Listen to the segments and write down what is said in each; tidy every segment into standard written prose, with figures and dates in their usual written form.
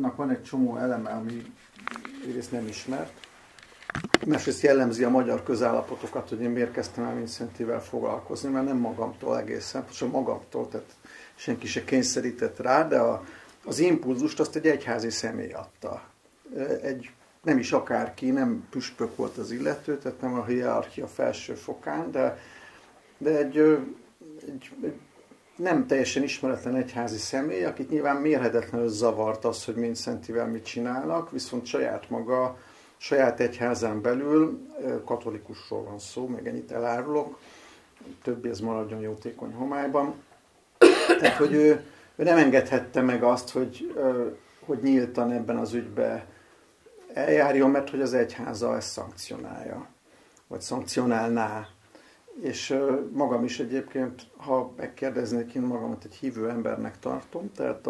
Nak van egy csomó eleme, ami egyrészt nem ismert. Másrészt jellemzi a magyar közállapotokat, hogy én miért kezdtem el Vincentivel foglalkozni, mert nem magamtól egészen, csak magamtól, tehát senki se kényszerített rá, de az impulzust azt egy egyházi személy adta. Nem is akárki, nem püspök volt az illető, tehát nem a hierarchia felső fokán, de egy nem teljesen ismeretlen egyházi személy, akit nyilván mérhetetlenül zavart az, hogy Vincentivel mit csinálnak, viszont saját maga, saját egyházán belül, katolikusról van szó, meg ennyit elárulok, többi ez maradjon jótékony homályban. Tehát, hogy ő nem engedhette meg azt, hogy nyíltan ebben az ügyben eljárjon, mert hogy az egyháza ezt szankcionálja, vagy szankcionálná. És magam is egyébként, ha megkérdeznék, én magamat egy hívő embernek tartom, tehát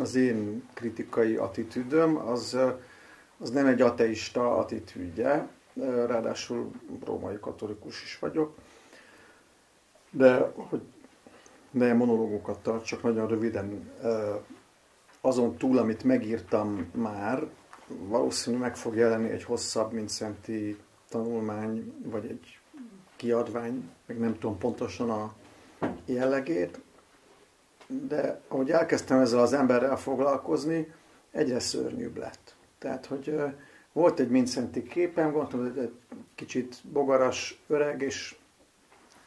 az én kritikai attitűdöm az nem egy ateista attitűdje, ráadásul római katolikus is vagyok, de hogy ne monológokat tart, csak nagyon röviden azon túl, amit megírtam már, valószínű meg fog jelenni egy hosszabb, mint szenti tanulmány, vagy egy kiadvány, meg nem tudom pontosan a jellegét, de ahogy elkezdtem ezzel az emberrel foglalkozni, egyre szörnyűbb lett. Tehát, hogy volt egy Vincenti képem, gondoltam, hogy egy kicsit bogaras, öreg és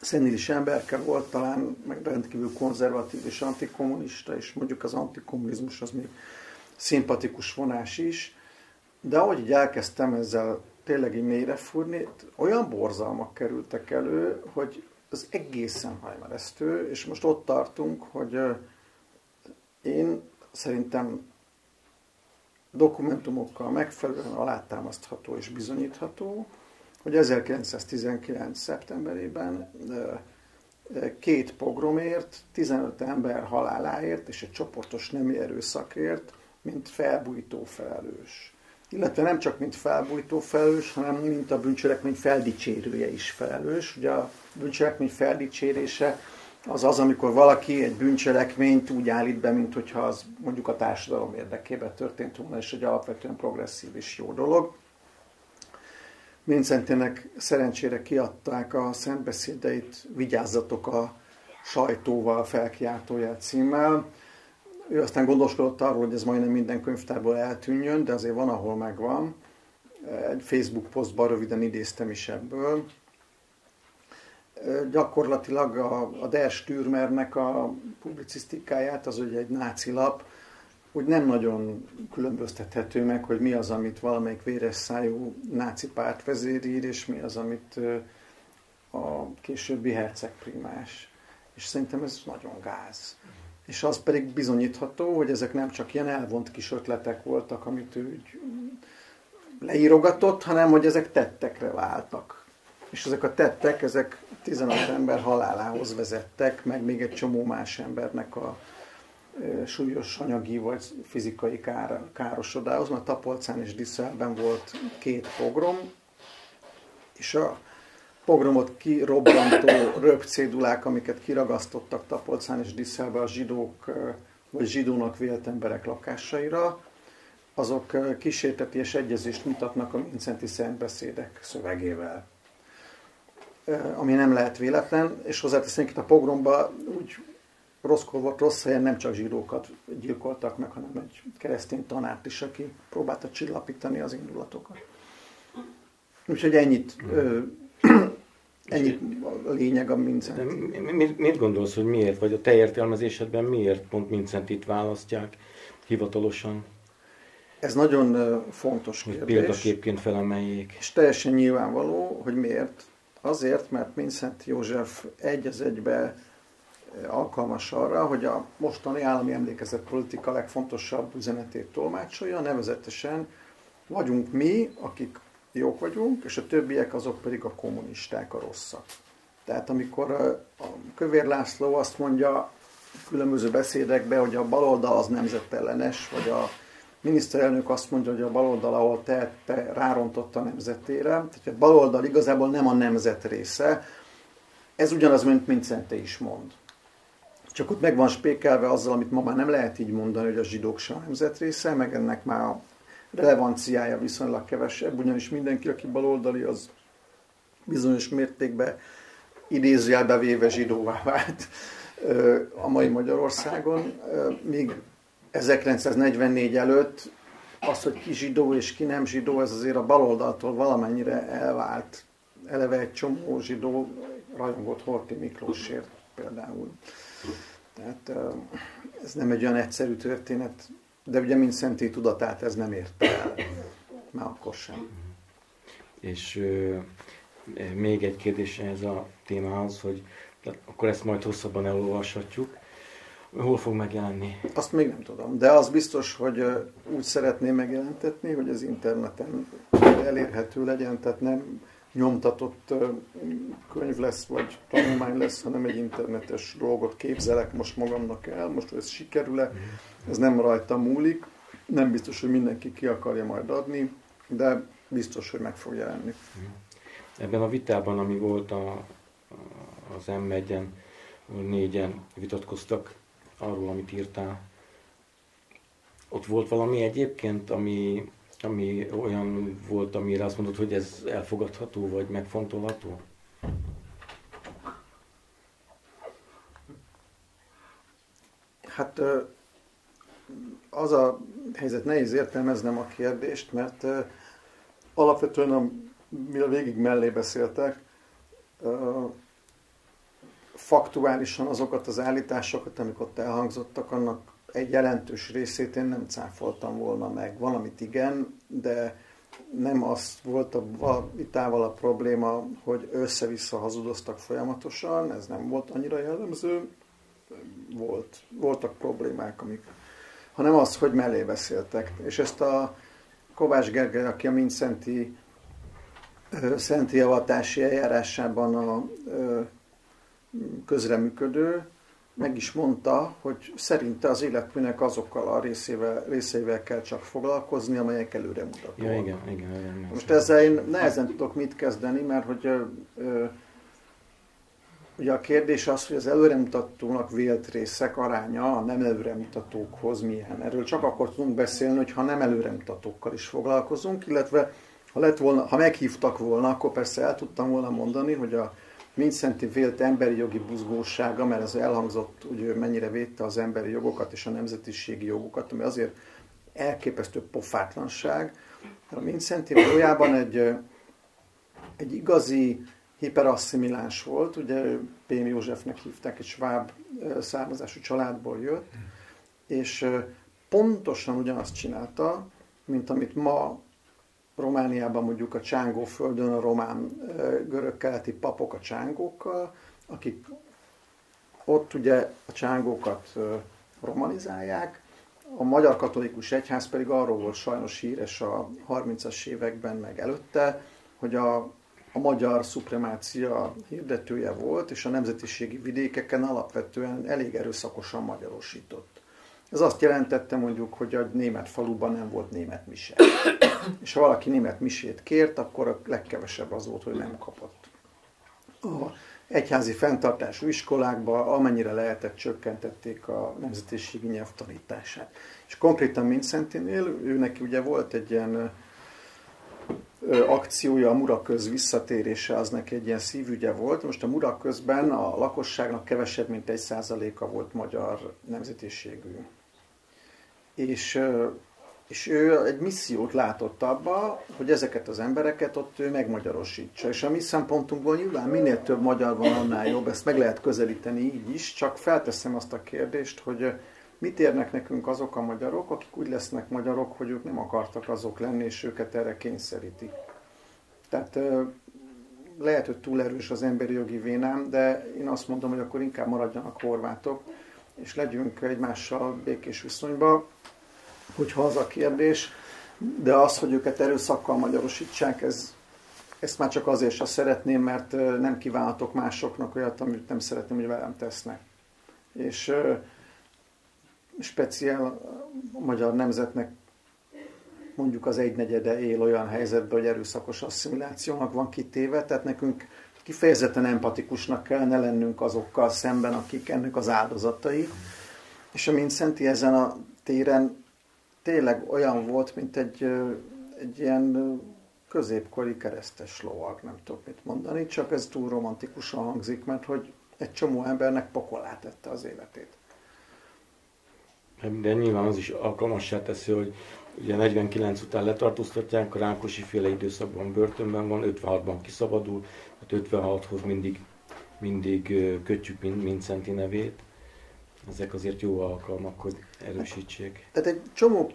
szenilis emberke volt talán, meg rendkívül konzervatív és antikommunista, és mondjuk az antikommunizmus az még szimpatikus vonás is, de ahogy így elkezdtem ezzel tényleg így mélyre fúrni, olyan borzalmak kerültek elő, hogy az egészen hajmeresztő, és most ott tartunk, hogy én szerintem dokumentumokkal megfelelően alátámasztható és bizonyítható, hogy 1919. szeptemberében két pogromért, 15 ember haláláért és egy csoportos nemi erőszakért, mint felbújtó felelős. Illetve nem csak mint felbújtó felelős, hanem mint a bűncselekmény feldicsérője is felelős. Ugye a bűncselekmény feldicsérése az, amikor valaki egy bűncselekményt úgy állít be, mint hogyha az mondjuk a társadalom érdekében történt volna, és egy alapvetően progresszív és jó dolog. Vincentének szerencsére kiadták a szentbeszédeit, Vigyázzatok a sajtóval felkiáltójel címmel. Ő aztán gondoskodott arról, hogy ez majdnem minden könyvtárból eltűnjön, de azért van, ahol megvan. Egy Facebook posztban röviden idéztem is ebből. Gyakorlatilag a Der Stürmernek a publicisztikáját, az ugye egy náci lap, úgy nem nagyon különböztethető meg, hogy mi az, amit valamelyik véres szájú náci pártvezér ír, és mi az, amit a későbbi hercegprimás. És szerintem ez nagyon gáz. És az pedig bizonyítható, hogy ezek nem csak ilyen elvont kis ötletek voltak, amit ő leírogatott, hanem hogy ezek tettekre váltak. És ezek a tettek, ezek 15 ember halálához vezettek, meg még egy csomó más embernek a súlyos anyagi vagy fizikai károsodához, mert Tapolcán és Diszelben volt két pogrom, és a pogromot kirobbantó röpcédulák, amiket kiragasztottak Tapolcán és Diszelben a zsidók vagy zsidónak vélt emberek lakásaira, azok kísérteties egyezést mutatnak a Vincenti szentbeszédek szövegével, ami nem lehet véletlen, és hozzáteszünk, itt a pogromba úgy rosszkor volt, rossz helyen nem csak zsidókat gyilkoltak meg, hanem egy keresztény tanárt is, aki próbálta csillapítani az indulatokat. Úgyhogy ennyit a lényeg a Vincent. Mit gondolsz, hogy miért, vagy a te értelmezésedben miért pont Vincentit választják hivatalosan? Ez nagyon fontos kérdés. Hogy példaképként felemeljék. És teljesen nyilvánvaló, hogy miért. Azért, mert Vincent József egy az egybe alkalmas arra, hogy a mostani állami emlékezetpolitika legfontosabb üzenetét tolmácsolja, nevezetesen vagyunk mi, akik jók vagyunk, és a többiek azok pedig a kommunisták, a rosszak. Tehát amikor a Kövér László azt mondja különböző beszédekben, hogy a baloldal az nemzetellenes, vagy a miniszterelnök azt mondja, hogy a baloldal, ahol tehette, rárontotta a nemzetére, tehát a baloldal igazából nem a nemzet része, ez ugyanaz, mint Vincente is mond. Csak ott meg van spékelve azzal, amit ma már nem lehet így mondani, hogy a zsidók se a nemzet része, meg ennek már a relevanciája viszonylag kevesebb, ugyanis mindenki, aki baloldali, az bizonyos mértékben idézőjelbe véve zsidóvá vált a mai Magyarországon. Míg 1944 előtt az, hogy ki zsidó és ki nem zsidó, ez azért a baloldaltól valamennyire elvált. Eleve egy csomó zsidó rajongott Horthy Miklósért például. Tehát ez nem egy olyan egyszerű történet, de ugye mint szentély tudatát ez nem érte el, már akkor sem. És még egy kérdés ez a témához, hogy akkor ezt majd hosszabban elolvashatjuk. Hol fog megjelenni? Azt még nem tudom, de az biztos, hogy úgy szeretném megjelentetni, hogy az interneten elérhető legyen, tehát nem nyomtatott könyv lesz, vagy tanulmány lesz, hanem egy internetes dolgot képzelek most magamnak el, most hogy ez sikerül-e, ez nem rajta múlik, nem biztos, hogy mindenki ki akarja majd adni, de biztos, hogy meg fog jelenni. Ebben a vitában, ami volt az M1-en, négyen vitatkoztak arról, amit írtál. Ott volt valami egyébként, ami olyan volt, amire azt mondod, hogy ez elfogadható, vagy megfontolható? Hát az a helyzet, nehéz értelmeznem a kérdést, mert alapvetően, mivel végig mellé beszéltek, faktuálisan azokat az állításokat, amik ott elhangzottak, annak egy jelentős részét én nem cáfoltam volna meg. Valamit igen, de nem az volt a vitával a probléma, hogy össze-vissza hazudoztak folyamatosan, ez nem volt annyira jellemző, voltak problémák, hanem az, hogy mellé beszéltek. És ezt a Kovács Gergely, aki a mindszenty szentélyavaltási eljárásában a közreműködő, meg is mondta, hogy szerinte az életműnek azokkal a részeivel kell csak foglalkozni, amelyek előremutatnak. Ja, igen. Most ezzel én nehezen tudok mit kezdeni, mert hogy ugye a kérdés az, hogy az előremutatónak vélt részek aránya a nem előremutatókhoz milyen. Erről csak akkor tudunk beszélni, hogyha nem előremutatókkal is foglalkozunk, illetve ha meghívtak volna, akkor persze el tudtam volna mondani, hogy a mindszenty vélt emberi jogi buzgósága, mert ez elhangzott, hogy mennyire védte az emberi jogokat és a nemzetiségi jogokat, ami azért elképesztő pofátlanság. A mindszenty valójában egy igazi hiperasszimiláns volt, ugye Pémi Józsefnek hívták, egy sváb származású családból jött, és pontosan ugyanazt csinálta, mint amit ma Romániában, mondjuk a Csángóföldön a román görög-keleti papok a csángókkal, akik ott ugye a csángókat romanizálják, a magyar katolikus egyház pedig arról volt sajnos híres a 30-as években meg előtte, hogy a magyar szupremácia hirdetője volt, és a nemzetiségi vidékeken alapvetően elég erőszakosan magyarosított. Ez azt jelentette mondjuk, hogy a német faluban nem volt német mise. És ha valaki német misét kért, akkor a legkevesebb az volt, hogy nem kapott. A egyházi fenntartású iskolákban amennyire lehetett csökkentették a nemzetiségi nyelv tanítását. És konkrétan mindszentynél, ő neki ugye volt egy ilyen akciója, a Muraköz visszatérése, az neki egy ilyen szívügye volt. Most a Muraközben a lakosságnak kevesebb, mint 1%-a volt magyar nemzetiségű. És ő egy missziót látott abba, hogy ezeket az embereket ott ő megmagyarosítsa. És a mi szempontunkból nyilván minél több magyar van, annál jobb, ezt meg lehet közelíteni így is, csak felteszem azt a kérdést, hogy mit érnek nekünk azok a magyarok, akik úgy lesznek magyarok, hogy ők nem akartak azok lenni, és őket erre kényszerítik. Tehát lehet, hogy túl erős az emberi jogi vénám, de én azt mondom, hogy akkor inkább maradjanak horvátok, és legyünk egymással békés viszonyba, hogyha az a kérdés, de az, hogy őket erőszakkal magyarosítsák, ezt már csak azért sem szeretném, mert nem kívánhatok másoknak olyat, amit nem szeretném, hogy velem tesznek. És speciál a magyar nemzetnek mondjuk az egynegyede él olyan helyzetben, hogy erőszakos asszimilációnak van kitéve, tehát nekünk kifejezetten empatikusnak kellene lennünk azokkal szemben, akik ennek az áldozatai. És a Mindszenty ezen a téren tényleg olyan volt, mint egy ilyen középkori keresztes lovag, nem tudok mit mondani, csak ez túl romantikusan hangzik, mert hogy egy csomó embernek pokolá tette az életét. De nyilván az is alkalmassá teszi, hogy ugye 49 után letartóztatják, a Rákosi féle időszakban börtönben van, 56-ban kiszabadul, tehát 56-hoz mindig kötjük Mindszenty nevét. Ezek azért jó alkalmak, hogy erősítsék. Tehát egy csomó,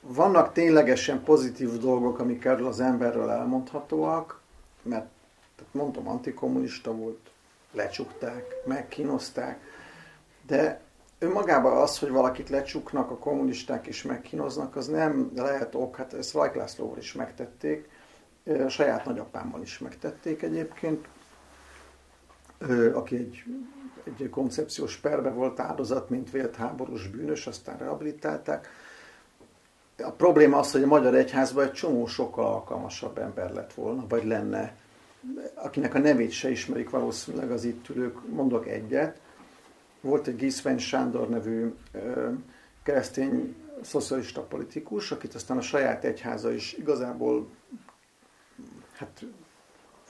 vannak ténylegesen pozitív dolgok, amik erről az emberről elmondhatóak, mert mondtam, antikommunista volt, lecsukták, megkínozták, de önmagában az, hogy valakit lecsuknak a kommunisták és megkínoznak, az nem lehet ok, hát ezt Rajk Lászlóval is megtették, a saját nagyapámmal is megtették egyébként, aki egy koncepciós perbe volt áldozat, mint vélt háborús bűnös, aztán rehabilitálták. A probléma az, hogy a magyar egyházban egy csomó sokkal alkalmasabb ember lett volna, vagy lenne, akinek a nevét se ismerik valószínűleg az itt ülők, mondok egyet. Volt egy Giszvány Sándor nevű keresztény szocialista politikus, akit aztán a saját egyháza is igazából hát,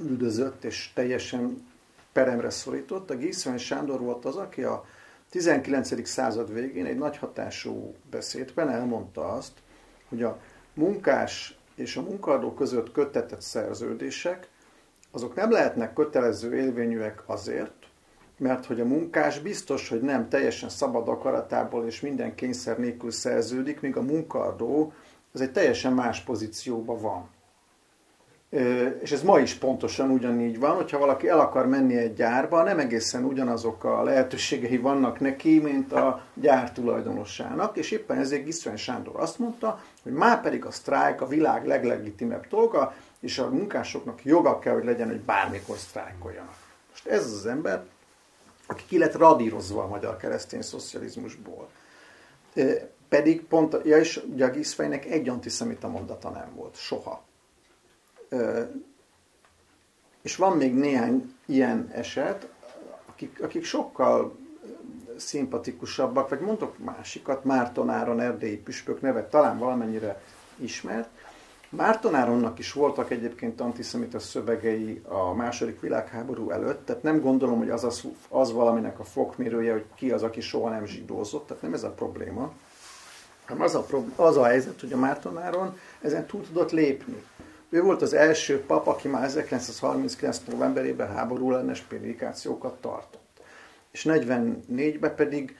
üldözött és teljesen peremre szorított. A Giszvány Sándor volt az, aki a 19. század végén egy nagy hatású beszédben elmondta azt, hogy a munkás és a munkaadó között köttetett szerződések, azok nem lehetnek kötelező élvényűek azért, mert hogy a munkás biztos, hogy nem teljesen szabad akaratából és minden kényszer nélkül szerződik, míg a munkaadó az egy teljesen más pozícióban van. És ez ma is pontosan ugyanígy van, hogyha valaki el akar menni egy gyárba, nem egészen ugyanazok a lehetőségei vannak neki, mint a gyár tulajdonosának, és éppen ezért Giszvány Sándor azt mondta, hogy már pedig a sztrájk a világ leglegitimebb dolga, és a munkásoknak joga kell, hogy legyen, hogy bármikor sztrájkoljanak. Most ez az ember, aki ki lett radírozva a magyar keresztény szocializmusból. Pedig pont, ja és ugye a Giszvejnek egy antiszemita mondata nem volt, soha. És van még néhány ilyen eset, akik sokkal szimpatikusabbak, vagy mondok másikat, Márton Áron erdélyi püspök neve talán valamennyire ismert. Márton Áronnak is voltak egyébként antiszemita szövegei a II. Világháború előtt, tehát nem gondolom, hogy az valaminek a fokmérője, hogy ki az, aki soha nem zsidózott, tehát nem ez a probléma. Hanem az a helyzet, hogy a Márton Áron ezen túl tudott lépni. Ő volt az első pap, aki már 1939. novemberében háborúellenes prédikációkat tartott. És 44-ben pedig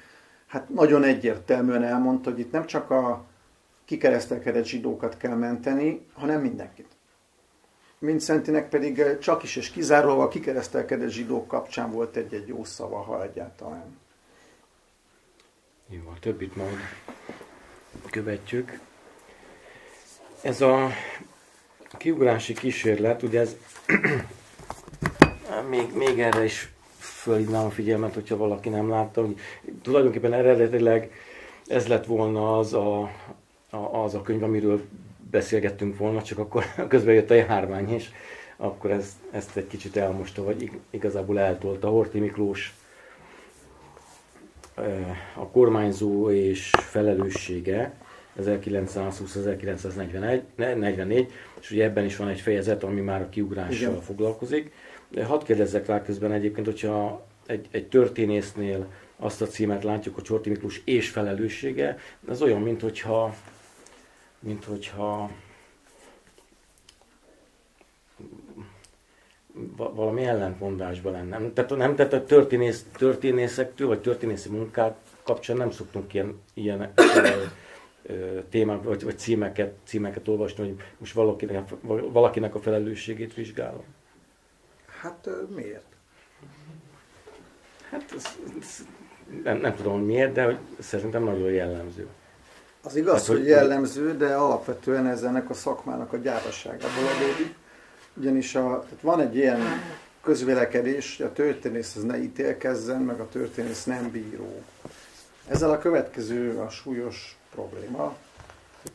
hát nagyon egyértelműen elmondta, hogy itt nem csak a kikeresztelkedett zsidókat kell menteni, hanem mindenkit. Mindszentynek pedig csak is és kizárólag a kikeresztelkedett zsidók kapcsán volt egy-egy jó szava, ha egyáltalán. Jó, a többit majd követjük. Ez a kiugrási kísérlet, ugye ez még erre is fölhívnám a figyelmet, hogyha valaki nem látta, hogy tulajdonképpen eredetileg ez lett volna az a könyv, amiről beszélgettünk volna, csak akkor közben jött a járvány, és akkor ezt egy kicsit elmosta, vagy igazából eltolta. Horthy Miklós a kormányzó és felelőssége 1920-1944, és ugye ebben is van egy fejezet, ami már a kiugrással igen, foglalkozik. Hadd kérdezzek rá közben egyébként, hogyha egy történésznél azt a címet látjuk, hogy Horthy Miklós és felelőssége, ez olyan, mint hogyha valami ellentmondásban lenne. Tehát a történészektől, vagy történészi munkák kapcsán nem szoktunk ilyen témák, vagy címeket olvasni, hogy most valakinek a felelősségét vizsgálom. Hát miért? Hát nem tudom, hogy miért, de szerintem nagyon jellemző. Az igaz, hát, hogy jellemző, de alapvetően ez ennek a szakmának a gyávaságából adódik. Ugyanis van egy ilyen közvélekedés, hogy a történész az ne ítélkezzen, meg a történész nem bíró. Ezzel a következő a súlyos probléma.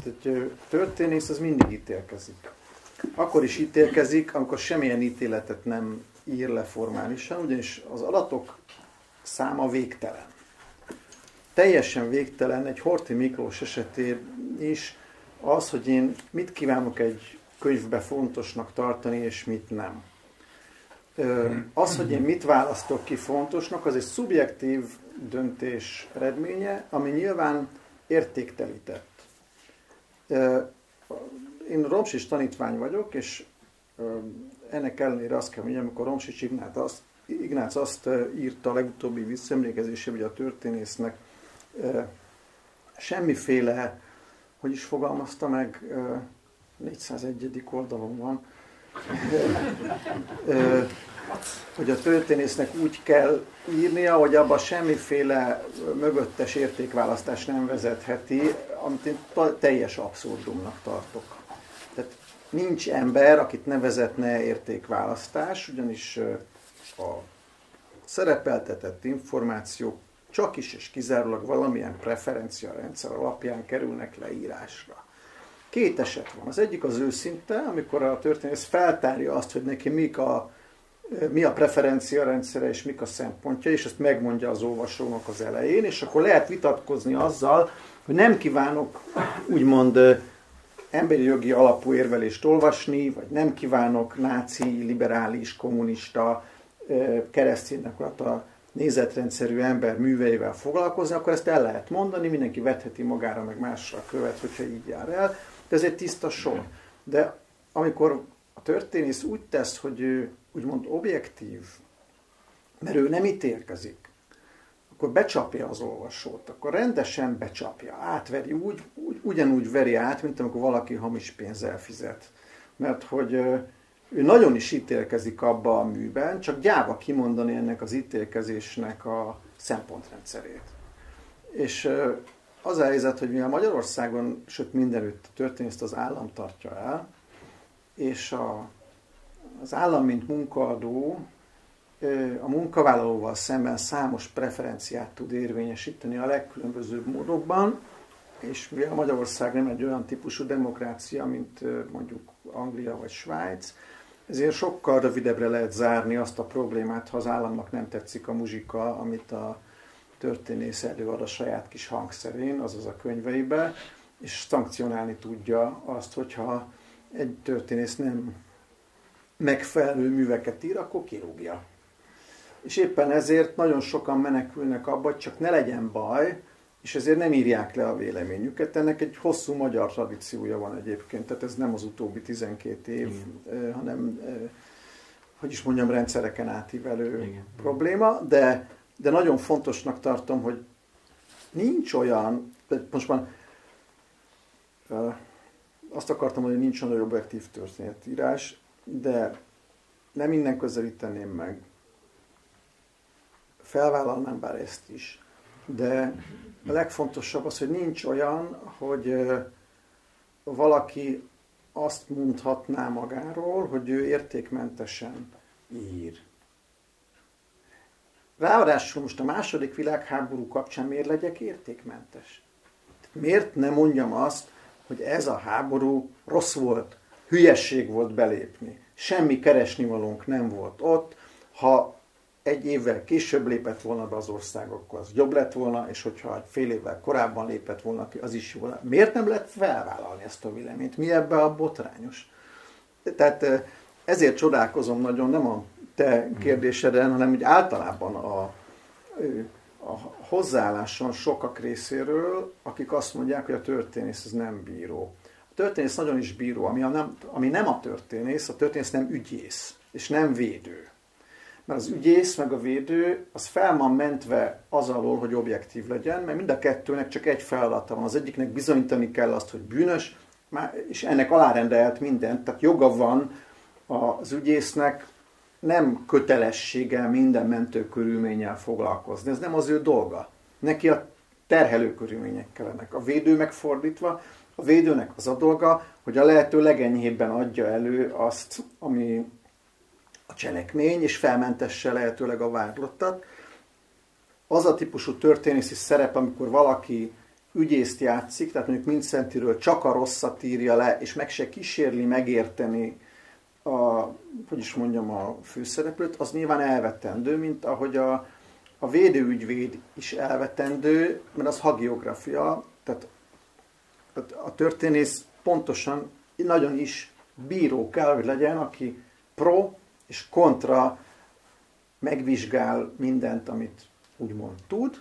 Egy történész az mindig ítélkezik. Akkor is ítélkezik, amikor semmilyen ítéletet nem ír le formálisan, ugyanis az adatok száma végtelen. Teljesen végtelen egy Horthy Miklós esetén is az, hogy én mit kívánok egy könyvbe fontosnak tartani, és mit nem. Az, hogy én mit választok ki fontosnak, az egy szubjektív döntés eredménye, ami nyilván értéktelített. Én Romsics tanítvány vagyok, és ennek ellenére azt kell mondjam, amikor Romsics Ignác azt írta a legutóbbi visszaemlékezésében, hogy a történésznek semmiféle, hogy is fogalmazta meg, 401. oldalon van, hogy a történésznek úgy kell írnia, hogy abba semmiféle mögöttes értékválasztás nem vezetheti, amit én teljes abszurdumnak tartok. Tehát nincs ember, akit ne vezetne értékválasztás, ugyanis a szerepeltetett információk csakis és kizárólag valamilyen preferenciarendszer alapján kerülnek leírásra. Két eset van. Az egyik az őszinte, amikor a történész feltárja azt, hogy neki mi a preferenciarendszere és mik a szempontja, és ezt megmondja az olvasónak az elején, és akkor lehet vitatkozni azzal, hogy nem kívánok úgymond emberi jogi alapú érvelést olvasni, vagy nem kívánok náci, liberális, kommunista, kereszténydemokrata nézetrendszerű ember műveivel foglalkozni, akkor ezt el lehet mondani, mindenki vetheti magára, meg másra követ, hogyha így jár el. De ez egy tiszta sor. De amikor a történész úgy tesz, hogy ő úgymond objektív, mert ő nem ítélkezik, akkor becsapja az olvasót, akkor rendesen becsapja, átveri, ugyanúgy veri át, mint amikor valaki hamis pénzzel fizet. Mert hogy ő nagyon is ítélkezik abba a műben, csak gyáva kimondani ennek az ítélkezésnek a szempontrendszerét. És az a helyzet, hogy mivel Magyarországon, sőt mindenütt a történészt az állam tartja el, és az állam, mint munkaadó, a munkavállalóval szemben számos preferenciát tud érvényesíteni a legkülönbözőbb módokban, és mivel Magyarország nem egy olyan típusú demokrácia, mint mondjuk Anglia vagy Svájc, ezért sokkal rövidebbre lehet zárni azt a problémát, ha az államnak nem tetszik a muzsika, amit a történész előad a saját kis hangszerén, azaz a könyveibe, és szankcionálni tudja azt, hogyha egy történész nem megfelelő műveket ír, akkor kirúgja. És éppen ezért nagyon sokan menekülnek abba, hogy csak ne legyen baj, és ezért nem írják le a véleményüket. Ennek egy hosszú magyar tradíciója van egyébként, tehát ez nem az utóbbi 12 év, hanem, hogy is mondjam, rendszereken átívelő probléma, de nagyon fontosnak tartom, hogy nincs olyan, most már azt akartam mondani, hogy nincs olyan objektív történetírás, de nem innen közelíteném meg. Felvállalnám bár ezt is. De a legfontosabb az, hogy nincs olyan, hogy valaki azt mondhatná magáról, hogy ő értékmentesen ír. Ráadásul most a második világháború kapcsán miért legyek értékmentes? Miért ne mondjam azt, hogy ez a háború rossz volt, hülyesség volt belépni, semmi keresnivalónk nem volt ott, ha egy évvel később lépett volna be az ország, akkor az jobb lett volna, és hogyha egy fél évvel korábban lépett volna ki, az is jó lett. Miért nem lehet felvállalni ezt a véleményt? Mi ebbe a botrányos? Tehát ezért csodálkozom nagyon, nem a te kérdéseden, hanem úgy általában a hozzáálláson sokak részéről, akik azt mondják, hogy a történész az nem bíró. A történész nagyon is bíró, ami nem a történész nem ügyész, és nem védő. Mert az ügyész meg a védő, az fel van mentve az alól, hogy objektív legyen, mert mind a kettőnek csak egy feladata van. Az egyiknek bizonyítani kell azt, hogy bűnös, és ennek alárendelt mindent. Tehát joga van az ügyésznek, nem kötelessége minden mentőkörülménnyel foglalkozni. Ez nem az ő dolga. Neki a terhelő körülmények kellenek. A védő megfordítva, a védőnek az a dolga, hogy a lehető legenyhébben adja elő azt, ami a cselekmény, és felmentesse lehetőleg a vádlottat. Az a típusú történészi szerep, amikor valaki ügyészt játszik, tehát mondjuk Mindszentyről csak a rosszat írja le, és meg se kísérli megérteni a főszereplőt, az nyilván elvetendő, mint ahogy a védőügyvéd is elvetendő, mert az hagiografia, tehát a történész pontosan nagyon is bíró kell, hogy legyen, aki pro és kontra megvizsgál mindent, amit úgymond tud,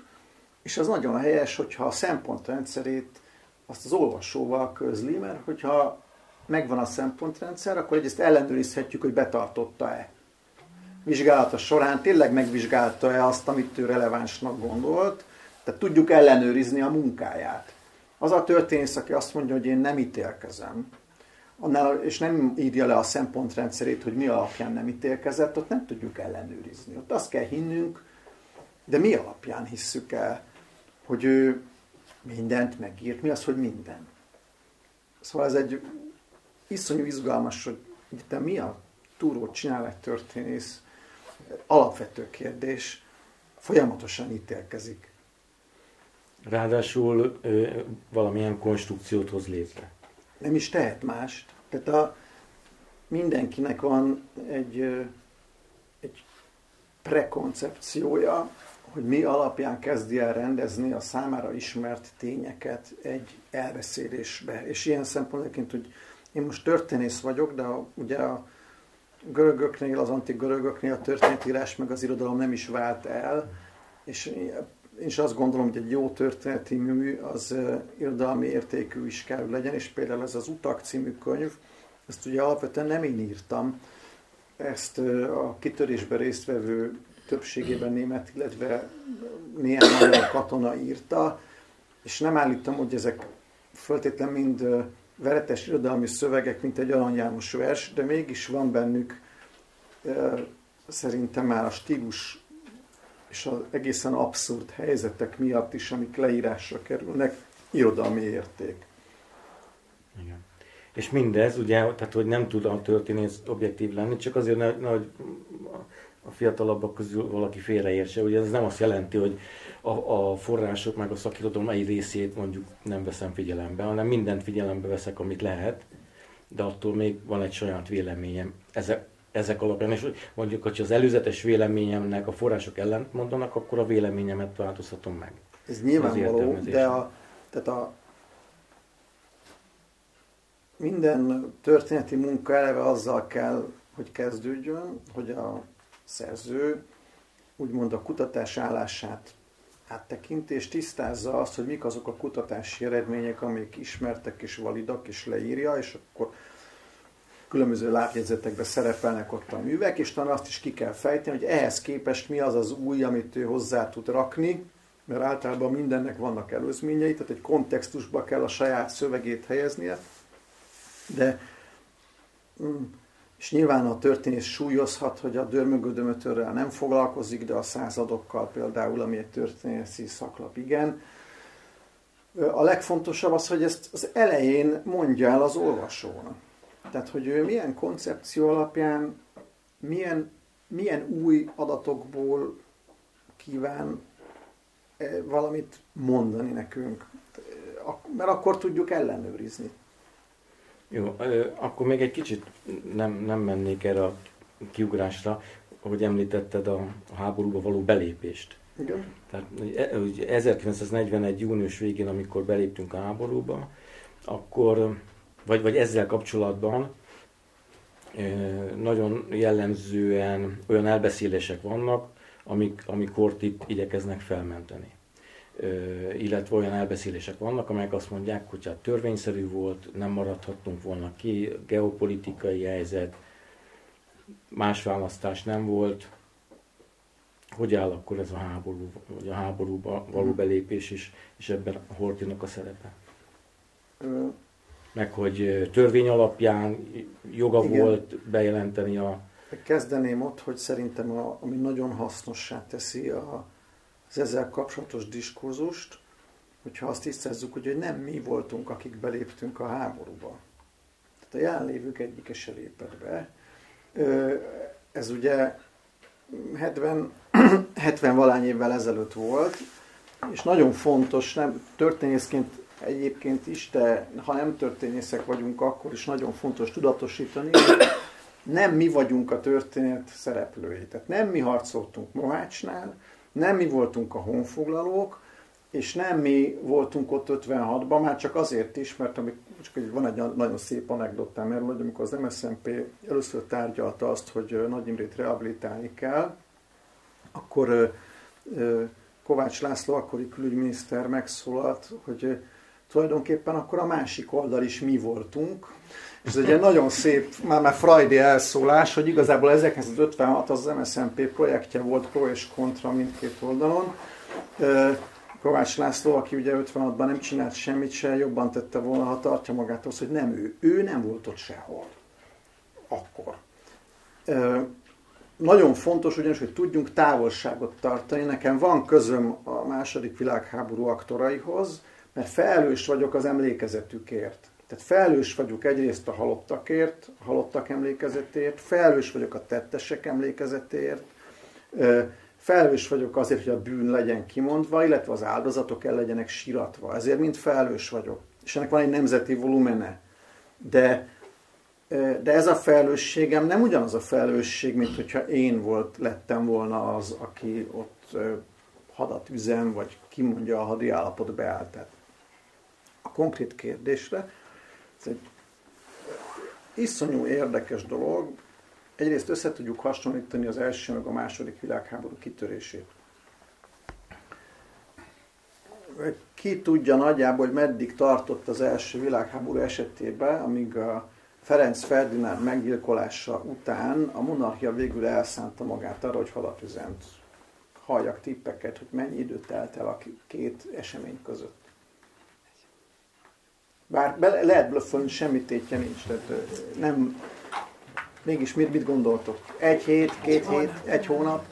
és az nagyon helyes, hogyha a szempontrendszerét azt az olvasóval közli, mert hogyha megvan a szempontrendszer, akkor egyrészt ellenőrizhetjük, hogy betartotta-e. Vizsgálata során tényleg megvizsgálta-e azt, amit ő relevánsnak gondolt, tehát tudjuk ellenőrizni a munkáját. Az a történész, aki azt mondja, hogy én nem ítélkezem, annál, és nem írja le a szempontrendszerét, hogy mi alapján nem ítélkezett, ott nem tudjuk ellenőrizni. Ott azt kell hinnünk, de mi alapján hisszük el, hogy ő mindent megírt. Mi az, hogy minden? Szóval ez egy iszonyú izgalmas, hogy de mi a túrót csinál egy történész? Alapvető kérdés. Folyamatosan ítélkezik. Ráadásul valamilyen konstrukciót hoz létre. Nem is tehet mást. Tehát mindenkinek van egy prekoncepciója, hogy mi alapján kezdi el rendezni a számára ismert tényeket egy elbeszélésbe. És ilyen szempontként, hogy én most történész vagyok, de ugye a görögöknél, az antik görögöknél a történetírás meg az irodalom nem is vált el, és én is azt gondolom, hogy egy jó történeti mű az irodalmi értékű is kell, hogy legyen, és például ez az Utak című könyv, ezt ugye alapvetően nem én írtam, ezt a kitörésben résztvevő többségében német, illetve néhány magyar katona írta, és nem állítom, hogy ezek feltétlen mind veretes irodalmi szövegek, mint egy Arany János vers, de mégis van bennük szerintem már a stílus és az egészen abszurd helyzetek miatt is, amik leírásra kerülnek, irodalmi érték. Igen. És mindez, ugye, tehát hogy nem tud a történész objektív lenni, csak azért, hogy a fiatalabbak közül valaki félreértse. Ugye ez nem azt jelenti, hogy a források meg a szakirodalom egy részét mondjuk nem veszem figyelembe, hanem mindent figyelembe veszek, amit lehet, de attól még van egy saját véleményem. Ezek alapján, és mondjuk, hogyha az előzetes véleményemnek a források ellent mondanak, akkor a véleményemet változtatom meg. Ez nyilvánvaló, de minden történeti munka eleve azzal kell, hogy kezdődjön, hogy a szerző úgymond a kutatás állását áttekinti, és tisztázza azt, hogy mik azok a kutatási eredmények, amik ismertek és validak, és leírja, és akkor különböző lábjegyzetekben szerepelnek ott a művek, és talán azt is ki kell fejteni, hogy ehhez képest mi az az új, amit ő hozzá tud rakni, mert általában mindennek vannak előzményei, tehát egy kontextusba kell a saját szövegét helyeznie, de és nyilván a történész súlyozhat, hogy a Dörmögödömötörrel nem foglalkozik, de a századokkal például, ami egy történészi szaklap, igen. A legfontosabb az, hogy ezt az elején mondja el az olvasónak. Tehát, hogy ő milyen koncepció alapján, milyen új adatokból kíván valamit mondani nekünk. Mert akkor tudjuk ellenőrizni. Jó, akkor még egy kicsit nem mennék erre a kiugrásra, ahogy említetted a háborúba való belépést. Igen. Tehát 1941. június végén, amikor beléptünk a háborúba, akkor vagy ezzel kapcsolatban nagyon jellemzően olyan elbeszélések vannak, amik kort itt igyekeznek felmenteni. Illetve olyan elbeszélések vannak, amelyek azt mondják, hogy hát törvényszerű volt, nem maradhattunk volna ki, geopolitikai helyzet, más választás nem volt. Hogy áll akkor ez a háború, vagy a háborúba való belépés is, és ebben a Horthynak a szerepe? Meg hogy törvény alapján joga igen. volt bejelenteni a... Kezdeném ott, hogy szerintem ami nagyon hasznossá teszi az ezzel kapcsolatos diskurzust, hogyha azt tisztázzuk, hogy nem mi voltunk, akik beléptünk a háborúba. Tehát a jelenlévők egyike se lépett be. Ez ugye 70 valány évvel ezelőtt volt, és nagyon fontos, nem történészként egyébként is, de ha nem történészek vagyunk, akkor is nagyon fontos tudatosítani, nem mi vagyunk a történet szereplői. Tehát nem mi harcoltunk Mohácsnál, nem mi voltunk a honfoglalók, és nem mi voltunk ott 56-ban, már csak azért is, mert csak van egy nagyon szép anekdotám erről, hogy amikor az MSZNP először tárgyalta azt, hogy Nagy Imrét rehabilitálni kell, akkor Kovács László, akkori külügyminiszter megszólalt, hogy tulajdonképpen akkor a másik oldal is mi voltunk. Ez egy nagyon szép, már freudi elszólás, hogy igazából 1956 az MSZNP projektje volt pro és kontra mindkét oldalon. Kovács László, aki ugye 56-ban nem csinált semmit se, jobban tette volna, ha tartja magát azt, hogy nem ő. Ő nem volt ott sehol. Akkor. Nagyon fontos ugyanis, hogy tudjunk távolságot tartani. Nekem van közöm a második világháború aktoraihoz, mert felelős vagyok az emlékezetükért. Tehát felelős vagyok egyrészt a halottakért, a halottak emlékezetért, felelős vagyok a tettesek emlékezetért, felelős vagyok azért, hogy a bűn legyen kimondva, illetve az áldozatok el legyenek síratva. Ezért mind felelős vagyok. És ennek van egy nemzeti volumene. De ez a felelősségem nem ugyanaz a felelősség, mint hogyha én lettem volna az, aki ott hadat üzen, vagy kimondja a hadi állapot beálltát. A konkrét kérdésre, ez egy iszonyú érdekes dolog. Egyrészt össze tudjuk hasonlítani az első meg a második világháború kitörését. Ki tudja nagyjából, hogy meddig tartott az első világháború esetében, amíg a Ferenc Ferdinánd meggyilkolása után a monarchia végül elszánta magát arra, hogy hadat üzent. Halljak tippeket, hogy mennyi időt telt el a két esemény között. Bár lehet blöffölni, semmi tétje nincs, tehát nem... Mégis mit gondoltok? Egy hét, két hét, egy hónap?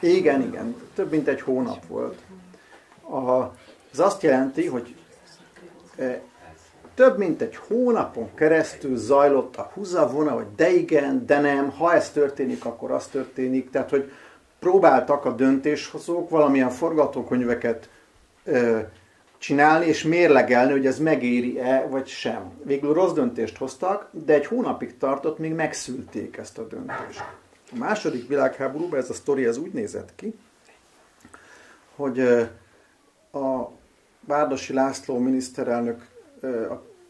Igen, igen, több mint egy hónap volt. Ez azt jelenti, hogy több mint egy hónapon keresztül zajlott a húzavona, hogy de igen, de nem, ha ez történik, akkor az történik. Tehát, hogy próbáltak a döntéshozók valamilyen forgatókönyveket csinálni és mérlegelni, hogy ez megéri-e vagy sem. Végül rossz döntést hoztak, de egy hónapig tartott, még megszülték ezt a döntést. A második világháborúban ez a sztori ez úgy nézett ki, hogy a Bárdossy László miniszterelnök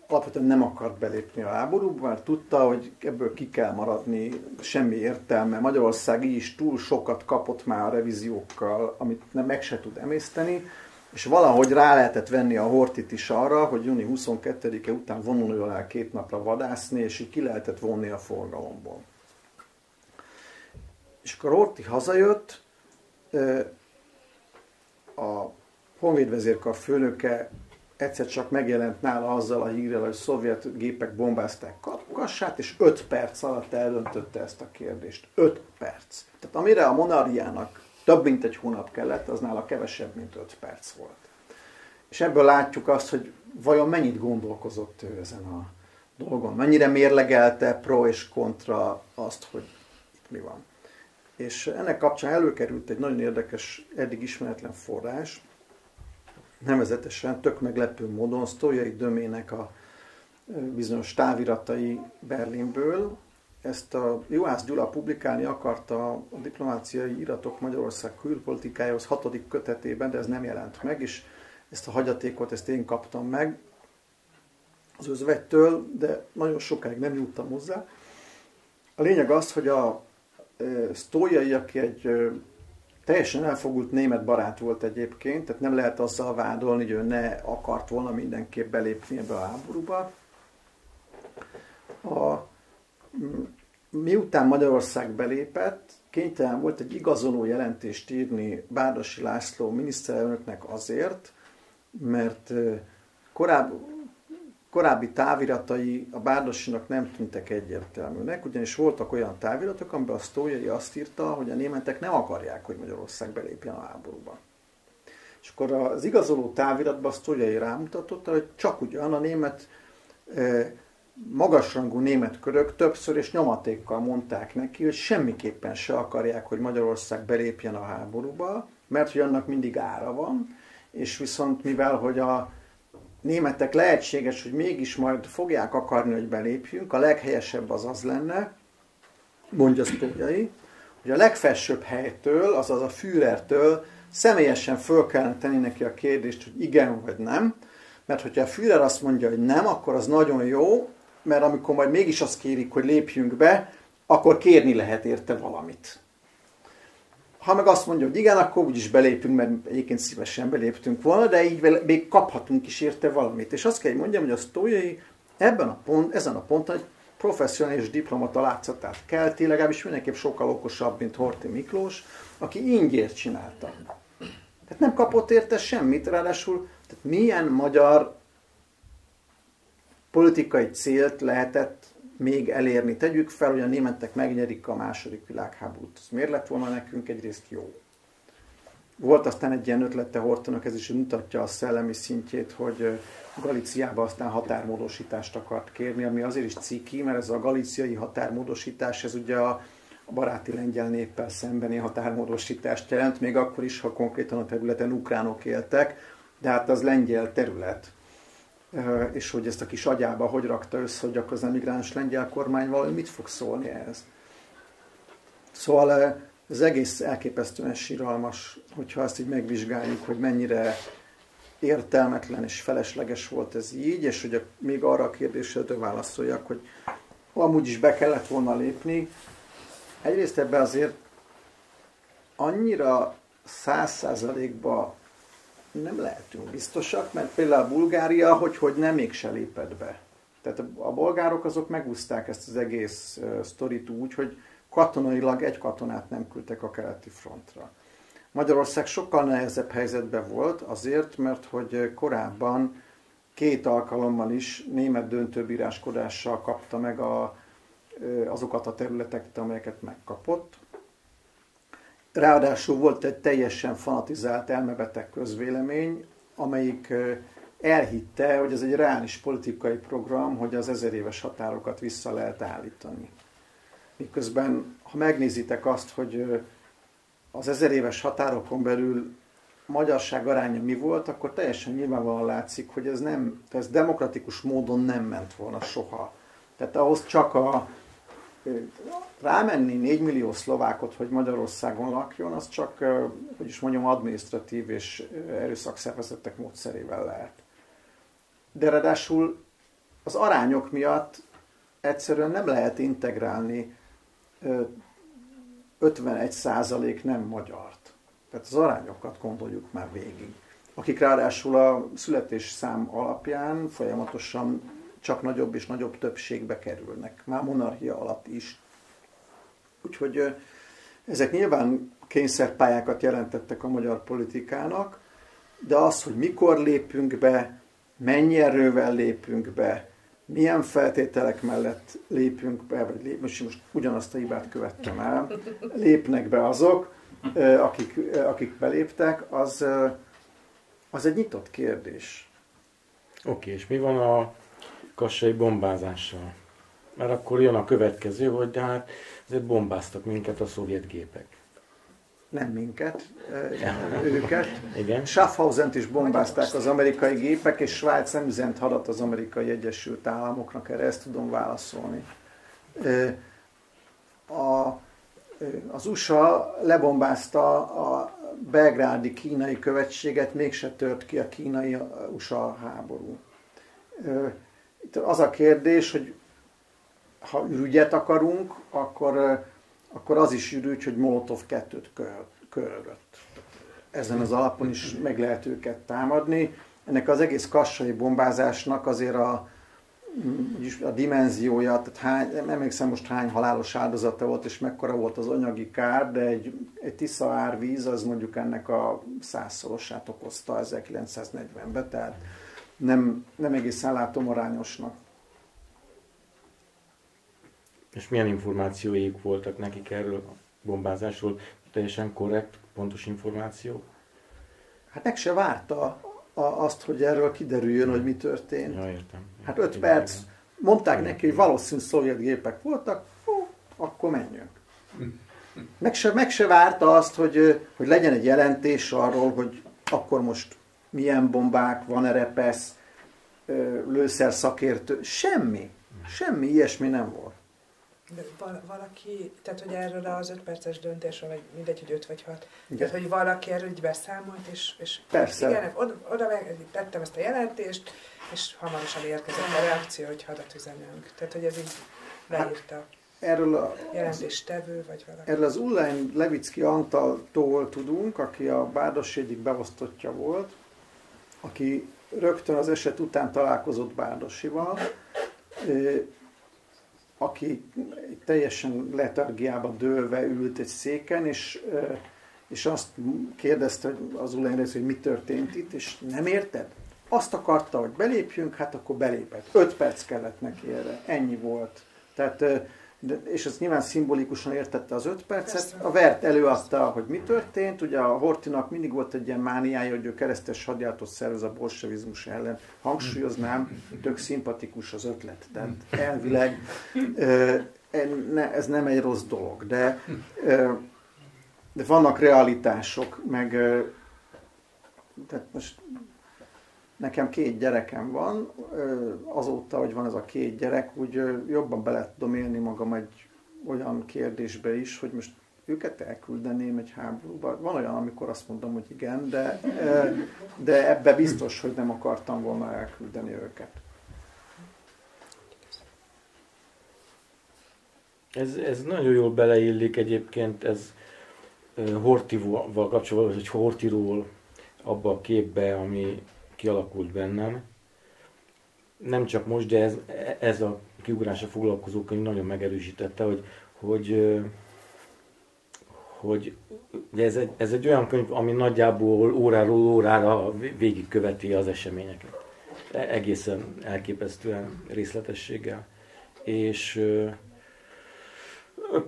alapvetően nem akart belépni a háborúba, mert tudta, hogy ebből ki kell maradni, semmi értelme. Magyarország így is túl sokat kapott már a revíziókkal, amit meg se tud emészteni, és valahogy rá lehetett venni a Horthyt is arra, hogy júni 22-e után vonuljon el két napra vadászni, és így ki lehetett vonni a forgalomból. És akkor Horthy hazajött, a honvédvezérkar főnöke egyszer csak megjelent nála azzal a hírrel, hogy szovjet gépek bombázták Kassát, és 5 perc alatt eldöntötte ezt a kérdést. 5 perc. Tehát amire a monarchiának több mint egy hónap kellett, az nála kevesebb, mint 5 perc volt. És ebből látjuk azt, hogy vajon mennyit gondolkozott ő ezen a dolgon, mennyire mérlegelte pro és kontra azt, hogy itt mi van. És ennek kapcsán előkerült egy nagyon érdekes, eddig ismeretlen forrás, nevezetesen tök meglepő módon Sztójai Dömének a bizonyos táviratai Berlinből. Ezt a Juhász Gyula publikálni akarta a Diplomáciai Iratok Magyarország Külpolitikájához 6. kötetében, de ez nem jelent meg, és ezt a hagyatékot ezt én kaptam meg az özvegytől, de nagyon sokáig nem juttam hozzá. A lényeg az, hogy a Sztójai, aki egy teljesen elfogult német barát volt egyébként, tehát nem lehet azzal vádolni, hogy ő ne akart volna mindenképp belépni ebbe a háborúba. Miután Magyarország belépett, kénytelen volt egy igazoló jelentést írni Bárdossy László miniszterelnöknek azért, mert korábbi táviratai a Bárdossynak nem tűntek egyértelműnek, ugyanis voltak olyan táviratok, amiben a Sztójai azt írta, hogy a németek nem akarják, hogy Magyarország belépjen a háborúba. És akkor az igazoló táviratban a Sztójai rámutatott, hogy csak ugyan a német... magasrangú német körök többször és nyomatékkal mondták neki, hogy semmiképpen se akarják, hogy Magyarország belépjen a háborúba, mert hogy annak mindig ára van, és viszont mivel, hogy a németek lehetséges, hogy mégis majd fogják akarni, hogy belépjünk, a leghelyesebb az az lenne, mondja Sztójai, hogy a legfelsőbb helytől, azaz a Führertől személyesen föl kellene tenni neki a kérdést, hogy igen vagy nem, mert hogyha a Führer azt mondja, hogy nem, akkor az nagyon jó, mert amikor majd mégis azt kérik, hogy lépjünk be, akkor kérni lehet érte valamit. Ha meg azt mondja, hogy igen, akkor úgyis belépünk, mert egyébként szívesen beléptünk volna, de így még kaphatunk is érte valamit. És azt kell, hogy mondjam, hogy a Sztójai ezen a ponton egy professzionális diplomata látszatát kelti, legalábbis mindenképp sokkal okosabb, mint Horthy Miklós, aki ingért csinálta. Tehát nem kapott érte semmit, ráadásul tehát milyen magyar politikai célt lehetett még elérni. Tegyük fel, hogy a németek megnyerik a második világháborút. Ez miért lett volna nekünk? Egyrészt jó. Volt aztán egy ilyen ötlete Horthynak, ez is mutatja a szellemi szintjét, hogy Galíciába aztán határmódosítást akart kérni, ami azért is ciki, mert ez a galíciai határmódosítás, ez ugye a baráti lengyel néppel szembeni határmódosítást jelent, még akkor is, ha konkrétan a területen ukránok éltek, de hát az lengyel terület. És hogy ezt a kis agyába hogy rakta össze, hogy akkor az emigráns lengyel kormány valami mit fog szólni ehhez. Szóval ez egész elképesztően síralmas, hogyha azt így megvizsgáljuk, hogy mennyire értelmetlen és felesleges volt ez így, és hogy még arra a kérdésre válaszoljak, hogy amúgy is be kellett volna lépni. Egyrészt ebben azért annyira 100%-ba nem lehetünk biztosak, mert például a Bulgária, hogy nem mégse lépett be. Tehát a bolgárok azok megúszták ezt az egész sztorit úgy, hogy katonailag egy katonát nem küldtek a keleti frontra. Magyarország sokkal nehezebb helyzetben volt azért, mert hogy korábban 2 alkalommal is német döntőbíráskodással kapta meg azokat a területeket, amelyeket megkapott. Ráadásul volt egy teljesen fanatizált elmebeteg közvélemény, amelyik elhitte, hogy ez egy reális politikai program, hogy az 1000 éves határokat vissza lehet állítani. Miközben, ha megnézitek azt, hogy az 1000 éves határokon belül magyarság aránya mi volt, akkor teljesen nyilvánvalóan látszik, hogy ez demokratikus módon nem ment volna soha. Tehát ahhoz csak rámenni 4 millió szlovákot, hogy Magyarországon lakjon, az csak, hogy is mondjam, adminisztratív és erőszakszervezetek módszerével lehet. De ráadásul az arányok miatt egyszerűen nem lehet integrálni 51% nem magyart. Tehát az arányokat gondoljuk már végig. Akik ráadásul a születésszám alapján folyamatosan csak nagyobb és nagyobb többségbe kerülnek, már monarchia alatt is. Úgyhogy ezek nyilván kényszerpályákat jelentettek a magyar politikának, de az, hogy mikor lépünk be, mennyi erővel lépünk be, milyen feltételek mellett lépünk be, vagy most ugyanazt a hibát követtem el, lépnek be azok, akik beléptek, az egy nyitott kérdés. Oké, és mi van a kassai bombázással? Mert akkor jön a következő, hogy de hát ezért bombáztak minket a szovjet gépek. Nem minket, őket. Igen. Schaffhausent is bombázták az amerikai gépek, és Svájc nem üzent hadat az amerikai Egyesült Államoknak, erre ezt tudom válaszolni. Az USA lebombázta a belgrádi kínai követséget, mégse tört ki a kínai-USA háború. Itt az a kérdés, hogy ha ürügyet akarunk, akkor az is ürügy, hogy Molotov 2-t körögött. Ezen az alapon is meg lehet őket támadni. Ennek az egész kassai bombázásnak azért a dimenziója, tehát nem emlékszem most hány halálos áldozata volt, és mekkora volt az anyagi kár, de egy Tisza árvíz az mondjuk ennek a 100-szorosát okozta 1940-ben, tehát nem egészen látom arányosnak. És milyen információik voltak nekik erről a bombázásról? Teljesen korrekt, pontos információ? Hát meg se várta azt, hogy erről kiderüljön, hogy mi történt. Ja, értem. Hát 5 perc. Mondták neki, hogy valószínű szovjet gépek voltak, akkor menjünk. Meg se várta azt, hogy legyen egy jelentés arról, hogy akkor most milyen bombák, van-e repesz, lőszer szakértő, semmi ilyesmi nem volt. De valaki, tehát hogy erről az 5 perces döntésről, vagy mindegy, hogy 5 vagy 6, tehát hogy valaki erről így beszámolt, és persze. Igen, oda tettem ezt a jelentést, és hamarosan érkezett a reakció, hogy hadat üzenünk. Tehát, hogy ez így leírta. Hát, erről a jelentéstevő, vagy valaki. Erről az Ullán Levicki Antaltól tudunk, aki a Bárdos egyik beosztottja volt, aki rögtön az eset után találkozott Bárdosival, aki teljesen letargiába dőlve ült egy széken, és azt kérdezte az Ullányrészt, hogy mi történt itt, és nem érted? Azt akarta, hogy belépjünk, hát akkor belépett. 5 perc kellett neki erre, ennyi volt. Tehát, és ez nyilván szimbolikusan értette az 5 percet. A Vert előadta, hogy mi történt. Ugye a Horthynak mindig volt egy ilyen mániája, hogy ő keresztes hadjáratot szervez a bolsevizmus ellen. Hangsúlyoznám, tök szimpatikus az ötlet. Tehát elvileg ez nem egy rossz dolog, de vannak realitások, meg tehát most nekem 2 gyerekem van, azóta, hogy van ez a 2 gyerek, úgy jobban bele tudom élni magam egy olyan kérdésbe is, hogy most őket elküldeném egy háborúba. Van olyan, amikor azt mondom, hogy igen, de ebbe biztos, hogy nem akartam volna elküldeni őket. Ez nagyon jól beleillik egyébként, ez Horthyval kapcsolatban, hogy Horthyról abba a képbe, ami kialakult bennem. Nem csak most, de ez a kiugrásra foglalkozó könyv nagyon megerősítette, hogy ez egy olyan könyv, ami nagyjából óráról órára végigköveti az eseményeket. Egészen elképesztően részletességgel. És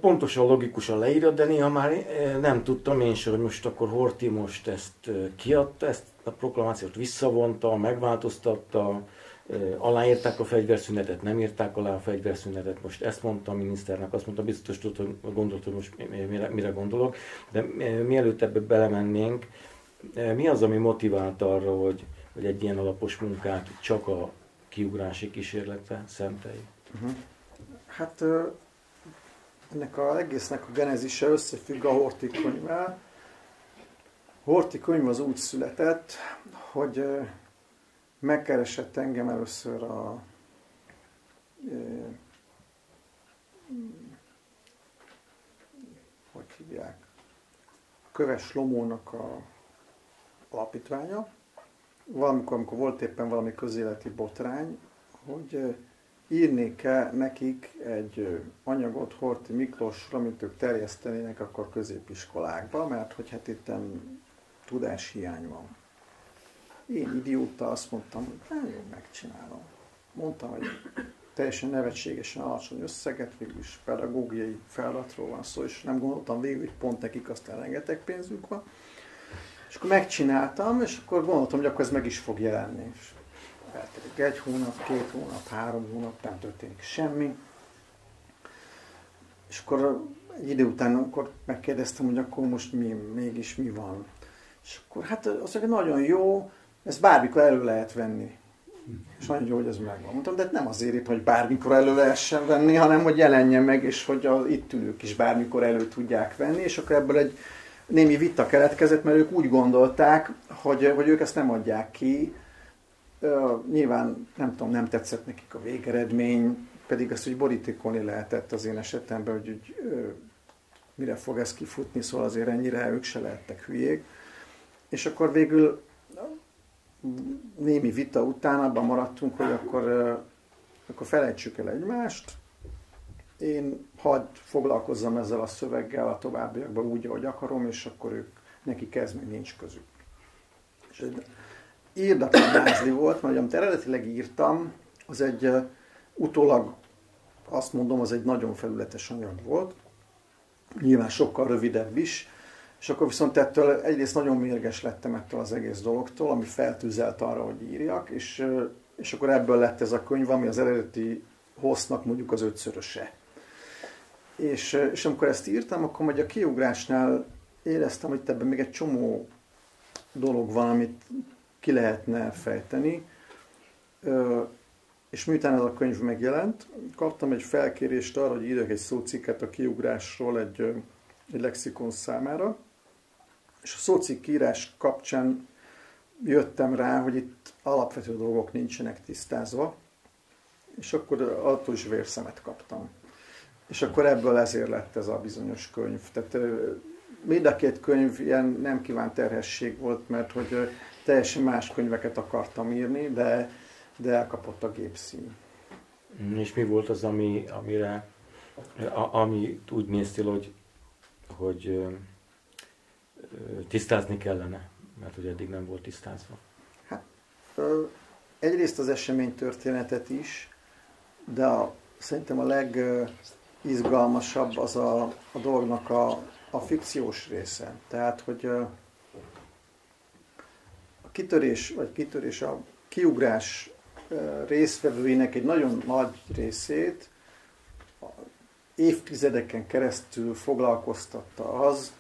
pontosan, logikusan leírja, de néha már nem tudtam én sem, hogy most akkor Horthy most ezt kiadta, ezt a proklamációt visszavonta, megváltoztatta, aláírták a fegyverszünetet, nem írták alá a fegyverszünetet, most ezt mondta a miniszternek, azt mondta, biztos tudod, gondolt, hogy most mire gondolok, de mielőtt ebbe belemennénk, mi az, ami motivált arra, hogy egy ilyen alapos munkát csak a kiugrási kísérletre szenteljük? Hát ennek az egésznek a genezise összefügg a Horthy könyvvel. Horthy könyv az úgy született, hogy megkeresett engem először a hogy hívják, Köves Lomónak a alapítványa. Valamikor, amikor volt éppen valami közéleti botrány, hogy írnék-e nekik egy anyagot Horthy Miklósra, amit ők terjesztenének akkor középiskolákba, mert hogy hát itten tudáshiány van. Én idióta azt mondtam, hogy nem jól megcsinálom. Mondtam, hogy teljesen nevetségesen alacsony összeget, végülis pedagógiai feladatról van szó, és nem gondoltam végül, hogy pont nekik aztán rengeteg pénzünk van. És akkor megcsináltam, és akkor gondoltam, hogy akkor ez meg is fog jelenni. Eltelik 1 hónap, 2 hónap, 3 hónap, nem történik semmi. És akkor egy idő után akkor megkérdeztem, hogy akkor most mégis mi van. És akkor hát az nagyon jó, ezt bármikor elő lehet venni. És nagyon jó, hogy ez megvan. Mondtam, de nem azért itt, hogy bármikor elő lehessen venni, hanem hogy jelenjen meg, és hogy az itt ülők is bármikor elő tudják venni, és akkor ebből egy némi vita keletkezett, mert ők úgy gondolták, hogy ők ezt nem adják ki. Nyilván nem tetszett nekik a végeredmény, pedig azt úgy borítékolni lehetett az én esetemben, hogy mire fog ez kifutni, szóval azért ennyire ők se lehettek hülyék. És akkor végül némi vita után abban maradtunk, hogy akkor felejtsük el egymást, én hadd foglalkozzam ezzel a szöveggel a továbbiakban úgy, ahogy akarom, és akkor nekik ez még nincs közük. És írdatlan mázli volt, mert amit eredetileg írtam, az egy utólag azt mondom, az egy nagyon felületes anyag volt, nyilván sokkal rövidebb is, és akkor viszont ettől egyrészt nagyon mérges lettem ettől az egész dologtól, ami feltűzelt arra, hogy írjak, és akkor ebből lett ez a könyv, ami az eredeti hossznak mondjuk az 5-szöröse. És amikor ezt írtam, akkor majd a kiugrásnál éreztem, hogy ebben még egy csomó dolog van, amit ki lehetne fejteni, És miután ez a könyv megjelent, kaptam egy felkérést arra, hogy írjak egy szócikket a kiugrásról egy lexikon számára, és a szócikk írás kapcsán jöttem rá, hogy itt alapvető dolgok nincsenek tisztázva, és akkor attól is vérszemet kaptam. És akkor ebből ezért lett ez a bizonyos könyv. Tehát mind a két könyv ilyen nem kívánt terhesség volt, mert hogy teljesen más könyveket akartam írni, de elkapott a gépszín. És mi volt az, ami úgy néztél, hogy tisztázni kellene, mert ugye eddig nem volt tisztázva? Hát, egyrészt az eseménytörténetet is, de szerintem a legizgalmasabb az a dolognak a fikciós része. Tehát, hogy a kiugrás résztvevőinek egy nagyon nagy részét évtizedeken keresztül foglalkoztatta az,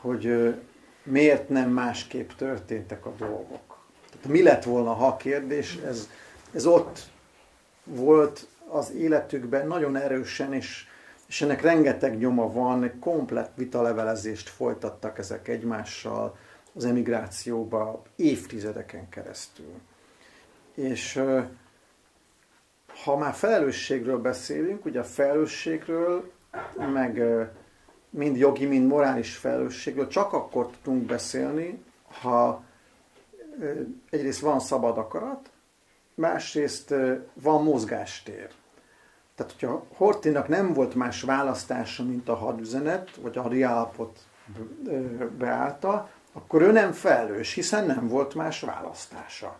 hogy miért nem másképp történtek a dolgok. Tehát mi lett volna, ha a kérdés, ez ott volt az életükben nagyon erősen, és ennek rengeteg nyoma van, komplett vitalevelezést folytattak ezek egymással az emigrációba évtizedeken keresztül. És ha már felelősségről beszélünk, ugye a felelősségről, meg mind jogi, mind morális felelősségről csak akkor tudunk beszélni, ha egyrészt van szabad akarat, másrészt van mozgástér. Tehát, hogyha Horthynak nem volt más választása, mint a hadüzenet, vagy a hadiállapot beállta, akkor ő nem felelős, hiszen nem volt más választása.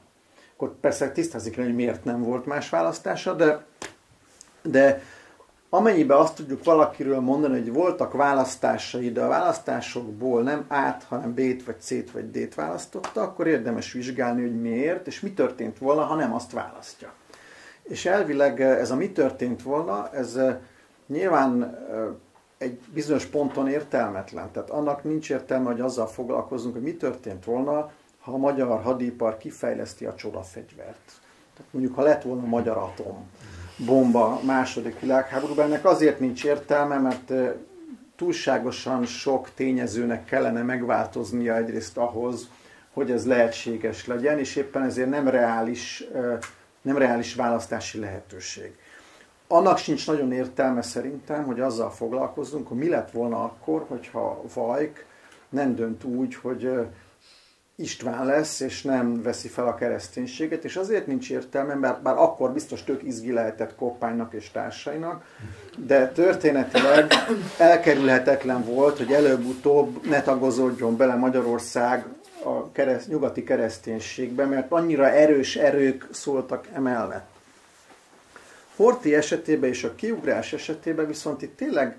Akkor persze tisztázik le, hogy miért nem volt más választása, de amennyiben azt tudjuk valakiről mondani, hogy voltak választásai, de a választásokból nem A-t, hanem B-t, vagy C-t, vagy D-t választotta, akkor érdemes vizsgálni, hogy miért, és mi történt volna, ha nem azt választja. És elvileg ez a mi történt volna, ez nyilván egy bizonyos ponton értelmetlen. Tehát annak nincs értelme, hogy azzal foglalkozunk, hogy mi történt volna, ha a magyar hadipar kifejleszti a csodafegyvert. Tehát mondjuk, ha lett volna a magyar atombomba második világháborúban, ennek azért nincs értelme, mert túlságosan sok tényezőnek kellene megváltoznia egyrészt ahhoz, hogy ez lehetséges legyen, és éppen ezért nem reális választási lehetőség. Annak sincs nagyon értelme szerintem, hogy azzal foglalkozzunk, hogy mi lett volna akkor, hogyha Vajk nem dönt úgy, hogy István lesz, és nem veszi fel a kereszténységet, és azért nincs értelme, mert bár akkor biztos tök izgi lehetett Koppánynak és társainak, de történetileg elkerülhetetlen volt, hogy előbb-utóbb ne tagozódjon bele Magyarország a nyugati kereszténységbe, mert annyira erős erők szóltak emellett. Horthy esetében és a kiugrás esetében viszont itt tényleg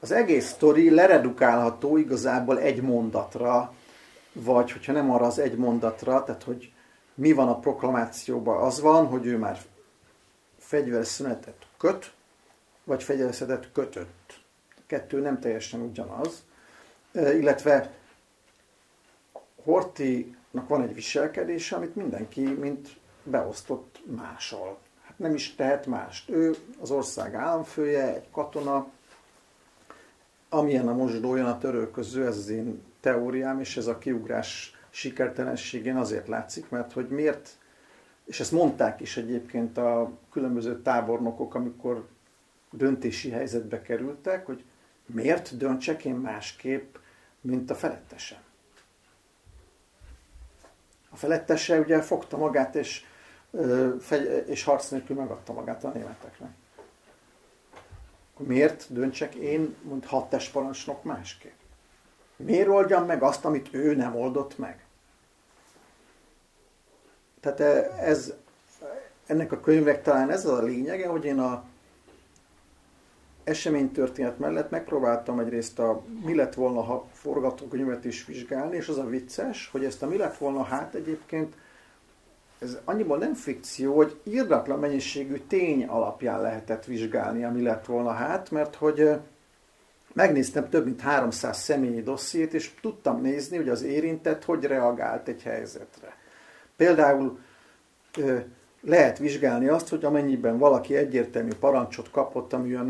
az egész sztori leredukálható igazából egy mondatra, vagy hogyha nem arra az egy mondatra, tehát hogy mi van a proklamációban, az van, hogy ő már fegyverszünetet köt, vagy fegyverszünetet kötött. Kettő nem teljesen ugyanaz. Illetve Horthynak van egy viselkedése, amit mindenki, mint beosztott mással. Hát nem is tehet mást. Ő az ország államfője, egy katona, amilyen a mosdója a törölköző, ez az én teóriám, és ez a kiugrás sikertelenségén azért látszik, mert hogy miért, és ezt mondták is egyébként a különböző tábornokok, amikor döntési helyzetbe kerültek, hogy miért döntsek én másképp, mint a felettesem. A felettese ugye fogta magát, és harc nélkül megadta magát a németeknek. Miért döntsek én, mond hadtestparancsnok másképp? Miért oldjam meg azt, amit ő nem oldott meg? Tehát ennek a könyvnek talán ez az a lényege, hogy én az eseménytörténet mellett megpróbáltam egyrészt a mi lett volna, ha forgatókönyvet is vizsgálni, és az a vicces, hogy ezt a mi lett volna, hát egyébként ez annyiból nem fikció, hogy irdatlan mennyiségű tény alapján lehetett vizsgálni, ami lett volna hát, mert hogy megnéztem több mint 300 személyi dossziét, és tudtam nézni, hogy az érintett hogy reagált egy helyzetre. Például lehet vizsgálni azt, hogy amennyiben valaki egyértelmű parancsot kapott, amivel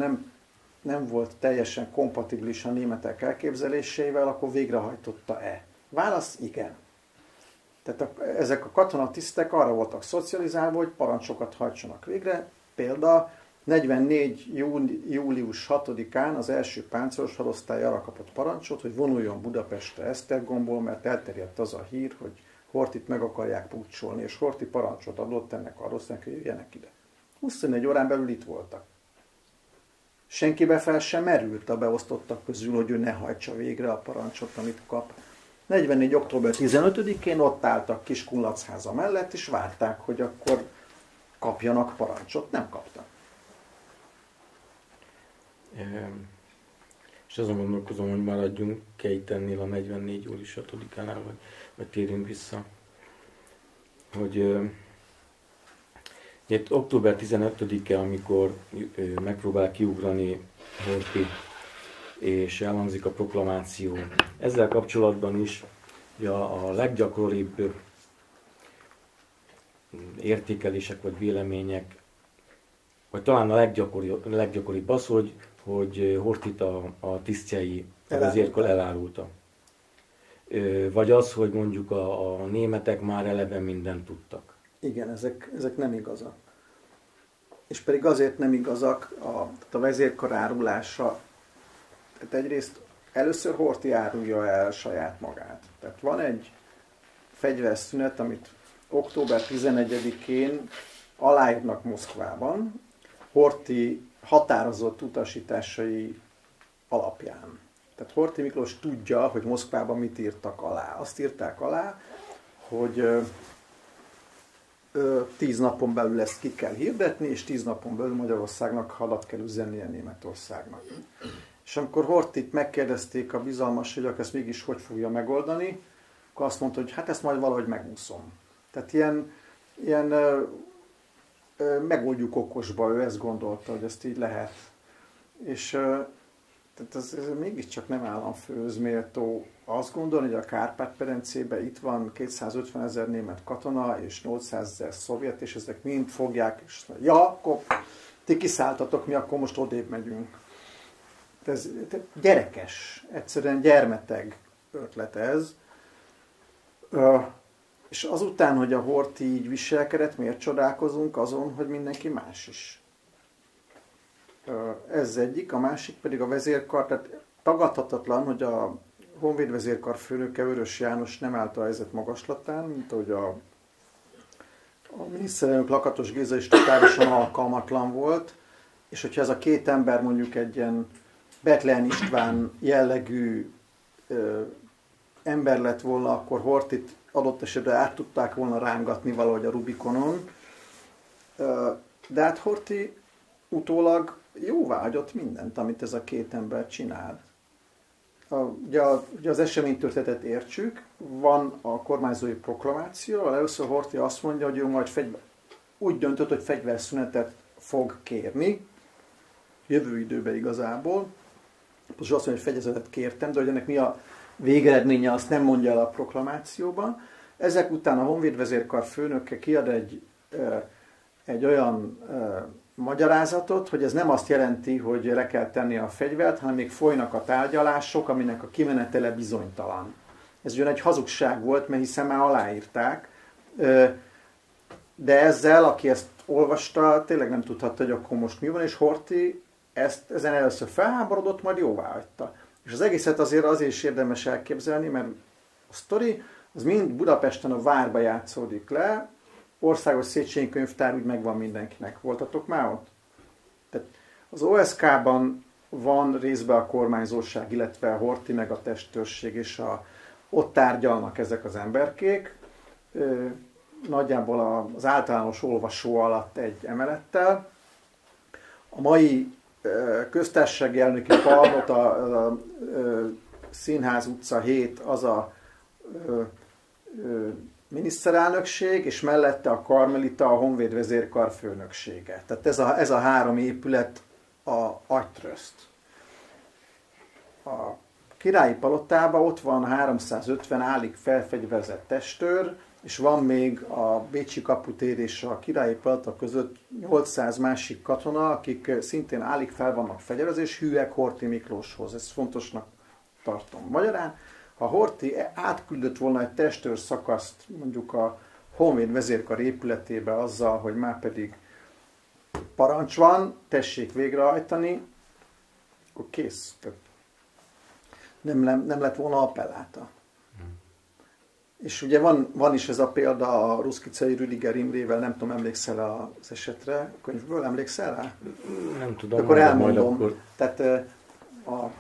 nem volt teljesen kompatibilis a németek elképzeléseivel, akkor végrehajtotta-e? Válasz igen. Tehát ezek a katonatisztek arra voltak szocializálva, hogy parancsokat hajtsanak végre. Példa 44. július 6-án az első páncélos hadosztály arra kapott parancsot, hogy vonuljon Budapestre Esztergomból, mert elterjedt az a hír, hogy Horthyt meg akarják pucsolni, és Horthy parancsot adott ennek a hadosztálynak, hogy jöjjenek ide. 24 órán belül itt voltak. Senkibe fel sem merült a beosztottak közül, hogy ő ne hajtsa végre a parancsot, amit kap. 44. október 15-én ott álltak Kiskunlachháza mellett, és várták, hogy akkor kapjanak parancsot. Nem kaptak. És azon gondolkozom, hogy maradjunk-e itt ennél a 44. július 6-ánál, vagy térjünk vissza. Hogy október 15-e, amikor megpróbál kiugrani Horthy, és elhangzik a proklamáció. Ezzel kapcsolatban is a leggyakoribb értékelések vagy vélemények, vagy talán a leggyakoribb az, hogy Horthyt a tisztjei azért elárulta. Vagy az, hogy mondjuk a németek már eleve mindent tudtak. Igen, ezek nem igazak. És pedig azért nem igazak a vezérkar árulása. Tehát egyrészt először Horthy árulja el saját magát. Tehát van egy fegyveres szünet, amit október 11-én aláírnak Moszkvában, Horthy határozott utasításai alapján. Tehát Horthy Miklós tudja, hogy Moszkvában mit írtak alá. Azt írták alá, hogy 10 napon belül ezt ki kell hirdetni, és 10 napon belül Magyarországnak hadat kell üzennie Németországnak. És amikor Horthyt megkérdezték a bizalmas, hogy ezt mégis hogy fogja megoldani, akkor azt mondta, hogy hát ezt majd valahogy megúszom. Tehát ilyen megoldjuk okosba, ő ezt gondolta, hogy ezt így lehet. És tehát ez mégiscsak nem államfőhöz méltó azt gondolni, hogy a Kárpát-perencében itt van 250 000 német katona és 800 000 szovjet, és ezek mind fogják, és ja, akkor ti kiszálltatok, mi akkor most odébb megyünk. Ez gyerekes, egyszerűen gyermeteg ötlet ez. És azután, hogy a Horthy így viselkedett, miért csodálkozunk azon, hogy mindenki más is. Ez egyik, a másik pedig a vezérkar, tehát tagadhatatlan, hogy a Honvéd vezérkar főnöke Vörös János nem állt a helyzet magaslatán, mint hogy a miniszterelnök Lakatos Géza is totálisan alkalmatlan volt, és hogyha ez a két ember mondjuk egy ilyen Bethlen István jellegű ember lett volna, akkor Horthyt adott esetben át tudták volna rángatni valahogy a Rubikonon. De hát Horthy utólag jóváhagyott mindent, amit ez a két ember csinál. Ugye az eseménytörténetet értsük, van a kormányzói proklamáció, először Horthy azt mondja, hogy ő majd úgy döntött, hogy fegyverszünetet fog kérni, jövő időben igazából. Most azt mondja, hogy fegyverszünetet kértem, de hogy ennek mi a végeredménye, azt nem mondja el a proklamációban. Ezek után a honvédvezérkar főnöke kiad egy olyan magyarázatot, hogy ez nem azt jelenti, hogy le kell tenni a fegyvert, hanem még folynak a tárgyalások, aminek a kimenetele bizonytalan. Ez ugyan egy hazugság volt, mert hiszen már aláírták, de ezzel, aki ezt olvasta, tényleg nem tudhatta, hogy akkor most mi van, és Horthy ezen először felháborodott, majd jóváhagyta. És az egészet azért is érdemes elképzelni, mert a sztori az mind Budapesten a várba játszódik le, országos Széchenyi könyvtár úgy megvan mindenkinek. Voltatok már ott? Tehát az OSK-ban van részben a kormányzóság, illetve Horthy meg a testőrség, és ott tárgyalnak ezek az emberkék, nagyjából az általános olvasó alatt egy emelettel. A mai köztársasági elnöki palmot, a Színház utca 7, az a miniszterelnökség, és mellette a Karmelita, a Honvéd vezérkar főnöksége. Tehát ez a három épület a agytröszt. A Királyi Palotában ott van 350 állig felfegyverzett testőr, és van még a Bécsi kaputér és a Királyi Palota között 800 másik katona, akik szintén állig fel vannak fegyverezve, és hűek Horthy Miklóshoz. Ezt fontosnak tartom. Magyarán, ha Horthy átküldött volna egy testőr szakaszt mondjuk a Honvéd vezérkar épületébe azzal, hogy már pedig parancs van, tessék végrehajtani, akkor kész. Nem lett volna appelláta. És ugye van is ez a példa a Ruszkicai Rüdiger Imrével, nem tudom, emlékszel az esetre, a könyvből emlékszel rá? Nem tudom. Akkor elmondom. Tehát a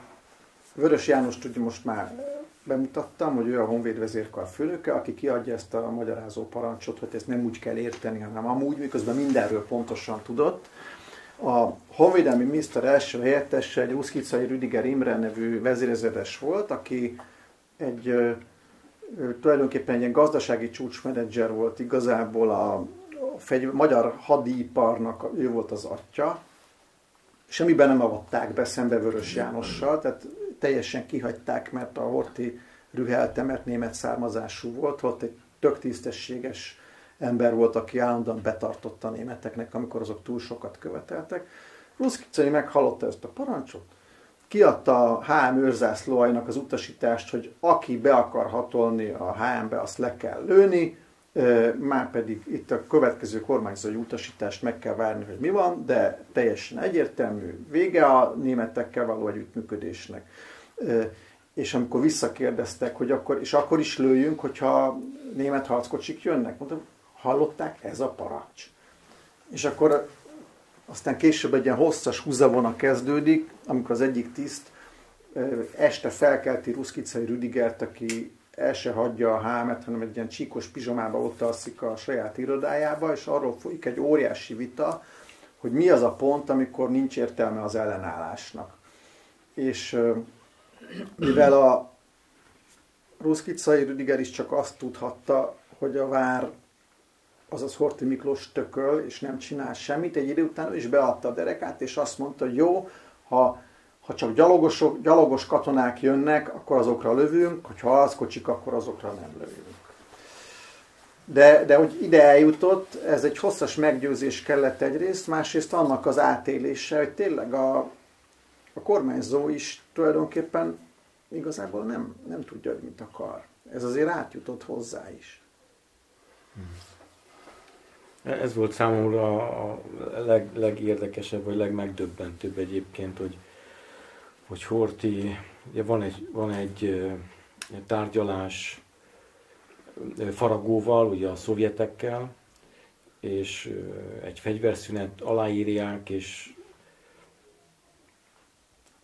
Vörös Jánost ugye most már bemutattam, hogy ő a Honvéd vezérkar főnöke, aki kiadja ezt a magyarázó parancsot, hogy ezt nem úgy kell érteni, hanem amúgy, miközben mindenről pontosan tudott. A honvédelmi miniszter első helyettese egy Ruszkicai Rüdiger Imre nevű vezérezredes volt, aki tulajdonképpen egy ilyen gazdasági csúcsmenedzser volt, igazából a magyar hadiparnak ő volt az atya. Semmiben nem avatták be szembe Vörös Jánossal, tehát teljesen kihagyták, mert a Horthy rühelte, mert német származású volt, ott egy tök tisztességes ember volt, aki állandóan betartotta a németeknek, amikor azok túl sokat követeltek. Ruszkicai meghallotta ezt a parancsot, kiadta a HM őrzászlóainak az utasítást, hogy aki be akar hatolni a HM-be, azt le kell lőni, már pedig itt a következő kormányzói utasítást meg kell várni, hogy mi van, de teljesen egyértelmű vége a németekkel való együttműködésnek. És amikor visszakérdeztek, hogy akkor is lőjünk, hogyha német harckocsik jönnek, mondtam, hallották, ez a parancs. És akkor aztán később egy ilyen hosszas húzavona kezdődik, amikor az egyik tiszt este felkelti Ruszkicai Rüdigert, aki el se hagyja a hámet, hanem egy ilyen csíkos pizsomába ott alszik a saját irodájába, és arról folyik egy óriási vita, hogy mi az a pont, amikor nincs értelme az ellenállásnak. És mivel a Ruszkicai Rüdiger is csak azt tudhatta, hogy a vár, azaz Horthy Miklós tököl, és nem csinál semmit, egy idő után ő is beadta a derekát, és azt mondta, hogy jó, ha csak gyalogos katonák jönnek, akkor azokra lövünk, hogyha harckocsik, akkor azokra nem lövünk. De hogy ide eljutott, ez egy hosszas meggyőzés kellett egyrészt, másrészt annak az átélése, hogy tényleg a kormányzó is tulajdonképpen igazából nem tudja, hogy mit akar. Ez azért átjutott hozzá is. Ez volt számomra a legérdekesebb, vagy legmegdöbbentőbb egyébként, hogy Horthy, ugye van egy tárgyalás Faragóval, ugye a szovjetekkel, és egy fegyverszünet aláírják, és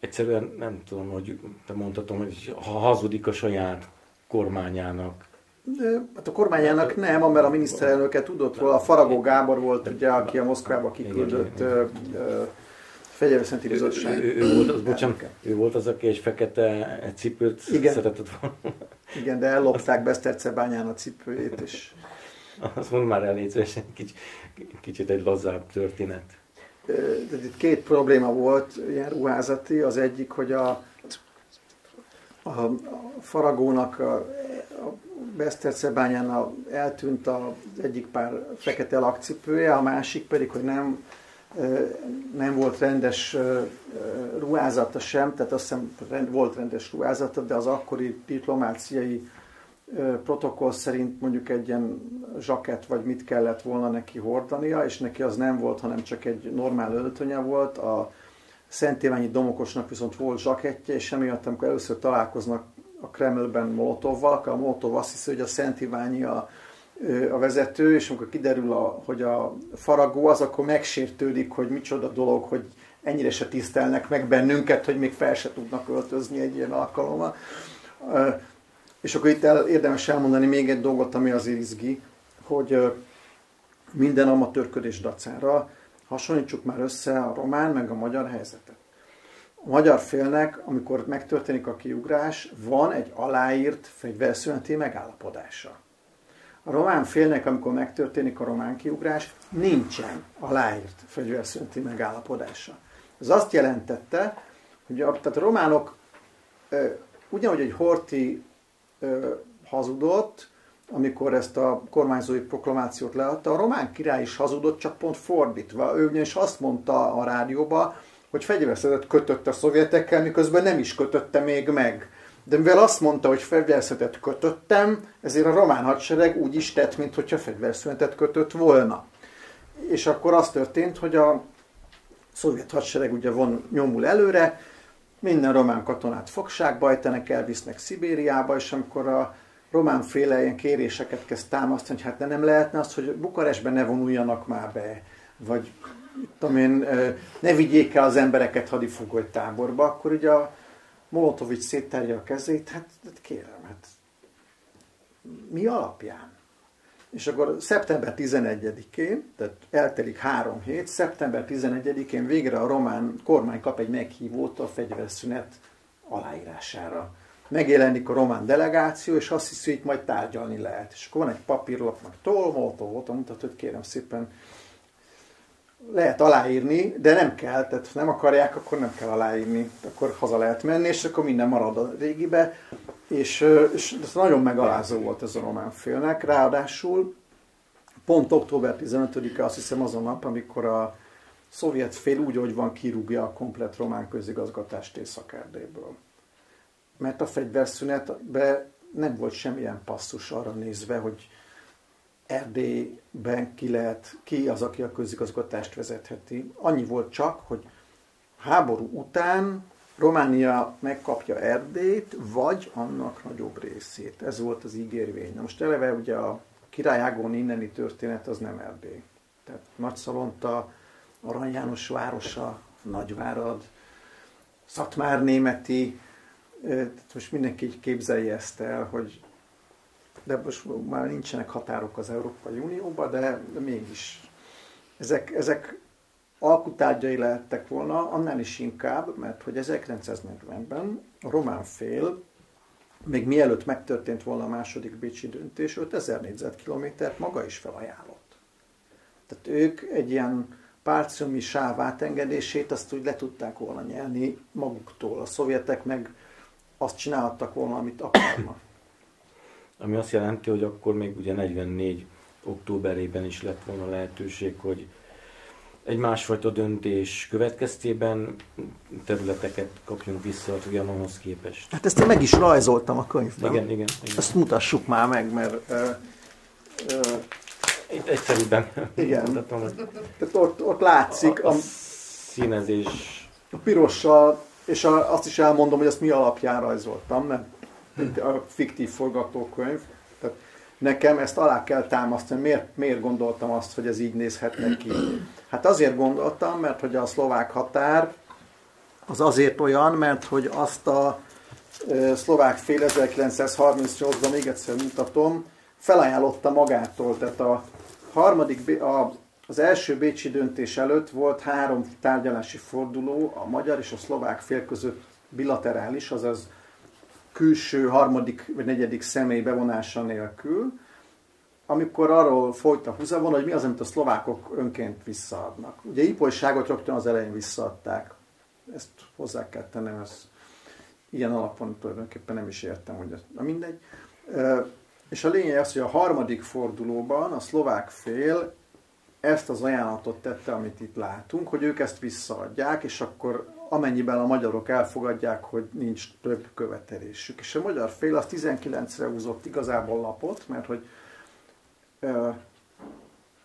egyszerűen nem tudom, hogy te mondhatom, hogy hazudik a saját kormányának. Hát a kormányának nem, mert a miniszterelnöke tudott róla, a Faragó Gábor volt, ugye, aki a Moszkvába kiküldött fegyverszüneti bizottság. Ő volt az, aki egy fekete cipőt szeretett volna. Igen, de ellopták Besztercebányán a cipőjét, és... Azt mondd már el, kicsit egy lazább történet. Itt két probléma volt, ilyen ruházati, az egyik, hogy a Faragónak a Besztercebányán eltűnt az egyik pár fekete lakcipője, a másik pedig, hogy nem volt rendes ruházata sem, tehát azt hiszem volt rendes ruházata, de az akkori diplomáciai protokoll szerint mondjuk egy ilyen zsakett vagy mit kellett volna neki hordania, és neki az nem volt, hanem csak egy normál öltönye volt. A Szentéványi Domokosnak viszont volt zsakettje, és emiatt, amikor először találkoznak a Kremlben Molotovval, akkor a Molotov azt hiszi, hogy a Szentéványi a vezető, és amikor kiderül, hogy a Faragó az, akkor megsértődik, hogy micsoda dolog, hogy ennyire se tisztelnek meg bennünket, hogy még fel se tudnak öltözni egy ilyen alkalommal. És akkor itt érdemes elmondani még egy dolgot, ami azért izgi, hogy minden amatőrködés dacára hasonlítsuk már össze a román meg a magyar helyzetet. A magyar félnek, amikor megtörténik a kiugrás, van egy aláírt fegyverszüneti megállapodása. A román félnek, amikor megtörténik a román kiugrás, nincsen aláírt fegyverszüneti megállapodása. Ez azt jelentette, hogy tehát a románok ugyanúgy, hogy Horthy hazudott, amikor ezt a kormányzói proklamációt leadta, a román király is hazudott, csak pont fordítva. Ő ugyanis azt mondta a rádióba, hogy fegyverszetet kötött a szovjetekkel, miközben nem is kötötte még meg. De mivel azt mondta, hogy fegyverszetet kötöttem, ezért a román hadsereg úgy is tett, mintha fegyverszünetet kötött volna. És akkor az történt, hogy a szovjet hadsereg ugye nyomul előre, minden román katonát fogságba ejtenek, elvisznek Szibériába, és amikor a románféle ilyen kéréseket kezd támasztani, hogy hát de nem lehetne azt, hogy Bukarestben ne vonuljanak már be, vagy tudom én, ne vigyék el az embereket hadifogolytáborba, akkor ugye a Molotovics szétterje a kezét, hát kérem, hát mi alapján? És akkor szeptember 11-én, tehát eltelik 3 hét, szeptember 11-én végre a román kormány kap egy meghívót a fegyverszünet aláírására. Megjelenik a román delegáció, és azt hiszi, hogy itt majd tárgyalni lehet. És akkor van egy papírlap, meg Molotov mutat, hogy kérem szépen, lehet aláírni, de nem kell, tehát ha nem akarják, akkor nem kell aláírni. Akkor haza lehet menni, és akkor minden marad a régibe. És ez nagyon megalázó volt ez a román félnek. Ráadásul pont október 15-e, azt hiszem az a nap, amikor a szovjet fél úgy, hogy van, kirúgja a komplet román közigazgatást Észak-Erdélyből. Mert a fegyverszünetben nem volt semmilyen passzus arra nézve, hogy Erdélyben ki az, aki a közigazgatást vezetheti. Annyi volt csak, hogy háború után Románia megkapja Erdélyt, vagy annak nagyobb részét. Ez volt az ígérvény. Na most eleve ugye a Király Ágon inneni történet az nem Erdély. Tehát Nagyszalonta, Arany János városa, Nagyvárad, Szatmárnémeti. Most mindenki így képzelje ezt el, hogy de most már nincsenek határok az Európai Unióban, de mégis ezek alkutárgyai lehettek volna, annál is inkább, mert hogy 1940-ben a román fél, még mielőtt megtörtént volna a második bécsi döntés, 5000 négyzetkilométert maga is felajánlott. Tehát ők egy ilyen párciumi sáv átengedését azt úgy le tudták volna nyelni maguktól. A szovjetek meg azt csinálhattak volna, amit akarnak. Ami azt jelenti, hogy akkor még ugye 44 októberében is lett volna lehetőség, hogy egy másfajta döntés következtében területeket kapjunk vissza a Trianonhoz képest. Hát ezt én meg is rajzoltam a könyvben. Igen. Ezt mutassuk már meg, mert... Itt egyszerűen mutatom. Tehát ott látszik a színezés. A pirossal, és azt is elmondom, hogy ezt mi alapján rajzoltam, mert a fiktív forgatókönyv. Tehát nekem ezt alá kell támasztani. Miért gondoltam azt, hogy ez így nézhetne ki? Hát azért gondoltam, mert hogy a szlovák határ az azért olyan, mert hogy azt a szlovák fél 1938-ban, még egyszer mutatom, felajánlotta magától. Tehát az első bécsi döntés előtt volt 3 tárgyalási forduló a magyar és a szlovák fél között bilaterális, azaz külső harmadik vagy negyedik személy bevonása nélkül, amikor arról folyt a húzavon, hogy mi az, amit a szlovákok önként visszaadnak. Ugye Ipolyságot rögtön az elején visszaadták. Ezt hozzá kell tennem, ez ilyen alapon tulajdonképpen nem is értem, hogy na mindegy. És a lényeg az, hogy a harmadik fordulóban a szlovák fél ezt az ajánlatot tette, amit itt látunk, hogy ők ezt visszaadják, és akkor amennyiben a magyarok elfogadják, hogy nincs több követelésük. És a magyar fél az 19-re húzott igazából lapot, mert hogy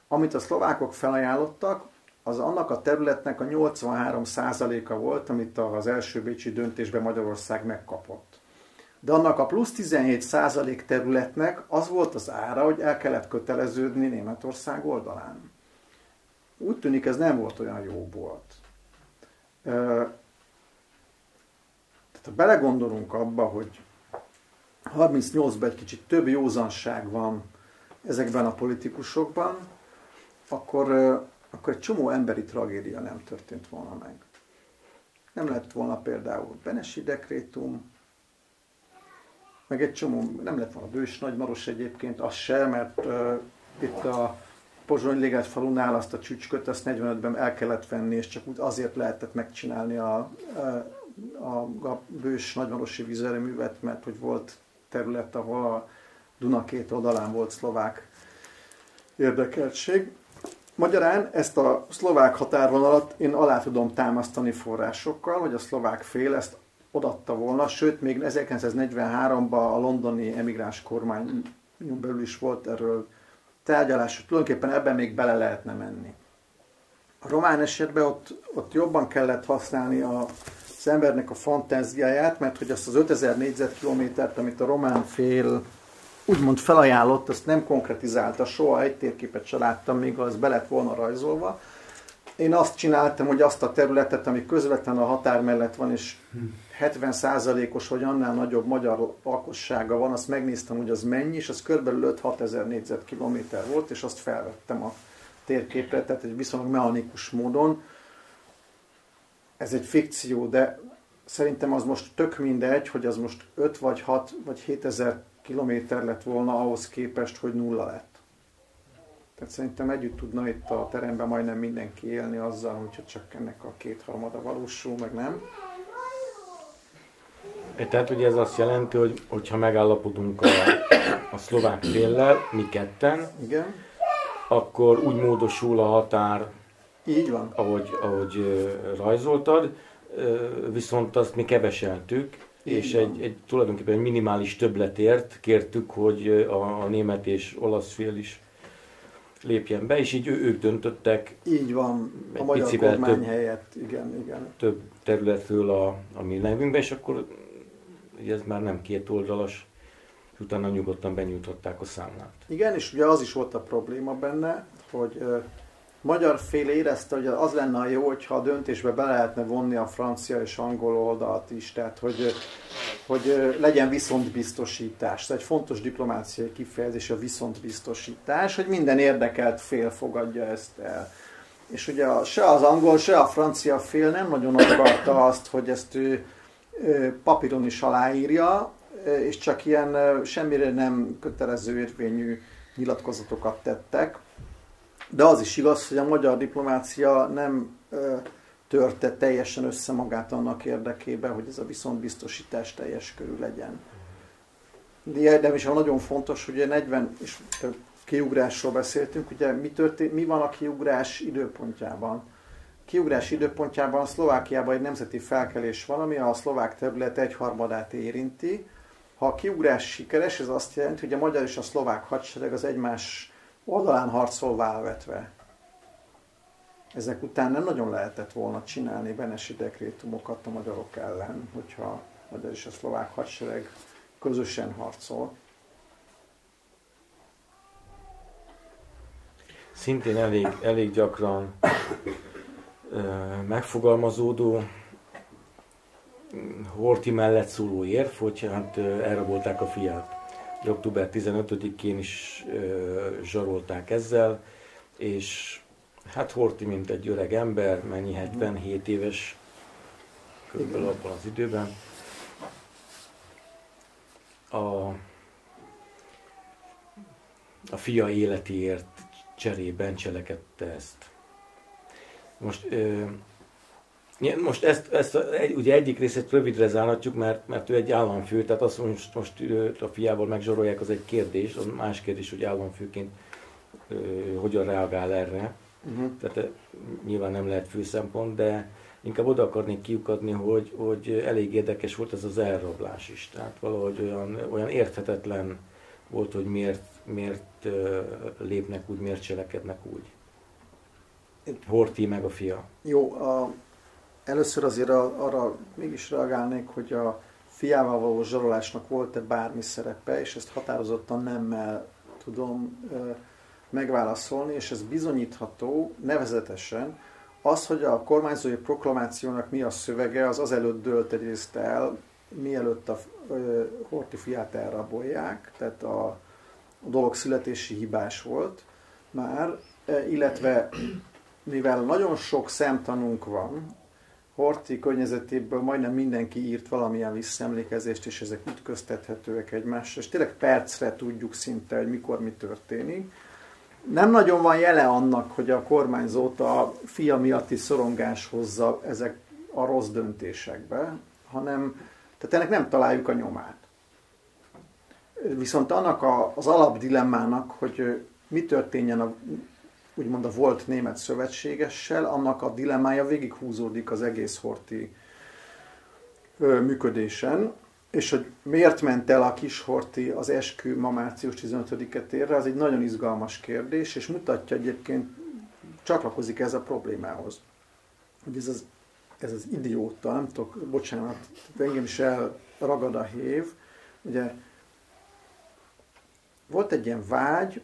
amit a szlovákok felajánlottak, az annak a területnek a 83%-a volt, amit az első bécsi döntésben Magyarország megkapott. De annak a plusz 17% területnek az volt az ára, hogy el kellett köteleződni Németország oldalán. Úgy tűnik, ez nem volt olyan jó volt. Tehát ha belegondolunk abba, hogy 38-ban egy kicsit több józanság van ezekben a politikusokban, akkor egy csomó emberi tragédia nem történt volna meg. Nem lett volna például Benesi dekrétum, meg egy csomó, nem lett volna Bős Nagymaros egyébként, az se, mert itt a Pozsony-Ligetfalunál azt a csücsköt, azt 45-ben el kellett venni, és csak úgy azért lehetett megcsinálni a Bős nagymarosi vízerőművet, mert hogy volt terület, ahol a Duna két oldalán volt szlovák érdekeltség. Magyarán ezt a szlovák határvonalat én alá tudom támasztani forrásokkal, hogy a szlovák fél ezt odatta volna, sőt még 1943-ban a londoni emigráns kormányon belül is volt erről tárgyalás, hogy tulajdonképpen ebben még bele lehetne menni. A román esetben ott jobban kellett használni az embernek a fantáziáját, mert hogy azt az 5000 négyzetkilométert, amit a román fél úgymond felajánlott, azt nem konkretizálta soha, egy térképet se láttam, még az be lett volna rajzolva. Én azt csináltam, hogy azt a területet, ami közvetlenül a határ mellett van, és 70%-os vagy annál nagyobb magyar lakossága van, azt megnéztem, hogy az mennyi, és az körülbelül 5-6 ezer négyzetkilométer volt, és azt felvettem a térképre, tehát egy viszonylag mechanikus módon. Ez egy fikció, de szerintem az most tök mindegy, hogy az most 5 vagy 6 vagy 7 ezer kilométer lett volna ahhoz képest, hogy nulla lett. Tehát szerintem együtt tudna itt a teremben majdnem mindenki élni azzal, hogyha csak ennek a kétharmada valósul, meg nem. Tehát ugye ez azt jelenti, hogy ha megállapodunk a szlovák féllel, mi ketten, igen, akkor úgy módosul a határ, így van, ahogy rajzoltad, viszont azt mi keveseltük, és egy tulajdonképpen egy minimális többletért kértük, hogy a német és olasz fél is lépjen be, és így ők döntöttek. Így van, a magyar kormány helyett, igen. Több területről a mi nevünkben, és akkor ez már nem két oldalas, és utána nyugodtan benyújtották a számlát. Igen, és ugye az is volt a probléma benne, hogy magyar fél érezte, hogy az lenne a jó, hogyha a döntésbe be lehetne vonni a francia és angol oldalt is, tehát hogy legyen viszontbiztosítás. Ez egy fontos diplomáciai kifejezés, a viszontbiztosítás, hogy minden érdekelt fél fogadja ezt el. És ugye se az angol, se a francia fél nem nagyon akarta azt, hogy ezt ő papíron is aláírja, és csak ilyen semmire nem kötelező érvényű nyilatkozatokat tettek. De az is igaz, hogy a magyar diplomácia nem törte teljesen össze magát annak érdekében, hogy ez a viszontbiztosítás teljes körű legyen. De is nagyon fontos, hogy 40 és kiugrásról beszéltünk, ugye mi van a kiugrás időpontjában? Kiugrás időpontjában a Szlovákiában egy nemzeti felkelés van, ami a szlovák terület egyharmadát érinti. Ha a kiugrás sikeres, ez azt jelenti, hogy a magyar és a szlovák hadsereg az egymás oldalán harcol válvetve. Ezek után nem nagyon lehetett volna csinálni benesi dekrétumokat a magyarok ellen, hogyha a magyar és a szlovák hadsereg közösen harcol. Szintén elég gyakran megfogalmazódó Horthy mellett szóló érv, hogy hát elrabolták a fiát. Október 15-én is zsarolták ezzel, és hát Horthy, mint egy öreg ember, mennyi 77 éves, körülbelül abban az időben, a fia életéért cserében cselekedte ezt. Most ezt ugye egyik részét rövidre zárhatjuk, mert ő egy államfő, tehát azt mondja, hogy most a fiával megzsorolják, az egy kérdés, az más kérdés, hogy államfőként hogyan reagál erre. Tehát nyilván nem lehet fő szempont, de inkább oda akarnék kiukadni, hogy elég érdekes volt ez az elrablás is. Tehát valahogy olyan érthetetlen volt, hogy miért lépnek úgy, miért cselekednek úgy. Horthy meg a fia. Jó, először azért arra mégis reagálnék, hogy a fiával való zsarolásnak volt-e bármi szerepe, és ezt határozottan nemmel tudom megválaszolni, és ez bizonyítható, nevezetesen az, hogy a kormányzói proklamációnak mi a szövege, az azelőtt dőlt egyrészt el, mielőtt a Horthy fiát elrabolják, tehát a dolog születési hibás volt már, illetve mivel nagyon sok szemtanunk van, Horthy környezetéből majdnem mindenki írt valamilyen visszaemlékezést, és ezek ütköztethetőek egymással, és tényleg percre tudjuk szinte, hogy mikor mi történik. Nem nagyon van jele annak, hogy a kormányzót a fia miatti szorongás hozza ezek a rossz döntésekbe, hanem, tehát ennek nem találjuk a nyomát. Viszont annak az alapdilemmának, hogy mi történjen a, úgymond a volt német szövetségessel, annak a dilemmája végighúzódik az egész horthy működésen. És hogy miért ment el a kis horthy az eskü ma március 15-e térre, az egy nagyon izgalmas kérdés, és mutatja egyébként, csatlakozik ez a problémához. Hogy ez az idióta, nem tudok, bocsánat, engem is elragad a hév. Ugye volt egy ilyen vágy,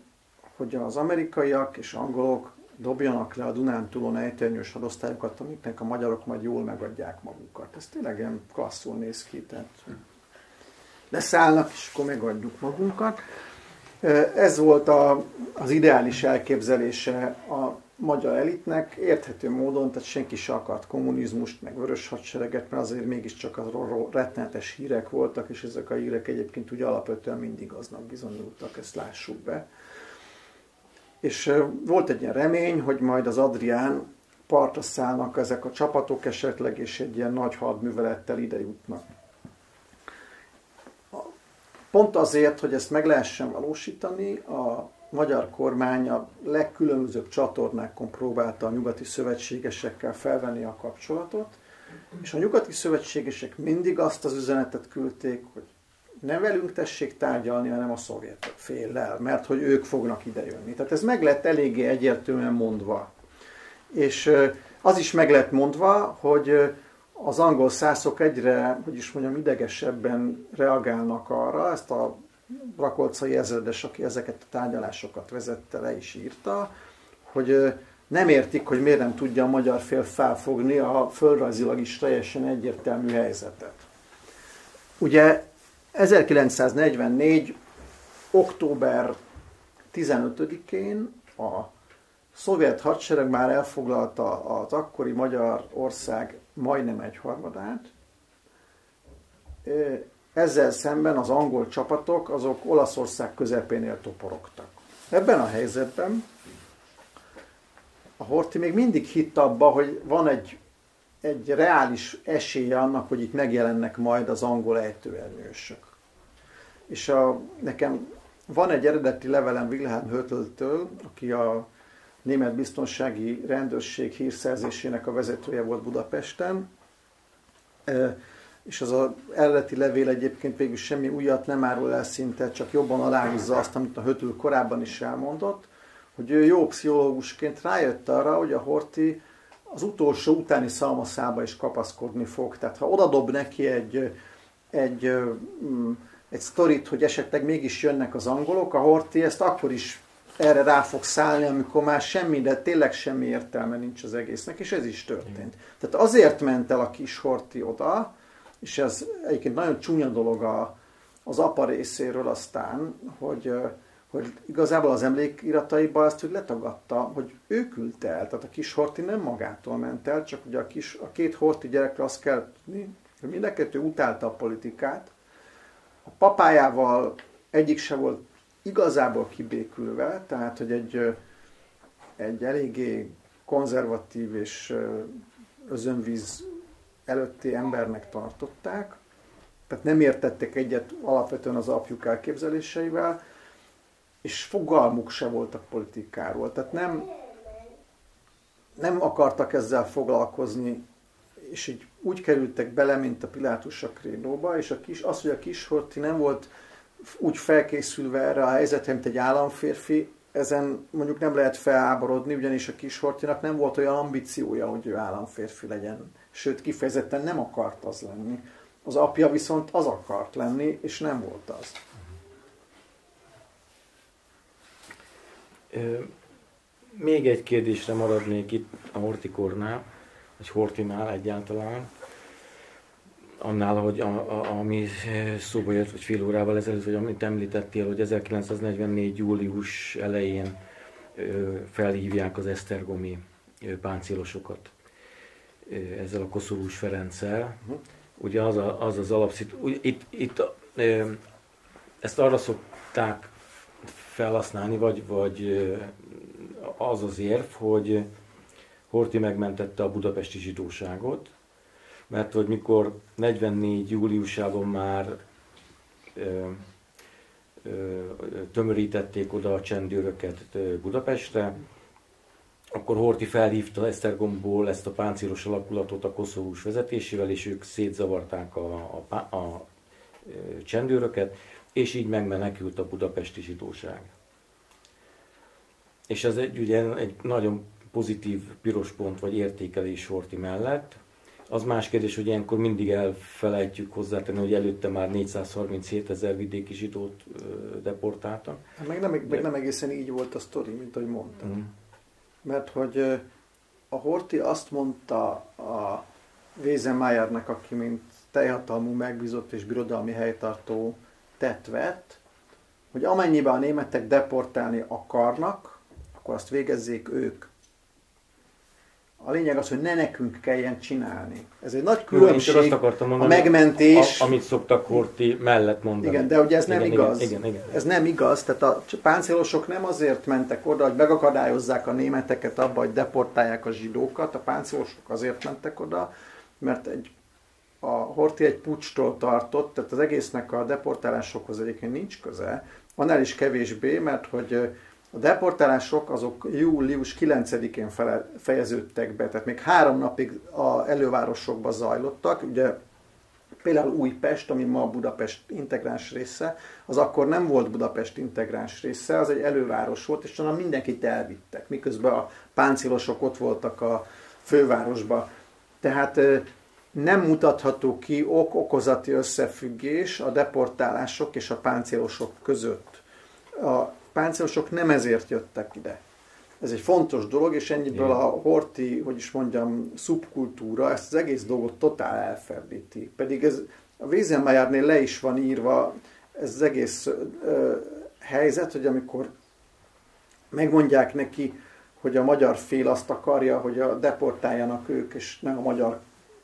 hogy az amerikaiak és angolok dobjanak le a Dunántúlon ejtőernyős hadosztályokat, amiknek a magyarok majd jól megadják magukat. Ez tényleg ilyen klasszul néz ki, tehát leszállnak, és akkor megadjuk magunkat. Ez volt az ideális elképzelése a magyar elitnek, érthető módon, tehát senki se akart kommunizmust, meg vörös hadsereget, mert azért mégiscsak arról rettenetes hírek voltak, és ezek a hírek egyébként úgy alapvetően mindig aznak bizonyultak, ezt lássuk be. És volt egy ilyen remény, hogy majd az Adrián partra szállnak ezek a csapatok esetleg, és egy ilyen nagy hadművelettel ide jutnak. Pont azért, hogy ezt meg lehessen valósítani, a magyar kormány a legkülönbözőbb csatornákon próbálta a nyugati szövetségesekkel felvenni a kapcsolatot, és a nyugati szövetségesek mindig azt az üzenetet küldték, hogy ne velünk tessék tárgyalni, hanem a szovjet féllel, mert hogy ők fognak idejönni. Tehát ez meg lett eléggé egyértelműen mondva. És az is meg lett mondva, hogy az angol szászok egyre, hogy is mondjam, idegesebben reagálnak arra, ezt a Rakolcai ezredes, aki ezeket a tárgyalásokat vezette, le is írta, hogy nem értik, hogy miért nem tudja a magyar fél felfogni a földrajzilag is teljesen egyértelmű helyzetet. Ugye 1944. október 15-én a szovjet hadsereg már elfoglalta az akkori Magyarország majdnem egyharmadát, ezzel szemben az angol csapatok azok Olaszország közepénél toporogtak. Ebben a helyzetben a horthy még mindig hitt abba, hogy van egy reális esélye annak, hogy itt megjelennek majd az angol ejtőernyősök. És nekem van egy eredeti levelem Wilhelm Höttl-től, aki a Német Biztonsági Rendőrség hírszerzésének a vezetője volt Budapesten, és az a eredeti levél egyébként végül semmi újat nem árul el szinte, csak jobban aláhúzza azt, amit a Höttl korábban is elmondott, hogy ő jó pszichológusként rájött arra, hogy a horthy az utolsó utáni szalmaszába is kapaszkodni fog. Tehát ha odadob neki egy sztorit, hogy esetleg mégis jönnek az angolok, a horthy ezt akkor is erre rá fog szállni, amikor már semmi, de tényleg semmi értelme nincs az egésznek, és ez is történt. Tehát azért ment el a kis horthy oda, és ez egyébként nagyon csúnya dolog az apa részéről aztán, hogy igazából az emlékirataiban ezt, hogy letagadta, hogy ő küldte el. Tehát a kis horthy nem magától ment el, csak ugye a két horthy gyerekre azt kell tudni, hogy mind a kettő utálta a politikát. A papájával egyik se volt igazából kibékülve, tehát hogy egy eléggé konzervatív és özönvíz előtti embernek tartották. Tehát nem értettek egyet alapvetően az apjuk elképzeléseivel, és fogalmuk se voltak politikáról. Tehát nem akartak ezzel foglalkozni, és így úgy kerültek bele, mint a Pilátus a krédóba, és az, hogy a kis horthy nem volt úgy felkészülve erre a helyzetre, mint egy államférfi, ezen mondjuk nem lehet feláborodni, ugyanis a kis horthynak nem volt olyan ambíciója, hogy ő államférfi legyen. Sőt, kifejezetten nem akart az lenni. Az apja viszont az akart lenni, és nem volt az. Még egy kérdésre maradnék itt a horthykornál, vagy horthynál egyáltalán, annál, hogy ami szóba jött, vagy fél órával ezelőtt, vagy amit említettél, hogy 1944. július elején felhívják az esztergomi páncélosokat ezzel a Koszorús Ferenccel. Ugye az az alapszituáció, itt ezt arra szokták felhasználni, vagy az az érv, hogy horthy megmentette a budapesti zsidóságot, mert hogy mikor 44. júliusában már tömörítették oda a csendőröket Budapestre, akkor Horthy felhívta Esztergomból ezt a páncélos alakulatot a koszovós vezetésével, és ők szétzavarták a csendőröket, és így megmenekült a budapesti zsidóság. És ez ugye egy nagyon pozitív piros pont vagy értékelés Horthy mellett. Az más kérdés, hogy ilyenkor mindig elfelejtjük hozzátenni, hogy előtte már 437 000 vidéki zsidót deportáltak. Meg nem egészen így volt a sztori, mint ahogy mondtam. Mert hogy a Horthy azt mondta a Wesenmayernek, aki mint teljhatalmú megbízott és birodalmi helytartó tetvett, hogy amennyiben a németek deportálni akarnak, akkor azt végezzék ők. A lényeg az, hogy ne nekünk kelljen csinálni. Ez egy nagy különbség, azt akartam mondani, a megmentés... Amit szoktak Horthy mellett mondani. Igen, de ugye ez nem igaz. Igen. Ez nem igaz, tehát a páncélosok nem azért mentek oda, hogy megakadályozzák a németeket abba, hogy deportálják a zsidókat. A páncélosok azért mentek oda, mert a Horthy egy pucstól tartott, tehát az egésznek a deportálásokhoz egyébként nincs köze. Annál is kevésbé, mert hogy... A deportálások azok július 9-én fejeződtek be, tehát még 3 napig az elővárosokba zajlottak. Ugye például Újpest, ami ma Budapest integráns része, az akkor nem volt Budapest integráns része, az egy előváros volt, és onnan mindenkit elvittek, miközben a páncélosok ott voltak a fővárosban. Tehát nem mutatható ki okozati összefüggés a deportálások és a páncélosok között. A páncélosok nem ezért jöttek ide. Ez egy fontos dolog, és ennyiből a Horthy, hogy is mondjam, szubkultúra ezt az egész dolgot totál elferdíti. Pedig ez a Wesenmayernél le is van írva ez az egész helyzet, hogy amikor megmondják neki, hogy a magyar fél azt akarja, hogy deportáljanak ők, és nem a magyar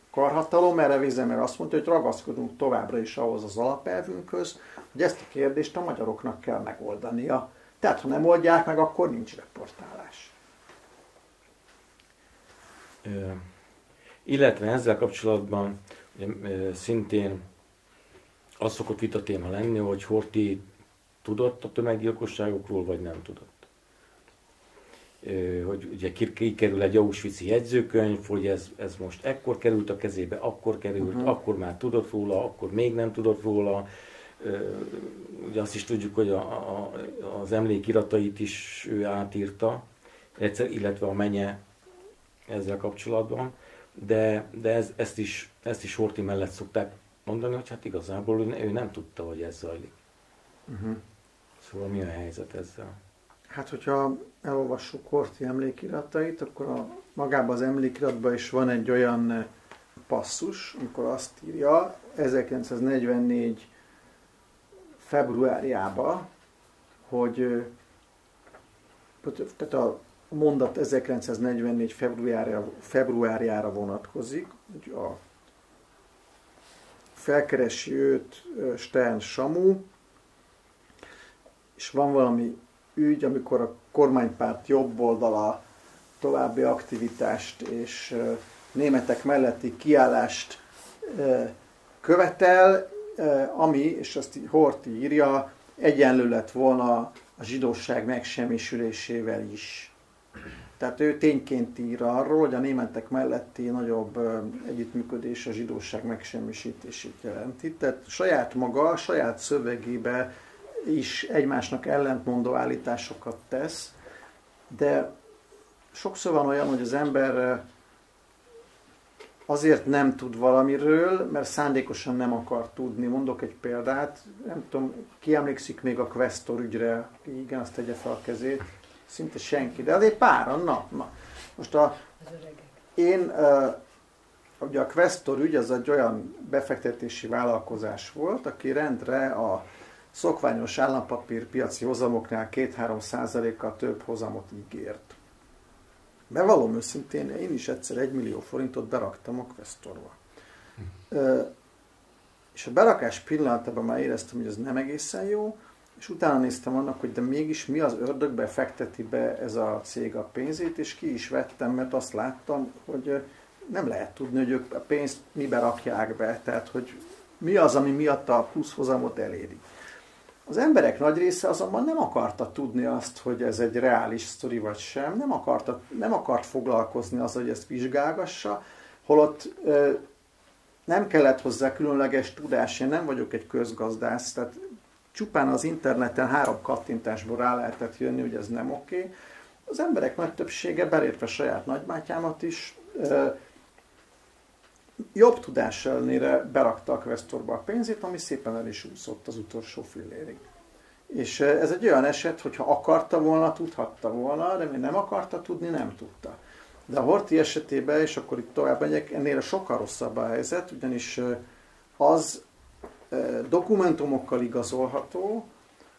karhatalom, erre Wesenmayer azt mondta, hogy ragaszkodunk továbbra is ahhoz az alapelvünkhöz, hogy ezt a kérdést a magyaroknak kell megoldania. Tehát, ha nem oldják meg, akkor nincs deportálás. Illetve ezzel kapcsolatban szintén az szokott vita téma lenni, hogy Horthy tudott a tömeggyilkosságokról, vagy nem tudott. Hogy ugye kikerül egy auschwitz-i jegyzőkönyv, hogy ez most ekkor került a kezébe, akkor került, akkor már tudott róla, akkor még nem tudott róla. Ugye azt is tudjuk, hogy az emlékiratait is ő átírta, illetve a menye ezzel kapcsolatban, de ezt is Horthy mellett szokták mondani, hogy hát igazából ő nem tudta, hogy ez zajlik. Szóval mi a helyzet ezzel? Hát, hogyha elolvassuk Horthy emlékiratait, akkor magában az emlékiratban is van egy olyan passzus, amikor azt írja, 1944 februárjában, hogy tehát a mondat 1944 februárjára vonatkozik, hogy felkeresi őt Stern Samu, és van valami ügy, amikor a kormánypárt jobb oldala további aktivitást és németek melletti kiállást követel, ami, és azt Horthy írja, egyenlő lett volna a zsidóság megsemmisülésével is. Tehát ő tényként ír arról, hogy a németek melletti nagyobb együttműködés a zsidóság megsemmisítését jelenti. Tehát saját maga, saját szövegébe is egymásnak ellentmondó állításokat tesz, de sokszor van olyan, hogy az ember azért nem tud valamiről, mert szándékosan nem akar tudni. Mondok egy példát, nem tudom, ki emlékszik még a Questor ügyre, igen, azt tegye fel a kezét, szinte senki, de azért páran, na. Most ugye a Questor ügy az egy olyan befektetési vállalkozás volt, aki rendre a szokványos állampapírpiaci hozamoknál 2-3%-kal több hozamot ígért. Bevallom őszintén, én is egyszer 1 millió forintot beraktam a Questorba. És a berakás pillanatában már éreztem, hogy ez nem egészen jó, és utána néztem annak, hogy de mégis mi az ördögbe fekteti be ez a cég a pénzét, és ki is vettem, mert azt láttam, hogy nem lehet tudni, hogy ők a pénzt mibe rakják be, tehát hogy mi az, ami miatt a plusz hozamot eléri. Az emberek nagy része azonban nem akarta tudni azt, hogy ez egy reális sztori vagy sem, nem akart foglalkozni azzal, hogy ezt vizsgálgassa, holott nem kellett hozzá különleges tudás, én nem vagyok egy közgazdász, tehát csupán az interneten 3 kattintásból rá lehetett jönni, hogy ez nem oké. Az emberek nagy többsége, belépve saját nagybátyámat is, jobb tudás ellenére berakta a Questorba a pénzét, ami szépen el is úszott az utolsó fillérig. És ez egy olyan eset, hogyha akarta volna, tudhatta volna, de még nem akarta tudni, nem tudta. De a Horthy esetében, és akkor itt tovább megyek, ennél sokkal rosszabb a helyzet, ugyanis az dokumentumokkal igazolható,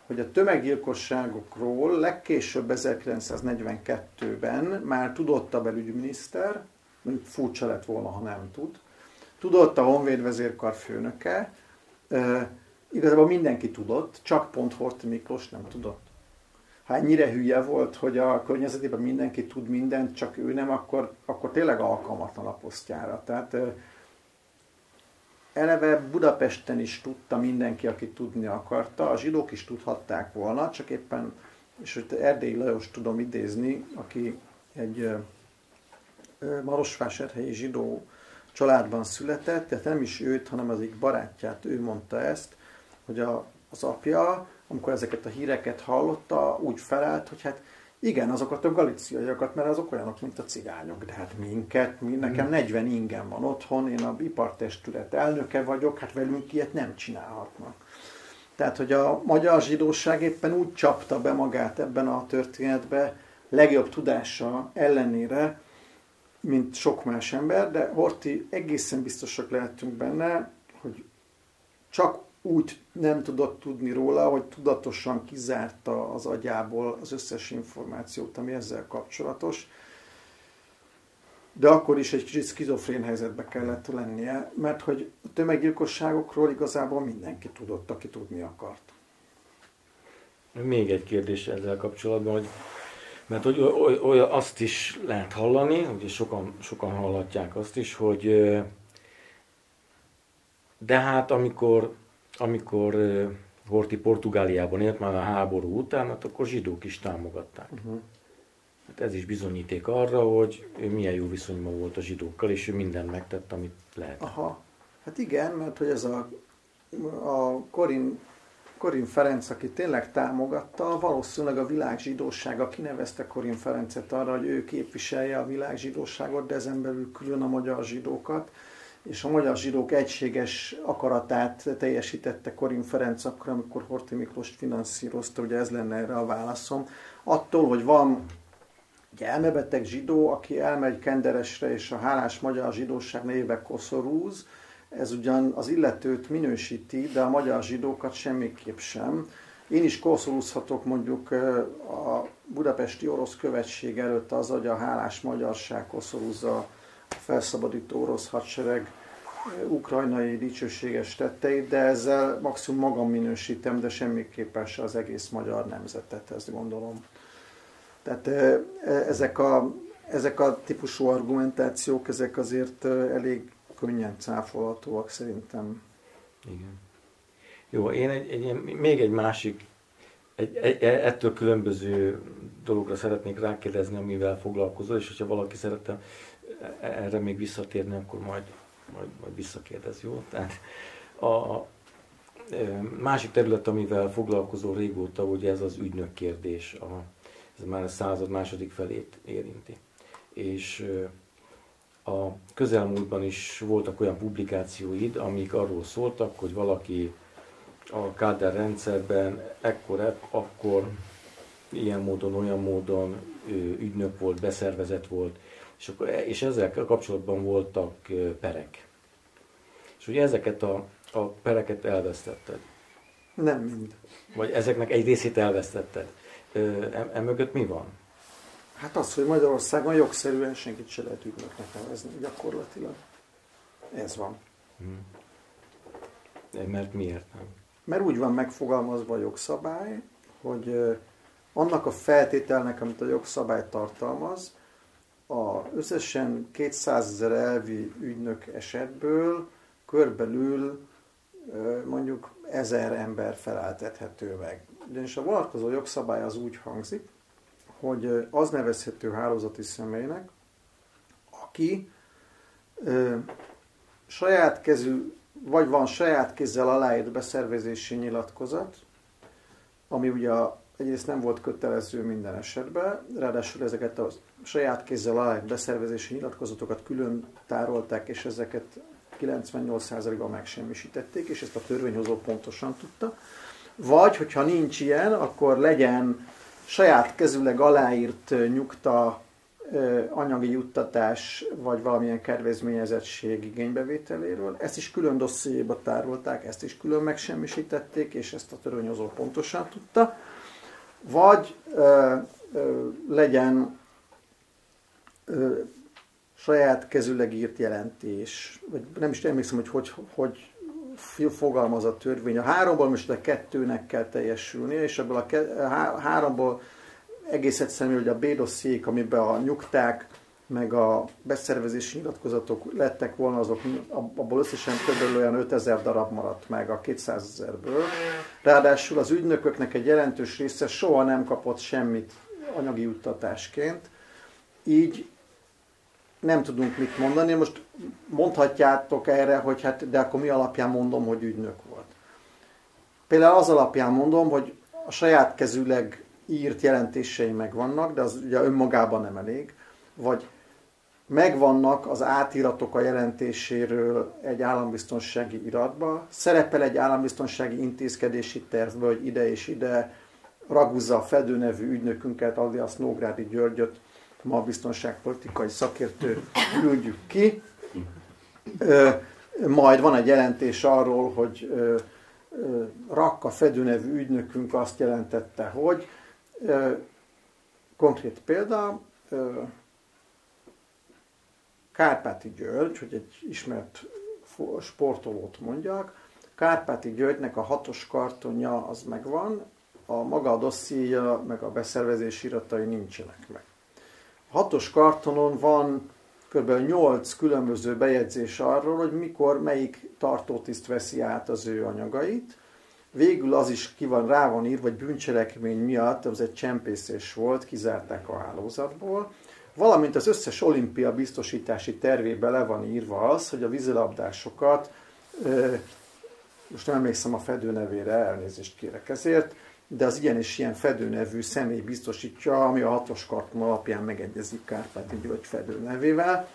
hogy a tömeggyilkosságokról legkésőbb 1942-ben már tudott a belügyminiszter, mondjuk furcsa lett volna, ha nem tudott a honvédvezérkar főnöke, igazából mindenki tudott, csak pont Horthy Miklós nem tudott. Ha ennyire hülye volt, hogy a környezetében mindenki tud mindent, csak ő nem, akkor tényleg alkalmatlan a posztjára. Tehát eleve Budapesten is tudta mindenki, aki tudni akarta, a zsidók is tudhatták volna, csak éppen, és hogy Erdélyi Lajost tudom idézni, aki egy marosvásárhelyi zsidó családban született, tehát nem is őt, hanem az egyik barátját, ő mondta ezt, hogy az apja, amikor ezeket a híreket hallotta, úgy felállt, hogy hát igen, azokat a galiciaiakat, mert azok olyanok, mint a cigányok, de hát minket, nekem 40 ingem van otthon, én a ipartestület elnöke vagyok, hát velünk ilyet nem csinálhatnak. Tehát, hogy a magyar zsidóság éppen úgy csapta be magát ebben a történetben, legjobb tudása ellenére, mint sok más ember, de Horthy egészen biztosak lehetünk benne, hogy csak úgy nem tudott tudni róla, hogy tudatosan kizárta az agyából az összes információt, ami ezzel kapcsolatos. De akkor is egy kicsit szkizofrén helyzetbe kellett lennie, mert hogy a tömeggyilkosságokról igazából mindenki tudott, aki tudni akart. Még egy kérdés ezzel kapcsolatban, hogy mert hogy azt is lehet hallani, ugye sokan hallatják azt is, hogy de hát amikor Horthy Portugáliában élt már a háború után, hát akkor zsidók is támogatták. Hát ez is bizonyíték arra, hogy ő milyen jó viszonyban volt a zsidókkal, és ő mindent megtett, amit lehet. Aha, hát igen, mert hogy ez a Korin Ferenc, aki tényleg támogatta, valószínűleg a világzsidósága kinevezte Korin Ferencet arra, hogy ő képviselje a világzsidóságot, de ezen belül külön a magyar zsidókat, és a magyar zsidók egységes akaratát teljesítette Korin Ferenc akkor, amikor Horthy Miklóst finanszírozta, ugye ez lenne erre a válaszom. Attól, hogy van egy elmebeteg zsidó, aki elmegy Kenderesre, és a hálás magyar zsidóság névbe koszorúz, ez ugyan az illetőt minősíti, de a magyar zsidókat semmiképp sem. Én is koszorúzhatok mondjuk a budapesti orosz követség előtt az, hogy a hálás magyarság koszorúzza a felszabadító orosz hadsereg ukrajnai dicsőséges tetteit, de ezzel maximum magam minősítem, de semmiképpen se az egész magyar nemzetet, ezt gondolom. Tehát ezek a típusú argumentációk, ezek azért elég könnyen cáfolhatóak szerintem. Igen. Jó, én még egy másik, ettől különböző dologra szeretnék rákérdezni, amivel foglalkozol, és hogyha valaki szeretne erre még visszatérni, akkor majd visszakérdez, jó? Tehát a másik terület, amivel foglalkozol régóta, ugye ez az ügynök kérdés, ez már a század második felét érinti. És a közelmúltban is voltak olyan publikációid, amik arról szóltak, hogy valaki a káder rendszerben akkor ilyen módon, olyan módon ügynök volt, beszervezett volt, és ezzel kapcsolatban voltak perek. És ugye ezeket a pereket elvesztetted. Nem mind. Vagy ezeknek egy részét elvesztetted. Emögött mi van? Hát az, hogy Magyarországon jogszerűen senkit se lehet ügynöknek nevezni gyakorlatilag. Ez van. Mert miért nem? Mert úgy van megfogalmazva a jogszabály, hogy annak a feltételnek, amit a jogszabály tartalmaz, az összesen 200 000 elvi ügynök esetből körbelül mondjuk 1000 ember feleltethető meg. Ugyanis a vonatkozó jogszabály az úgy hangzik, hogy az nevezhető hálózati személynek, aki saját kezű, vagy van saját kézzel aláírt beszervezési nyilatkozat, ami ugye egyrészt nem volt kötelező minden esetben, ráadásul ezeket a saját kézzel aláírt beszervezési nyilatkozatokat külön tárolták, és ezeket 98%-ban megsemmisítették, és ezt a törvényhozó pontosan tudta. Vagy, hogyha nincs ilyen, akkor legyen saját kezüleg aláírt nyugta, anyagi juttatás, vagy valamilyen kedvezményezettség igénybevételéről. Ezt is külön dossziéba tárolták, ezt is külön megsemmisítették, és ezt a törvényhozó pontosan tudta. Vagy legyen saját kezüleg írt jelentés, vagy nem is emlékszem, hogy fogalmaz a törvény. A 3-ból most a 2-nek kell teljesülnie, és ebből a 3-ból egész egyszerűen, hogy a B-dossziék, amiben a nyugták, meg a beszervezési nyilatkozatok lettek volna, azok abból összesen kb. Olyan 5000 darab maradt meg a 200 000-ből. Ráadásul az ügynököknek egy jelentős része soha nem kapott semmit anyagi juttatásként, így nem tudunk mit mondani. Most mondhatjátok erre, hogy hát, de akkor mi alapján mondom, hogy ügynök volt. Például az alapján mondom, hogy a saját kezüleg írt jelentései megvannak, de az ugye önmagában nem elég, vagy megvannak az átiratok a jelentéséről egy állambiztonsági iratba, szerepel egy állambiztonsági intézkedési tervből, hogy ide és ide ragúzza a Fedő nevű ügynökünket, alias Nógrádi Györgyöt, ma a biztonságpolitikai szakértő, küldjük ki. Majd van egy jelentés arról, hogy Rakka Fedő nevű ügynökünk azt jelentette, hogy konkrét példa, Kárpáti György, hogy egy ismert sportolót mondjak, Kárpáti Györgynek a 6-os kartonja az megvan, a maga a dossziéja, meg a beszervezési iratai nincsenek meg. A 6-os kartonon van kb. 8 különböző bejegyzés arról, hogy mikor melyik tartótiszt veszi át az ő anyagait. Végül az is rá van írva, hogy bűncselekmény miatt, az egy csempészés volt, kizárták a hálózatból. Valamint az összes olimpia biztosítási tervébe le van írva az, hogy a vízilabdásokat, most nem emlékszem a Fedő nevére, elnézést kérek ezért, de az ilyen és ilyen Fedő nevű személy biztosítja, ami a 6-os karton alapján megegyezik Kárpáti György Fedő nevével,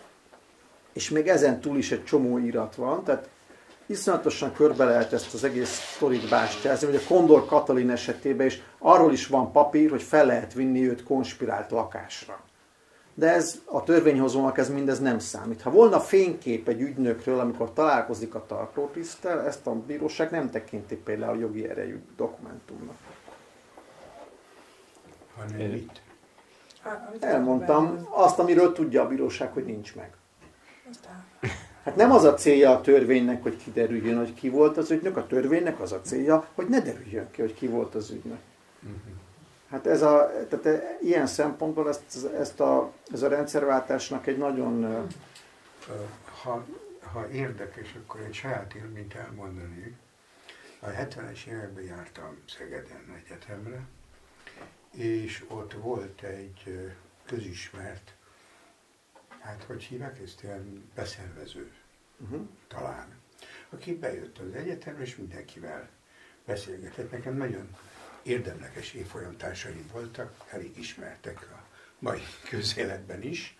és még ezen túl is egy csomó irat van, tehát iszonyatosan körbe lehet ezt az egész sztorit bástyázni, hogy a Kondor Katalin esetében is arról is van papír, hogy fel lehet vinni őt konspirált lakásra. De ez a törvényhozónak ez mindez nem számít. Ha volna fénykép egy ügynökről, amikor találkozik a tartótiszttel, ezt a bíróság nem tekinti például jogi erejű dokumentumnak. Hanem mit? Elmondtam azt, amiről tudja a bíróság, hogy nincs meg. Hát nem az a célja a törvénynek, hogy kiderüljön, hogy ki volt az ügynök, a törvénynek az a célja, hogy ne derüljön ki, hogy ki volt az ügynök. Hát ez a, tehát ilyen szempontból ez a rendszerváltásnak egy nagyon... Ha érdekes, akkor egy saját élményt elmondanék. A 70-es években jártam Szegeden egyetemre, és ott volt egy közismert, hát hogy hívják ezt, ilyen beszervező talán, aki bejött az egyetemre, és mindenkivel beszélgetett. Nekem nagyon érdemleges évfolyamtársaim voltak, elég ismertek a mai közéletben is.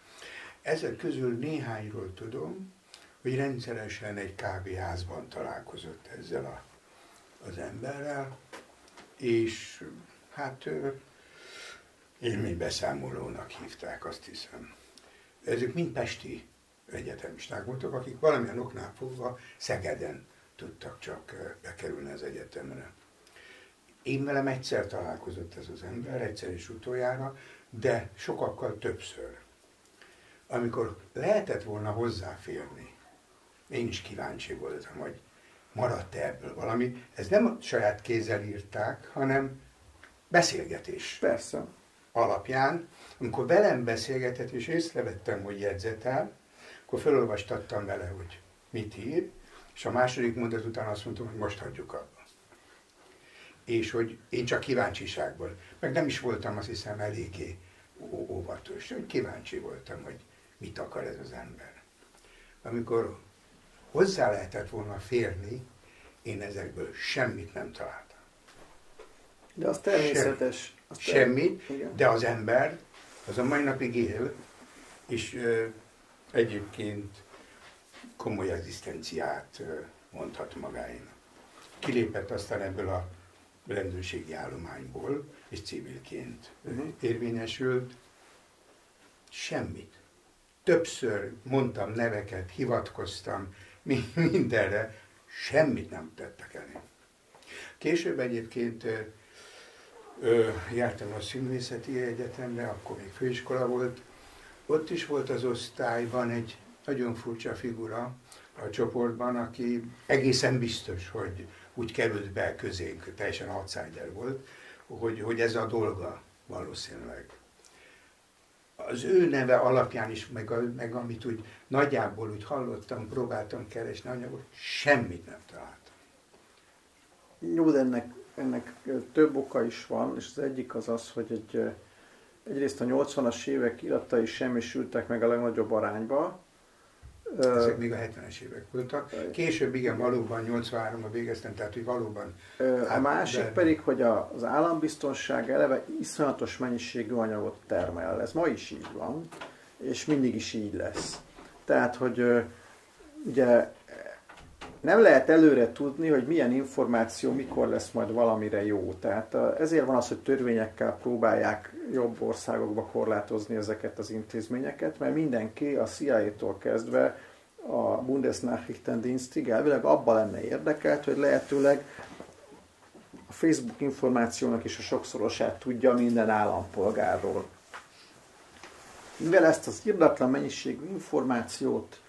Ezek közül néhányról tudom, hogy rendszeresen egy kávéházban találkozott ezzel az emberrel, és hát élménybeszámolónak hívták, azt hiszem. Ezek mind pesti egyetemisták voltak, akik valamilyen oknál fogva Szegeden tudtak csak bekerülni az egyetemre. Én velem egyszer találkozott ez az ember, egyszer és utoljára, de sokakkal többször. Amikor lehetett volna hozzáférni, én is kíváncsi voltam, hogy maradt-e ebből valami. Ez nem a saját kézzel írták, hanem beszélgetés. Persze. Alapján, amikor velem beszélgetett és észrevettem, hogy jegyzetel, akkor felolvastattam vele, hogy mit ír, És a második mondat után azt mondtam, hogy most hagyjuk abba. És hogy én csak kíváncsiságból, meg nem is voltam azt hiszem eléggé óvatos, hogy kíváncsi voltam, hogy mit akar ez az ember. Amikor hozzá lehetett volna férni, én ezekből semmit nem találtam. De az természetes. Semmit, de az ember az a mai napig él, és egyébként komoly egzisztenciát mondhat magáénak. Kilépett aztán ebből a rendőrségi állományból, és civilként érvényesült. Semmit. Többször mondtam neveket, hivatkoztam mindenre, semmit nem tettek elém. Később egyébként jártam a Színművészeti Egyetemre, akkor még főiskola volt. Ott is volt az osztályban egy nagyon furcsa figura a csoportban, aki egészen biztos, hogy úgy került be közénk, teljesen outsider volt, hogy ez a dolga valószínűleg. Az ő neve alapján is, meg amit úgy nagyjából úgy hallottam, próbáltam keresni anyagot, semmit nem találtam. Jó, de ennek több oka is van, és az egyik az az, hogy egyrészt a 80-as évek iratai semmisültek meg a legnagyobb arányba. Ezek még a 70-es évek voltak. Később igen, valóban 83-ban végeztem, tehát hogy valóban... A másik pedig, hogy az állambiztonság eleve iszonyatos mennyiségű anyagot termel. Ez ma is így van, és mindig is így lesz. Tehát, hogy ugye nem lehet előre tudni, hogy milyen információ mikor lesz majd valamire jó. Tehát ezért van az, hogy törvényekkel próbálják jobb országokba korlátozni ezeket az intézményeket, mert mindenki a CIA-tól kezdve a Bundesnachrichtendienstig elvileg abban lenne érdekelt, hogy lehetőleg a Facebook információnak is a sokszorosát tudja minden állampolgárról. Mivel ezt az irdatlan mennyiségű információt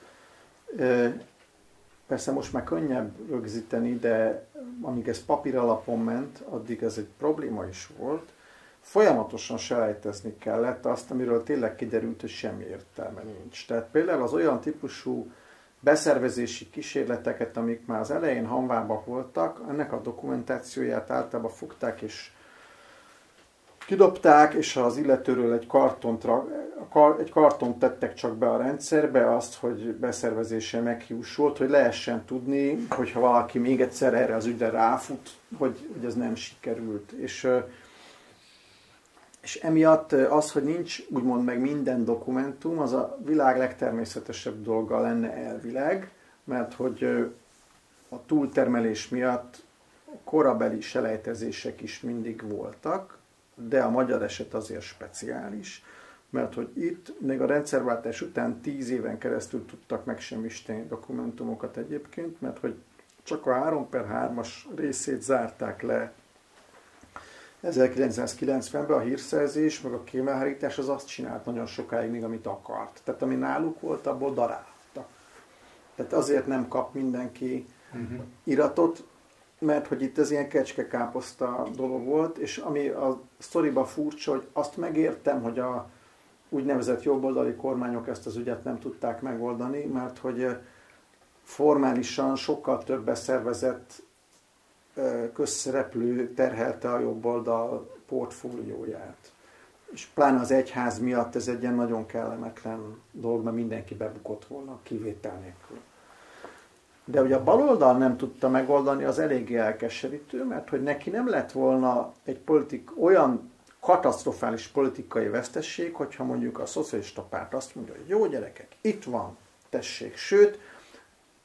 persze most már könnyebb rögzíteni, de amíg ez papír alapon ment, addig ez egy probléma is volt. Folyamatosan selejtezni kellett azt, amiről tényleg kiderült, hogy semmi értelme nincs. Tehát például az olyan típusú beszervezési kísérleteket, amik már az elején hanvába voltak, ennek a dokumentációját általában fogták és kidobták, és az illetőről egy kartont tettek csak be a rendszerbe, azt, hogy beszervezése meghiúsult, hogy lehessen tudni, hogyha valaki még egyszer erre az ügyre ráfut, hogy ez nem sikerült. És emiatt az, hogy nincs úgymond meg minden dokumentum, az a világ legtermészetesebb dolga lenne elvileg, mert hogy a túltermelés miatt korabeli selejtezések is mindig voltak, de a magyar eset azért speciális, mert hogy itt még a rendszerváltás után 10 éven keresztül tudtak megsemmisíteni dokumentumokat egyébként, mert hogy csak a 3/3-as részét zárták le 1990-ben, a hírszerzés, meg a kémelhárítás az azt csinált nagyon sokáig még, amit akart. Tehát ami náluk volt, abból daráltak. Tehát azért nem kap mindenki iratot, mert hogy itt ez ilyen kecske-káposzta dolog volt, és ami a sztoriban furcsa, hogy azt megértem, hogy a úgynevezett jobboldali kormányok ezt az ügyet nem tudták megoldani, mert hogy formálisan sokkal több beszervezett közszereplő terhelte a jobboldal portfólióját. És pláne az egyház miatt ez egy ilyen nagyon kellemetlen dolog, mert mindenki bebukott volna kivétel nélkül. De ugye a baloldal nem tudta megoldani, az eléggé elkeserítő, mert hogy neki nem lett volna egy olyan katasztrofális politikai vesztesség, hogyha mondjuk a szocialista párt azt mondja, hogy jó gyerekek, itt van, tessék, sőt,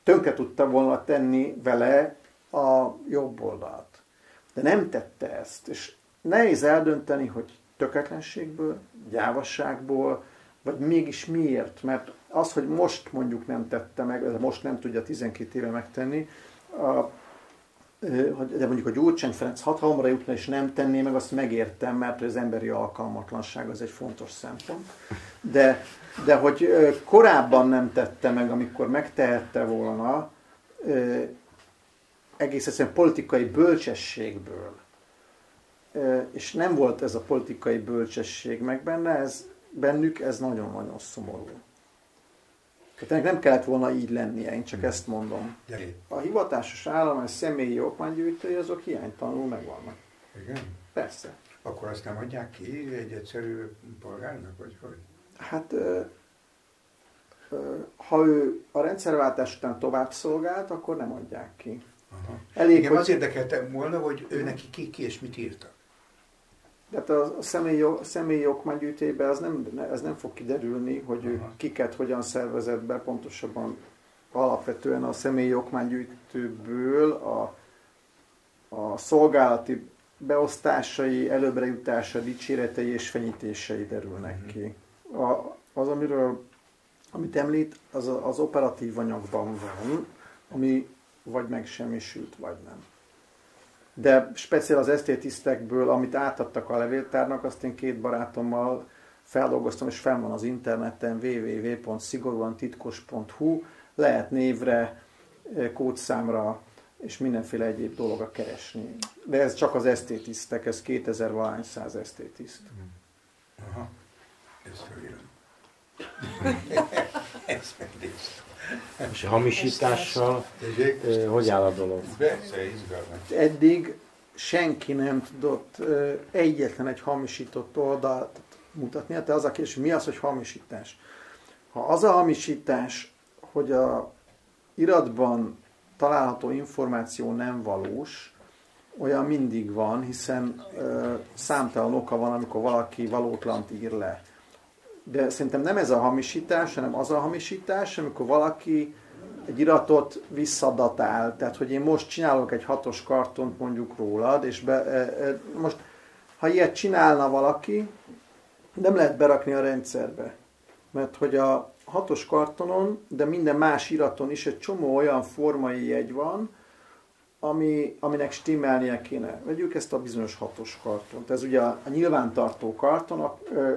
tönkre tudta volna tenni vele a jobb oldalt. De nem tette ezt, és nehéz eldönteni, hogy tökéletlenségből, gyávasságból, vagy mégis miért, mert az, hogy most mondjuk nem tette meg, most nem tudja 12 éve megtenni, de mondjuk a Gyurcsány Ferenc hatalomra jutna és nem tenné meg, azt megértem, mert az emberi alkalmatlanság az egy fontos szempont. De hogy korábban nem tette meg, amikor megtehette volna, egész egyszerűen politikai bölcsességből. És nem volt ez a politikai bölcsesség meg benne, bennük ez nagyon-nagyon szomorú. Tehát nem kellett volna így lennie, én csak ezt mondom. A hivatásos állomás személyi okmánygyűjtői azok hiánytalanul megvannak. Igen? Persze. Akkor azt nem adják ki egy egyszerű polgárnak, vagy hogy? Hát, ha ő a rendszerváltás után tovább szolgált, akkor nem adják ki. Aha. Elég, igen, hogy... az érdekeltem volna, hogy ő neki ki és mit írtak. De a személyi okmánygyűjtőjében ez nem fog kiderülni, hogy ő kiket hogyan szervezett be, pontosabban alapvetően a személyi okmánygyűjtőből a szolgálati beosztásai, előbbre jutása, dicséretei és fenyítései derülnek ki. Az, amit említ, az az operatív anyagban van, ami vagy megsemmisült, vagy nem. De speciál az esztétisztekből, amit átadtak a levéltárnak, azt én két barátommal feldolgoztam, és fenn van az interneten www.szigorúantitkos.hu, lehet névre, kódszámra és mindenféle egyéb dologra keresni. De ez csak az esztétisztek, ez 2000-valahány száz esztétiszt. Aha, ez felírom. Ez megnéztem. És a hamisítással hogy áll a dolog? Eddig senki nem tudott egyetlen egy hamisított oldalt mutatni. Tehát az a kérdés, mi az, hogy hamisítás? Ha az a hamisítás, hogy a iratban található információ nem valós, olyan mindig van, hiszen számtalan oka van, amikor valaki valótlant ír le. De szerintem nem ez a hamisítás, hanem az a hamisítás, amikor valaki egy iratot visszadatál. Tehát, hogy én most csinálok egy 6-os kartont mondjuk rólad, és most, ha ilyet csinálna valaki, nem lehet berakni a rendszerbe. Mert hogy a 6-os kartonon, de minden más iraton is egy csomó olyan formai jegy van, aminek stimmelnie kéne. Vegyük ezt a bizonyos 6-os kartont. Ez ugye a nyilvántartó karton,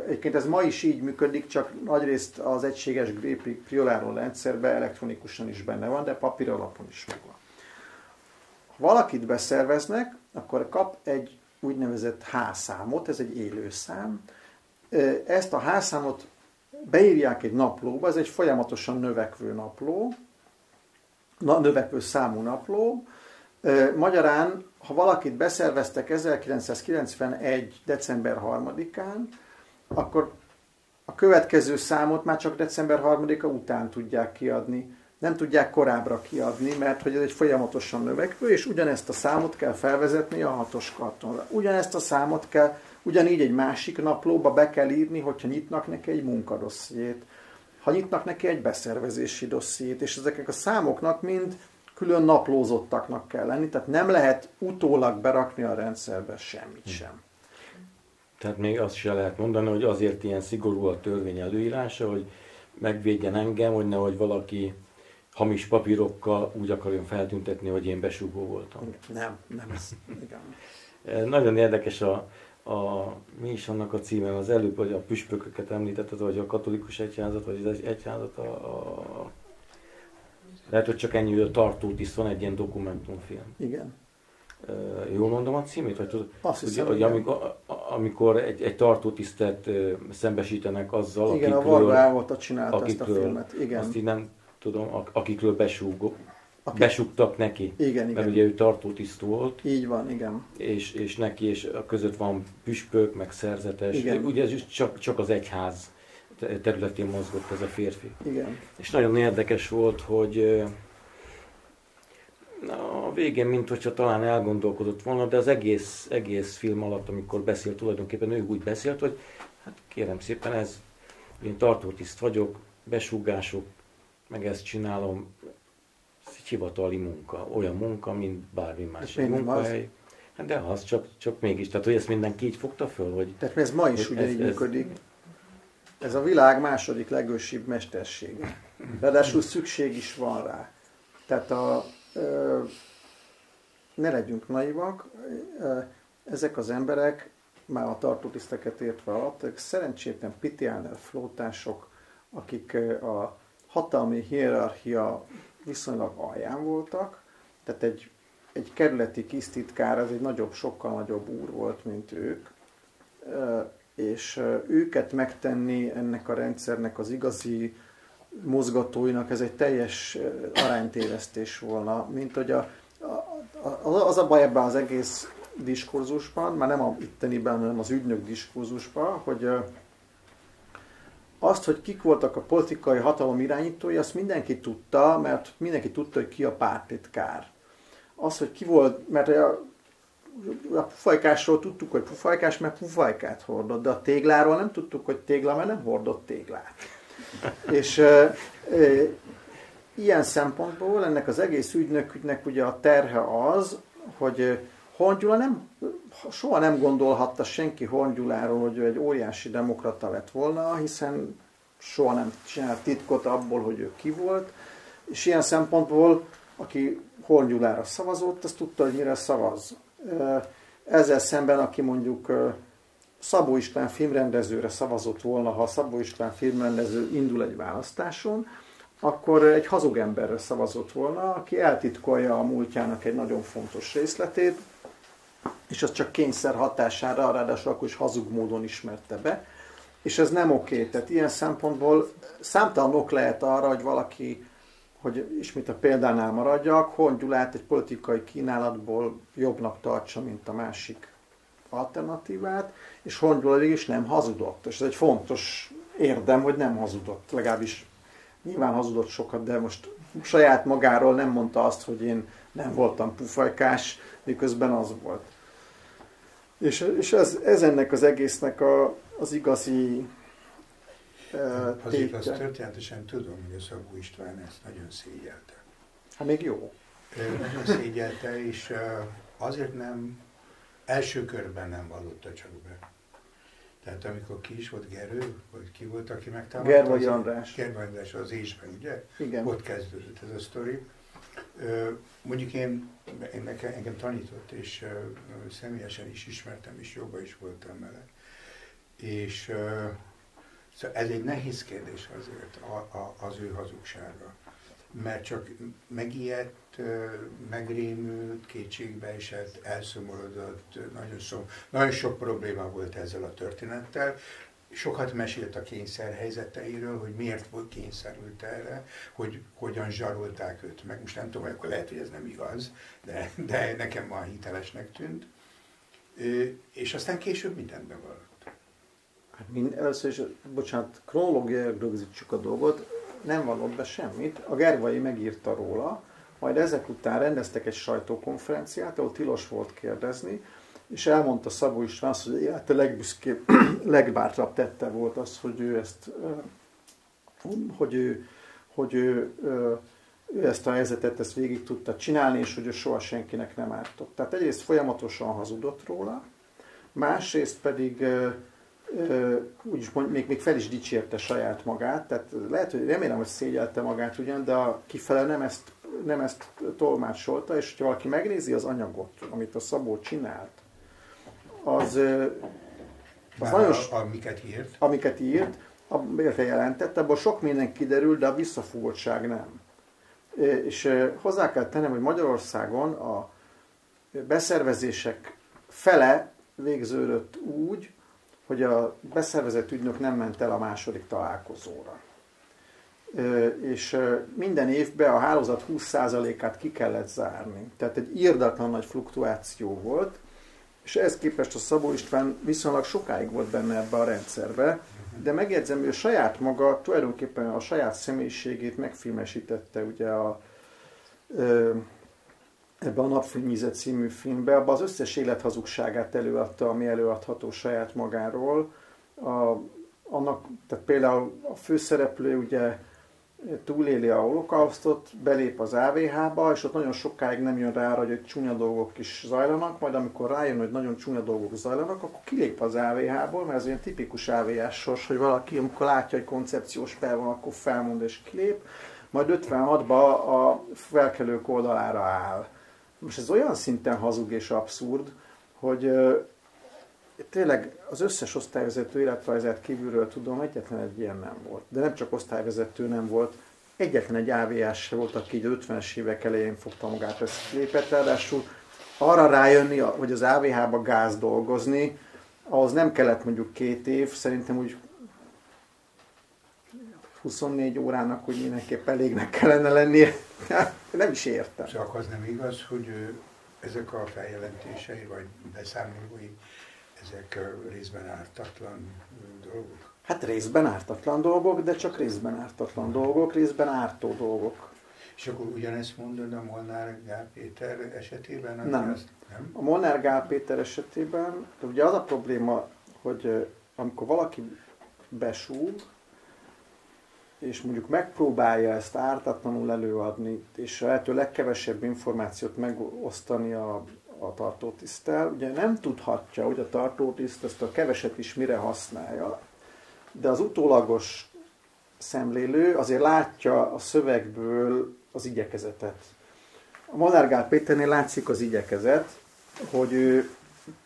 egyébként ez ma is így működik, csak nagyrészt az egységes gépi prioláró rendszerben elektronikusan is benne van, de papír alapon is megvan. Ha valakit beszerveznek, akkor kap egy úgynevezett H-számot, ez egy élőszám. Ezt a H-számot beírják egy naplóba, ez egy folyamatosan növekvő napló, növekvő számú napló. Magyarán, ha valakit beszerveztek 1991. december 3-án, akkor a következő számot már csak december 3-a után tudják kiadni. Nem tudják korábbra kiadni, mert hogy ez egy folyamatosan növekvő, és ugyanezt a számot kell felvezetni a 6-os kartonra. Ugyanezt a számot kell, ugyanígy egy másik naplóba be kell írni, hogyha nyitnak neki egy munkadossziét, ha nyitnak neki egy beszervezési dossziét, és ezeknek a számoknak mind külön naplózottaknak kell lenni, tehát nem lehet utólag berakni a rendszerbe semmit sem. Tehát még azt sem lehet mondani, hogy azért ilyen szigorú a törvény előírása, hogy megvédjen engem, hogy nehogy valaki hamis papírokkal úgy akarjon feltüntetni, hogy én besúgó voltam. Nem ez. Igen. Nagyon érdekes mi is annak a címem, az előbb, hogy a püspököket említetted, vagy a katolikus egyházat, vagy az egyházat lehet, hogy csak ennyi, hogy a tartótiszt van egy ilyen dokumentumfilm. Igen. Jól mondom a címét? Vagy, azt hiszem, hogy amikor egy tartótisztet szembesítenek azzal, igen, akikről... Igen, a Varga Ágota csinálta ezt a filmet. Igen. Azt így nem tudom, akikről besúgtak neki. Igen, mert ugye ő tartótiszt volt. Így van, igen. És neki, és között van püspök, meg szerzetes. Igen. Ugye ez csak az egyház területén mozgott ez a férfi. Igen. És nagyon érdekes volt, hogy a végén, mintha talán elgondolkodott volna, de az egész film alatt, amikor beszélt, tulajdonképpen ő úgy beszélt, hogy hát kérem szépen, én tartótiszt vagyok, besúgások, meg ezt csinálom, ez egy hivatali munka, olyan munka, mint bármi más munkahely. Hát de az csak mégis, tehát hogy ezt mindenki így fogta föl, hogy... Tehát ez ma is ugyanígy működik. Ez a világ második legősibb mestersége. Ráadásul szükség is van rá. Tehát ne legyünk naivak, ezek az emberek, már a tartótiszteket értve alatt, szerencsétlen pitiáner flótások, akik a hatalmi hierarchia viszonylag alján voltak, tehát egy kerületi kisztitkár, az egy nagyobb, sokkal nagyobb úr volt, mint ők, és őket megtenni ennek a rendszernek az igazi mozgatóinak ez egy teljes aránytévesztés volna, mint hogy az a baj ebben az egész diskurzusban, már nem a itteniben, hanem az ügynök diskurzusban, hogy azt, hogy kik voltak a politikai hatalom irányítói, azt mindenki tudta, mert mindenki tudta, hogy ki a pártitkár. Az, hogy ki volt, mert a pufajkásról tudtuk, hogy pufajkás, mert pufajkát hordott, de a tégláról nem tudtuk, hogy tégla, mert nem hordott téglát. És ilyen szempontból ennek az egész ügynöknek ugye a terhe az, hogy Horn Gyula soha nem gondolhatta senki Horn Gyuláról, hogy ő egy óriási demokrata lett volna, hiszen soha nem csinált titkot abból, hogy ő ki volt, és ilyen szempontból, aki Horn Gyulára szavazott, az tudta, hogy mire szavaz. Ezzel szemben, aki mondjuk Szabó István filmrendezőre szavazott volna, ha Szabó István filmrendező indul egy választáson, akkor egy hazug emberre szavazott volna, aki eltitkolja a múltjának egy nagyon fontos részletét, és az csak kényszer hatására, ráadásul akkor is hazug módon ismerte be, és ez nem oké. Tehát ilyen szempontból számtalan ok lehet arra, hogy valaki, hogy ismét a példánál maradjak, Horn Gyulát egy politikai kínálatból jobbnak tartsa, mint a másik alternatívát, és Horn Gyula is nem hazudott. És ez egy fontos érdem, hogy nem hazudott, legalábbis nyilván hazudott sokat, de most saját magáról nem mondta azt, hogy én nem voltam pufajkás, miközben az volt. És ez ennek az egésznek az igazi az tétje. Az történetesen tudom, hogy a Szabó István ezt nagyon szégyelte. Hát még jó. Nagyon szégyelte, és azért nem, első körben nem vallotta csak be. Tehát amikor ki is volt, Gerő, vagy ki volt, aki megtámadta? Gervai András. Gervai András az Ésben, ugye? Igen. Ott kezdődött ez a sztori. Mondjuk engem tanított, és személyesen is ismertem, és jobban is voltam vele. És szóval ez egy nehéz kérdés azért, az ő hazugsága. Mert csak megijedt, megrémült, kétségbe esett, elszomorodott, nagyon sok probléma volt ezzel a történettel. Sokat mesélt a kényszerhelyzeteiről, hogy miért volt kényszerült erre, hogy hogyan zsarolták őt meg. Most nem tudom, akkor lehet, hogy ez nem igaz, de nekem már hitelesnek tűnt. És aztán később mindent bevallott. Hát először is, bocsánat, kronológiai rögzítsük a dolgot. Nem vallott be semmit, a Gervai megírta róla, majd ezek után rendeztek egy sajtókonferenciát, ahol tilos volt kérdezni, és elmondta Szabó István, hogy élete legbüszkébb, legbátrabb tette volt az, hogy ő ezt a helyzetet ezt végig tudta csinálni, és hogy ő soha senkinek nem ártott. Tehát egyrészt folyamatosan hazudott róla, másrészt pedig úgyis még fel is dicsérte saját magát, tehát lehet, hogy remélem, hogy szégyelte magát ugyan, de a kifele nem ezt tolmácsolta, és ha valaki megnézi az anyagot, amit a Szabó csinált, az nagyon, amiket írt, illetve jelentett, abból sok minden kiderül, de a visszafogottság nem. És hozzá kell tennem, hogy Magyarországon a beszervezések fele végződött úgy, hogy a beszervezett ügynök nem ment el a második találkozóra. És minden évben a hálózat 20%-át ki kellett zárni. Tehát egy irdatlan nagy fluktuáció volt, és ehhez képest a Szabó István viszonylag sokáig volt benne ebbe a rendszerbe, de megjegyzem, hogy a saját maga tulajdonképpen a saját személyiségét megfilmesítette ugye ebben a Napfényíze című filmben, abban az összes élethazugságát előadta, ami előadható saját magáról. Tehát például a főszereplő ugye túléli a holokausztot, belép az AVH-ba, és ott nagyon sokáig nem jön rá, hogy csúnya dolgok is zajlanak, majd amikor rájön, hogy nagyon csúnya dolgok zajlanak, akkor kilép az AVH-ból, mert ez olyan tipikus AVH-s sors, hogy valaki, amikor látja, hogy koncepciós per van, akkor felmond és kilép, majd 56-ban a felkelők oldalára áll. Most ez olyan szinten hazug és abszurd, hogy tényleg az összes osztályvezető életrajzát kívülről tudom, egyetlen egy ilyen nem volt. De nem csak osztályvezető nem volt, egyetlen egy AVS se volt, aki 50-es évek elején fogta magát, ezt lépett, ráadásul arra rájönni, hogy az AVH-ba gáz dolgozni, ahhoz nem kellett mondjuk 2 év, szerintem úgy 24 órának, hogy mindenképp elégnek kellene lennie. Nem is értem. Csak az nem igaz, hogy ezek a feljelentései vagy beszámolói, ezek részben ártatlan dolgok? Hát részben ártatlan dolgok, de csak részben ártatlan dolgok, részben ártó dolgok. És akkor ugyanezt mondod a Molnár Gál Péter esetében? Nem. Nem. A Molnár Gál Péter esetében ugye az a probléma, hogy amikor valaki besúg, és mondjuk megpróbálja ezt ártatlanul előadni, és a lehető legkevesebb információt megosztani a tartótiszttel, ugye nem tudhatja, hogy a tartótiszt ezt a keveset is mire használja, de az utólagos szemlélő azért látja a szövegből az igyekezetet. A Molnár Gál Péternél látszik az igyekezet, hogy ő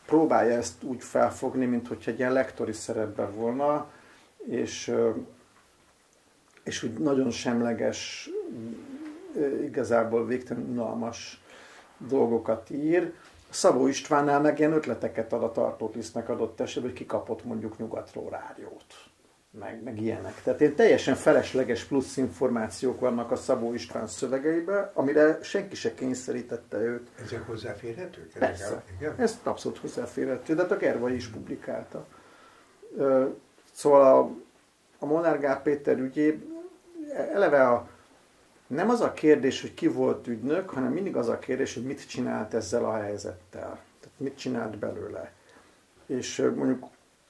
próbálja ezt úgy felfogni, mintha egy ilyen lektori szerepben volna, és úgy nagyon semleges, igazából végtelen unalmas dolgokat ír. Szabó Istvánnál meg ilyen ötleteket ad a tartótisztnek adott esetben, hogy kikapott mondjuk Nyugatról rádiót, meg ilyenek. Tehát én teljesen felesleges plusz információk vannak a Szabó István szövegeiben, amire senki se kényszerítette őt. Ezek hozzáférhetők? Persze. Igen? Ez abszolút hozzáférhető, de a Gervai is publikálta. Szóval a Molnár Gál Péter ügyében eleve nem az a kérdés, hogy ki volt ügynök, hanem mindig az a kérdés, hogy mit csinált ezzel a helyzettel. Tehát mit csinált belőle. És mondjuk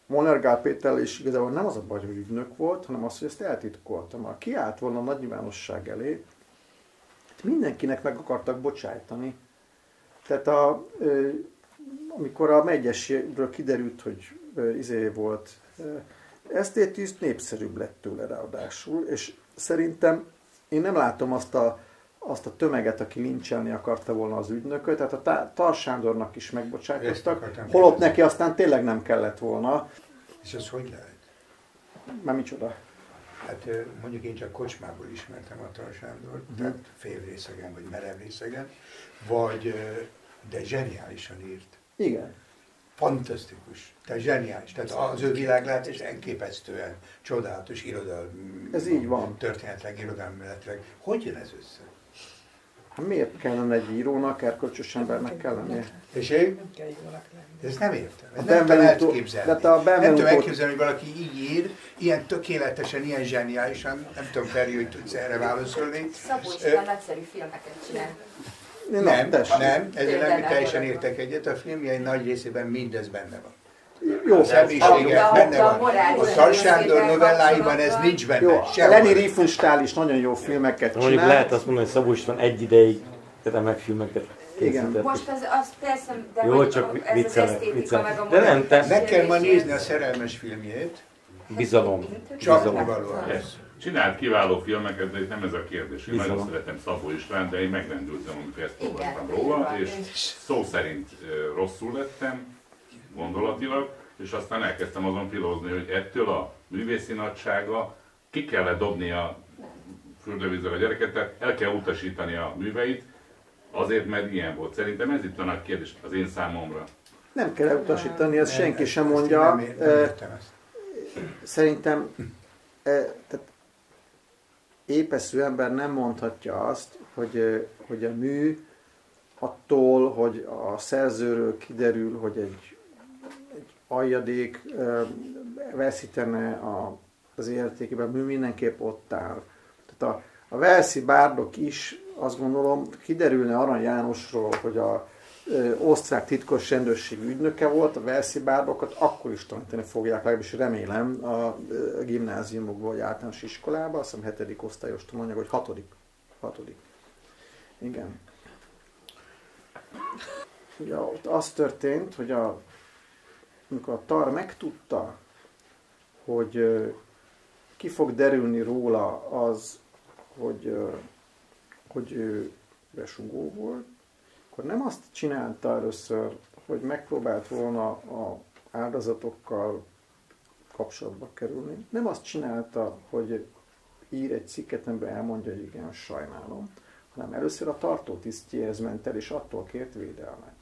Molnár Gál Péterrel is igazából nem az a baj, hogy ügynök volt, hanem az, hogy ezt eltitkoltam. Ha kiállt volna a nagy nyilvánosság elé, mindenkinek meg akartak bocsájtani. Tehát amikor a Megyesről kiderült, hogy izé volt, esztétiszt népszerűbb lett tőle ráadásul, és szerintem én nem látom azt a tömeget, aki lincselni akarta volna az ügynököt, tehát a Tar Sándornak is megbocsátottak, holott neki aztán tényleg nem kellett volna. És ez hogy lehet? Már micsoda? Hát mondjuk én csak kocsmából ismertem a Tar Sándort, tehát félrészegen vagy merevrészegen, de zseniálisan írt. Igen. Fantasztikus, tehát zseniális, tehát az ő világlátás elképesztően csodálatos irodalmi. Ez így van. Történetleg, irodalmiletleg. Hogy jön ez össze? Hát miért kellene egy írónak, erkölcsös embernek kellene? És én? Nem kell írónak lenni. Ezt nem értem. Ezt nem tudom elképzelni. Nem tudom elképzelni, hogy valaki így ír, ilyen tökéletesen, ilyen zseniálisan, nem tudom, Feri, hogy tudsz erre válaszolni. Szabó István nagyszerű filmeket csinál. Nem, ezzel nem teljesen értek egyet, a filmjei nagy részében mindez benne van. Jó, személyisége benne van. A Tar Sándor novelláiban ez nincs benne. Leni Riefenstahl is nagyon jó filmeket csinált. Mondjuk lehet azt mondani, hogy Szabó István egy ideig remek filmeket készített. Most az persze, de jó, csak ez az esztétika meg a modell. Meg kell ma nézni a szerelmes filmjét. Bizalom. Csak valóan lesz. Csinált kiváló filmeket, de itt nem ez a kérdés. Én nagyon szeretem Szabó István, de én megrendültem, amikor ezt próbáltam róla, és szó szerint rosszul lettem, gondolatilag, és aztán elkezdtem azon pilózni, hogy ettől a művészi nagysága ki kellett dobni a fürdővízzel a gyereket, tehát el kell utasítani a műveit, azért, mert ilyen volt. Szerintem ez itt a nagy kérdés az én számomra. Nem kell elutasítani, ezt senki sem mondja. Szerintem épeszű ember nem mondhatja azt, hogy a mű attól, hogy a szerzőről kiderül, hogy egy aljadék veszítene az értékében, mű mindenképp ott áll. Tehát a Velszi Bárdok is, azt gondolom, kiderülne Arany Jánosról, hogy a osztrák titkos rendőrség ügynöke volt, a Velszi Bárdokat akkor is tanítani fogják, legalábbis remélem, a gimnáziumokban vagy általános iskolában, azt hiszem 7. osztályos tananyag, vagy 6. Igen. Ugye ott az történt, hogy amikor a Tar megtudta, hogy ki fog derülni róla az, hogy ő besugó volt, akkor nem azt csinálta először, hogy megpróbált volna az áldozatokkal kapcsolatba kerülni. Nem azt csinálta, hogy ír egy cikket, amiben elmondja, hogy igen, sajnálom, hanem először a tartótisztjéhez ment el, és attól kért védelmet.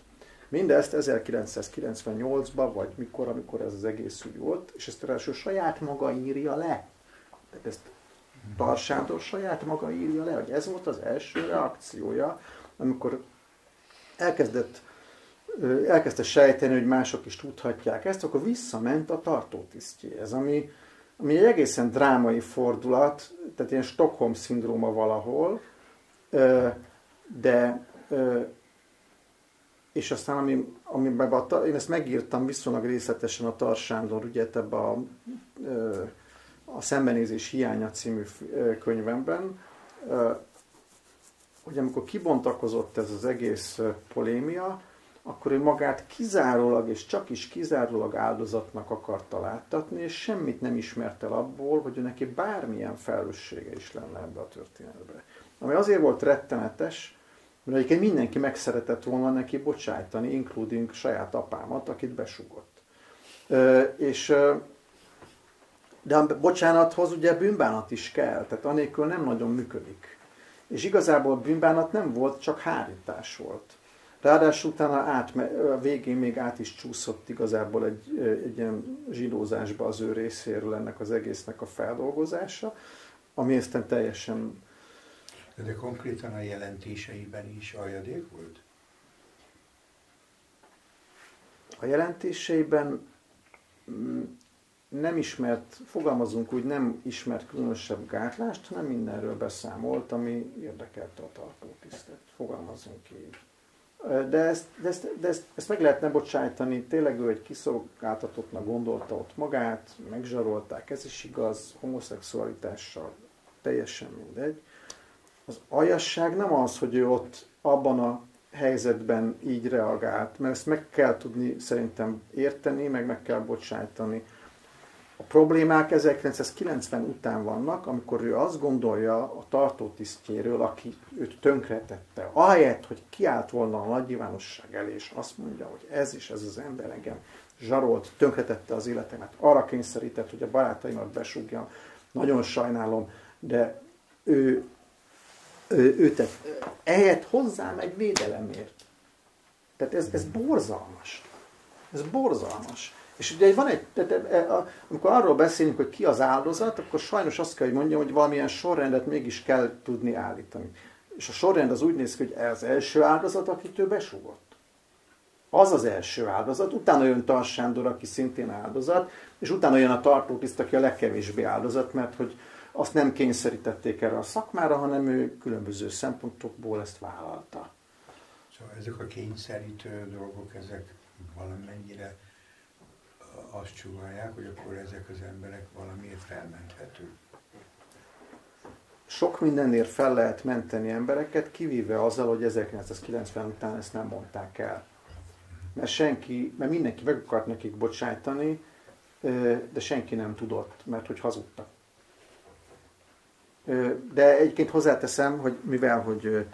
Mindezt 1998-ban, vagy mikor, amikor ez az egész ügy volt, és ezt ráadásul saját maga írja le. Tehát ezt Bal Sándor saját maga írja le, hogy ez volt az első reakciója, amikor elkezdte sejteni, hogy mások is tudhatják ezt, akkor visszament a tartótisztjéhez, ami egy egészen drámai fordulat, tehát ilyen Stockholm-szindróma valahol, de és aztán, én ezt megírtam viszonylag részletesen a Tar Sándor ügyet ebbe a Szembenézés hiánya című könyvemben, hogy amikor kibontakozott ez az egész polémia, akkor ő magát kizárólag és csak is kizárólag áldozatnak akarta láttatni, és semmit nem ismert el abból, hogy neki bármilyen felelőssége is lenne ebbe a történetbe. Ami azért volt rettenetes, mert egyébként mindenki meg szeretett volna neki bocsájtani, including saját apámat, akit besúgott. De a bocsánathoz ugye bűnbánat is kell, tehát anélkül nem nagyon működik. És igazából bűnbánat nem volt, csak hárítás volt. Ráadásul utána a végén még át is csúszott igazából egy ilyen zsidózásba az ő részéről ennek az egésznek a feldolgozása, ami aztán teljesen... De konkrétan a jelentéseiben is aljadék volt? A jelentéseiben nem ismert, fogalmazunk úgy, nem ismert különösebb gátlást, hanem mindenről beszámolt, ami érdekelte a tartótisztet. Fogalmazunk ki. De ezt meg lehetne bocsájtani, tényleg ő egy kiszolgáltatottnak gondolta ott magát, megzsarolták, ez is igaz, homoszexualitással, teljesen mindegy. Az aljasság nem az, hogy ő ott abban a helyzetben így reagált, mert ezt meg kell tudni szerintem érteni, meg kell bocsájtani. A problémák 1990 után vannak, amikor ő azt gondolja a tartótisztjéről, aki őt tönkretette, ahelyett, hogy kiállt volna a nagy nyilvánosság elé, és azt mondja, hogy ez is, ez az ember engem zsarolt, tönkretette az életemet, arra kényszerített, hogy a barátaimat besúgjam, nagyon sajnálom, de ő tett, ehelyett hozzám egy védelemért. Tehát ez borzalmas. Ez borzalmas. És ugye van amikor arról beszélünk, hogy ki az áldozat, akkor sajnos azt kell, hogy mondjam, hogy valamilyen sorrendet mégis kell tudni állítani. És a sorrend az úgy néz ki, hogy az első áldozat, akit ő besúgott. Az az első áldozat, utána jön Tar Sándor, aki szintén áldozat, és utána jön a tartótiszt, aki a legkevésbé áldozat, mert hogy azt nem kényszerítették erre a szakmára, hanem ő különböző szempontokból ezt vállalta. Szóval ezek a kényszerítő dolgok, ezek valamennyire azt csinálják, hogy akkor ezek az emberek valamiért felmenthetők. Sok mindenért fel lehet menteni embereket, kivéve azzal, hogy 1990 után ezt nem mondták el. Mert mindenki meg akart nekik bocsájtani, de senki nem tudott, mert hogy hazudtak. De egyébként hozzáteszem, hogy mivel hogy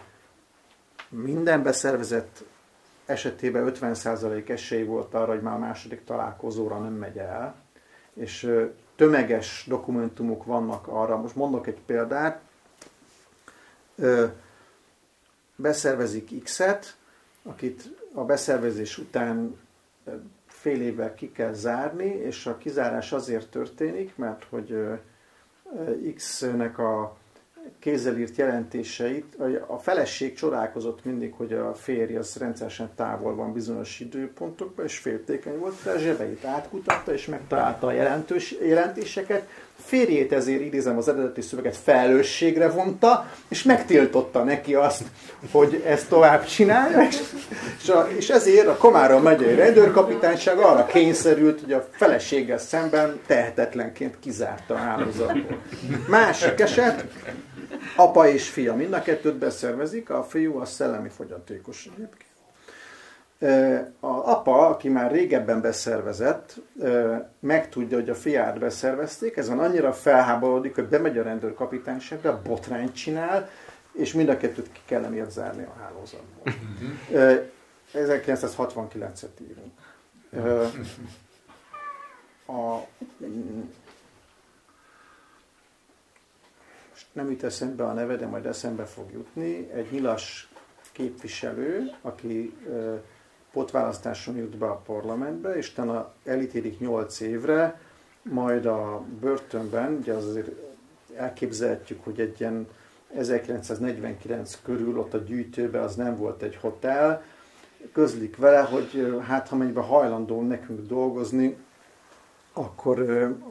minden beszervezett esetében 50% esély volt arra, hogy már a második találkozóra nem megy el, és tömeges dokumentumok vannak arra. Most mondok egy példát, beszervezik X-et, akit a beszervezés után fél évvel ki kell zárni, és a kizárás azért történik, mert hogy X-nek a kézzel írt jelentéseit, a feleség csodálkozott mindig, hogy a férj az rendszeresen távol van bizonyos időpontokban, és féltékeny volt, de a zsebeit átkutatta, és megtalálta a jelentéseket. Férjét ezért, idézem az eredeti szöveget, felelősségre vonta, és megtiltotta neki azt, hogy ezt tovább csinálja, és ezért a Komárom megyei rendőrkapitányság arra kényszerült, hogy a feleséggel szemben tehetetlenként kizárta a hálózatból. Másik eset, apa és fia, mind a kettőt beszervezik, a fiú a szellemi fogyatékos egyébként. A apa, aki már régebben beszervezett, megtudja, hogy a fiát beszervezték, ezen annyira felháborodik, hogy bemegy a rendőrkapitányságra, botrányt csinál, és mind a kettőt ki kell emiatt zárni a hálózatból. 1969-et írunk. Most nem jut eszembe a neve, de majd eszembe fog jutni. Egy nyilas képviselő, aki pótválasztáson jut be a parlamentbe, és utána elítélik 8 évre, majd a börtönben, ugye az azért elképzelhetjük, hogy egy ilyen 1949 körül ott a gyűjtőben az nem volt egy hotel, közlik vele, hogy hát ha mennyiben hajlandó nekünk dolgozni, akkor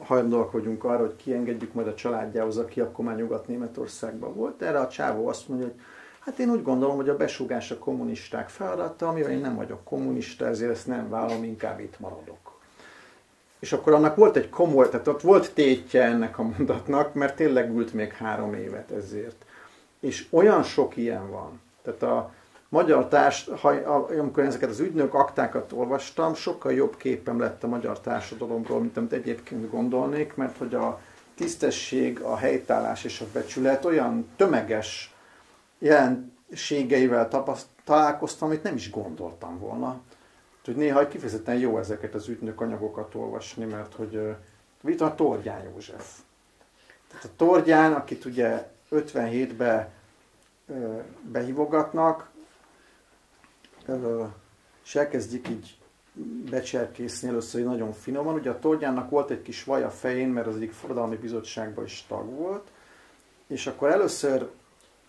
hajlandóak vagyunk arra, hogy kiengedjük majd a családjához, aki akkor már Nyugat-Németországban volt. Erre a csávó azt mondja, hogy hát én úgy gondolom, hogy a besugás a kommunisták feladata, mivel én nem vagyok kommunista, ezért ezt nem vállalom, inkább itt maradok. És akkor annak volt egy komoly, tehát ott volt tétje ennek a mondatnak, mert tényleg ült még 3 évet ezért. És olyan sok ilyen van. Tehát a magyar amikor ezeket az ügynök aktákat olvastam, sokkal jobb képem lett a magyar társadalomról, mint amit egyébként gondolnék, mert hogy a tisztesség, a helytállás és a becsület olyan tömeges jelenségeivel találkoztam, amit nem is gondoltam volna. Úgyhogy néha kifejezetten jó ezeket az ügynök anyagokat olvasni, mert hogy itt van Tordján József. Tehát a Tordján, akit ugye 57-ben behívogatnak, és elkezdik így becserkészni először, hogy nagyon finoman. Ugye a Tordjánnak volt egy kis vaj a fején, mert az egyik forradalmi bizottságban is tag volt, és akkor először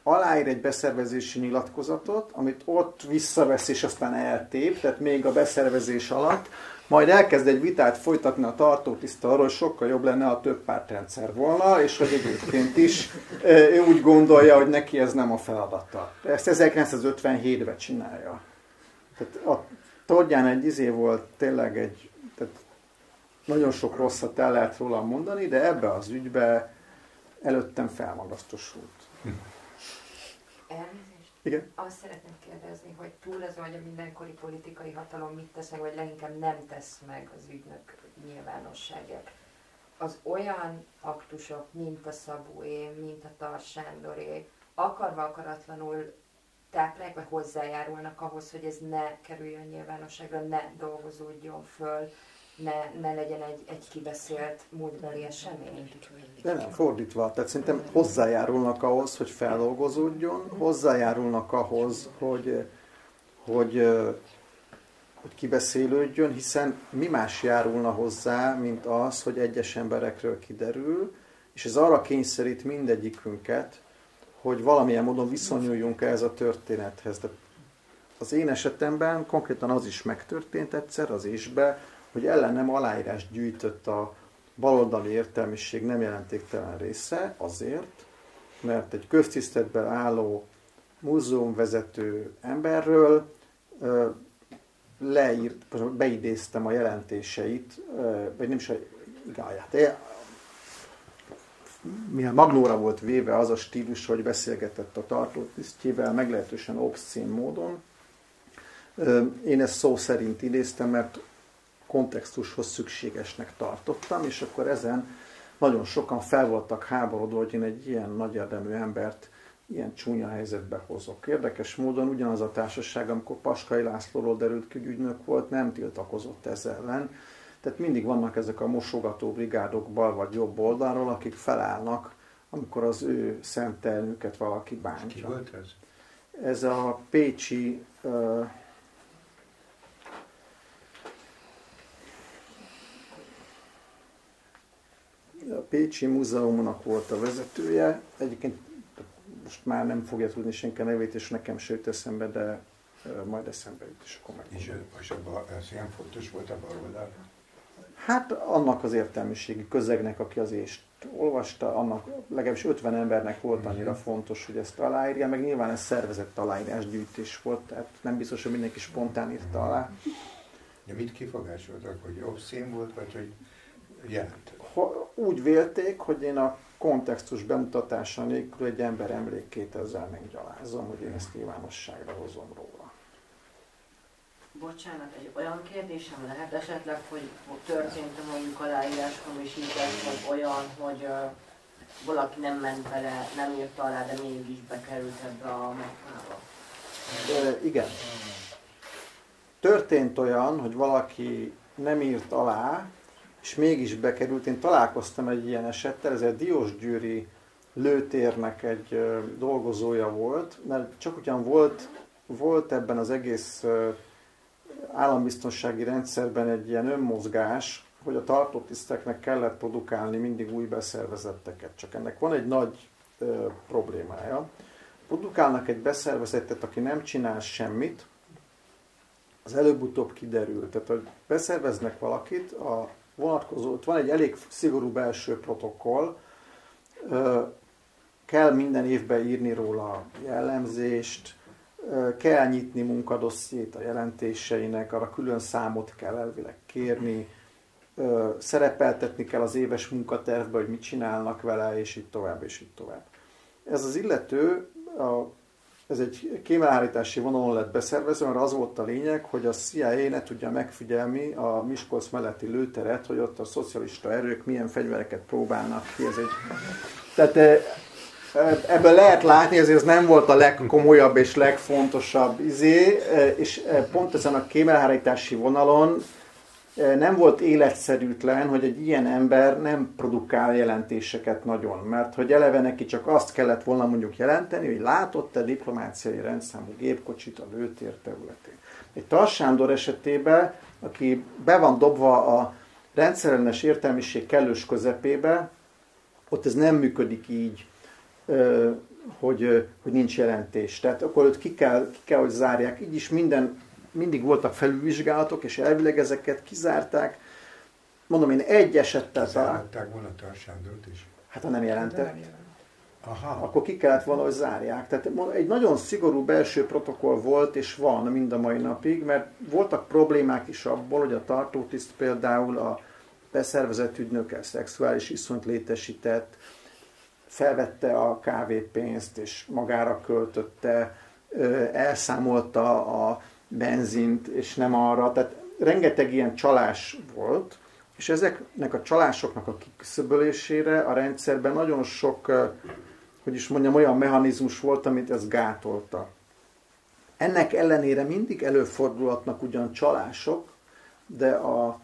aláír egy beszervezési nyilatkozatot, amit ott visszavesz és aztán eltép, tehát még a beszervezés alatt, majd elkezd egy vitát folytatni a tartótiszta arról, hogy sokkal jobb lenne, ha több pártrendszer volna, és hogy egyébként is ő úgy gondolja, hogy neki ez nem a feladata. Ezt 1957-ben csinálja. Tehát a Tordján egy volt tényleg egy, tehát nagyon sok rosszat el lehet róla mondani, de ebbe az ügybe előttem felmagasztosult. Elnézést? Igen? Azt szeretném kérdezni, hogy túl azon, hogy a mindenkori politikai hatalom mit tesz meg, vagy leginkább nem tesz meg az ügynök nyilvánosságát. Az olyan aktusok, mint a Szabóé, mint a Tarts Sándoré, akarva-akaratlanul táplálják, vagy hozzájárulnak ahhoz, hogy ez ne kerüljön nyilvánosságra, ne dolgozódjon föl, ne legyen egy kibeszélt múltbeli esemény. De nem, fordítva. Tehát szerintem hozzájárulnak ahhoz, hogy feldolgozódjon, hozzájárulnak ahhoz, hogy kibeszélődjön, hiszen mi más járulna hozzá, mint az, hogy egyes emberekről kiderül, és ez arra kényszerít mindegyikünket, hogy valamilyen módon viszonyuljunk ehhez a történethez. De az én esetemben konkrétan az is megtörtént egyszer, az ésbe, hogy ellenem aláírást gyűjtött a baloldali értelmiség nem jelentéktelen része azért, mert egy köztiszteletben álló múzeumvezető emberről beidéztem a jelentéseit, vagy nem is a igáját. Mivel maglóra volt véve az a stílus, hogy beszélgetett a tartótisztjével meglehetősen obszcén módon, én ezt szó szerint idéztem, mert kontextushoz szükségesnek tartottam, és akkor ezen nagyon sokan fel voltak háborodva, hogy én egy ilyen nagy érdemű embert ilyen csúnya helyzetbe hozok. Érdekes módon ugyanaz a társaság, amikor Paskai Lászlóról derült ki, hogy ügynök volt, nem tiltakozott ez ellen. Tehát mindig vannak ezek a mosogató brigádok bal vagy jobb oldalról, akik felállnak, amikor az ő szentelnüket valaki bántja. Ki volt ez? Ez a pécsi Pécsi Múzeumnak volt a vezetője, egyébként most már nem fogja tudni senki a nevét, és nekem se jut eszembe, de majd eszembe jut, és akkor megmondom. És ez ilyen fontos volt a baloldalnak? Hát annak az értelmiségi közegnek, aki az ést olvasta, annak legalábbis 50 embernek volt annyira fontos, hogy ezt aláírja, meg nyilván ez szervezett aláírásgyűjtés volt, tehát nem biztos, hogy mindenki spontán írta alá. De mit kifogásoltak, hogy obszén volt, vagy hogy jelentett? Úgy vélték, hogy én a kontextus bemutatása nélkül egy ember emlékét ezzel meggyalázom, hogy én ezt nyilvánosságra hozom róla. Bocsánat, egy olyan kérdésem lehet esetleg, hogy történt mondjuk aláíráskommisítás, vagy olyan, hogy valaki nem ment bele, nem írta alá, de mégis bekerült ebbe a meghába? Igen. Történt olyan, hogy valaki nem írt alá, és mégis bekerült. Én találkoztam egy ilyen esettel, ez egy diósgyőri lőtérnek egy dolgozója volt, mert csak ugyan volt ebben az egész állambiztonsági rendszerben egy ilyen önmozgás, hogy a tartótiszteknek kellett produkálni mindig új beszervezetteket. Csak ennek van egy nagy problémája. Produkálnak egy beszervezettet, aki nem csinál semmit, az előbb-utóbb kiderül. Tehát, hogy beszerveznek valakit, a vonatkozó, van egy elég szigorú belső protokoll, kell minden évben írni róla jellemzést, kell nyitni munkadossziét a jelentéseinek, arra külön számot kell elvileg kérni, szerepeltetni kell az éves munkatervbe, hogy mit csinálnak vele, és így tovább, és így tovább. Ez az illető, ez egy kémelhárítási vonalon lett beszervezve, mert az volt a lényeg, hogy a CIA ne tudja megfigyelni a Miskolc melletti lőteret, hogy ott a szocialista erők milyen fegyvereket próbálnak ki. Ez egy... Tehát ebből lehet látni, ezért ez nem volt a legkomolyabb és legfontosabb izé, és pont ezen a kémelhárítási vonalon nem volt életszerűtlen, hogy egy ilyen ember nem produkál jelentéseket nagyon, mert hogy eleve neki csak azt kellett volna mondjuk jelenteni, hogy látott-e diplomáciai rendszámú gépkocsit a lőtér területén. Egy Tar Sándor esetében, aki be van dobva a rendszerellenes értelmiség kellős közepébe, ott ez nem működik így, hogy nincs jelentés. Tehát akkor őt ki kell hogy zárják. Így is mindig voltak felülvizsgálatok, és elvileg ezeket kizárták. Mondom, én egy esettel zárták volna Tar Sándort is. Hát ha nem jelentett, aha, akkor ki kellett volna, hogy zárják. Tehát egy nagyon szigorú belső protokoll volt, és van mind a mai napig, mert voltak problémák is abból, hogy a tartótiszt például a beszervezett ügynökkel szexuális iszonyt létesített, felvette a kávépénzt, és magára költötte, elszámolta a benzint, és nem arra. Tehát rengeteg ilyen csalás volt, és ezeknek a csalásoknak a kiküszöbölésére a rendszerben nagyon sok, hogy is mondjam, olyan mechanizmus volt, amit ez gátolta. Ennek ellenére mindig előfordulhatnak ugyan csalások, de a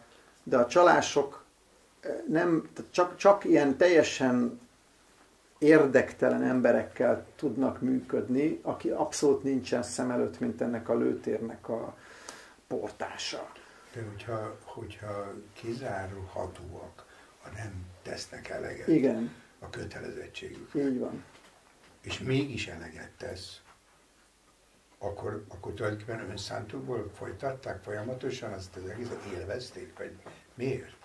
csalások nem, csak ilyen teljesen érdektelen emberekkel tudnak működni, aki abszolút nincsen szem előtt, mint ennek a lőtérnek a portása. De hogyha kizárhatóak, ha nem tesznek eleget, igen, a kötelezettségüknek. Így van. És mégis eleget tesz, akkor tulajdonképpen önszántukból folytatták folyamatosan, azt az egészet élvezték, vagy miért?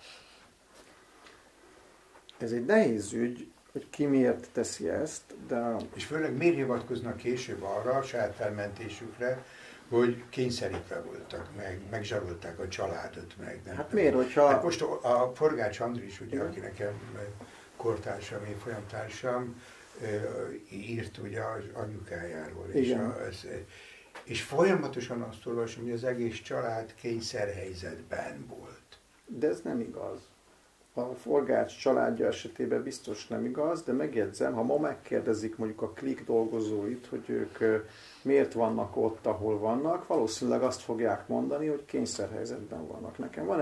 Ez egy nehéz ügy, hogy ki miért teszi ezt, de... És főleg miért hivatkoznak később arra a saját felmentésükre, hogy kényszerítve voltak, meg zsarolták a családot, meg nem. Hát miért, hogyha... Hát most a Forgács Andris, ugye, aki nekem kortársam, én folyamtársam, írt ugye az anyukájáról, és folyamatosan azt olvasom, hogy az egész család kényszerhelyzetben volt. De ez nem igaz. A Forgács családja esetében biztos nem igaz, de megjegyzem, ha ma megkérdezik mondjuk a Klik dolgozóit, hogy ők miért vannak ott, ahol vannak, valószínűleg azt fogják mondani, hogy kényszerhelyzetben vannak. Nekem van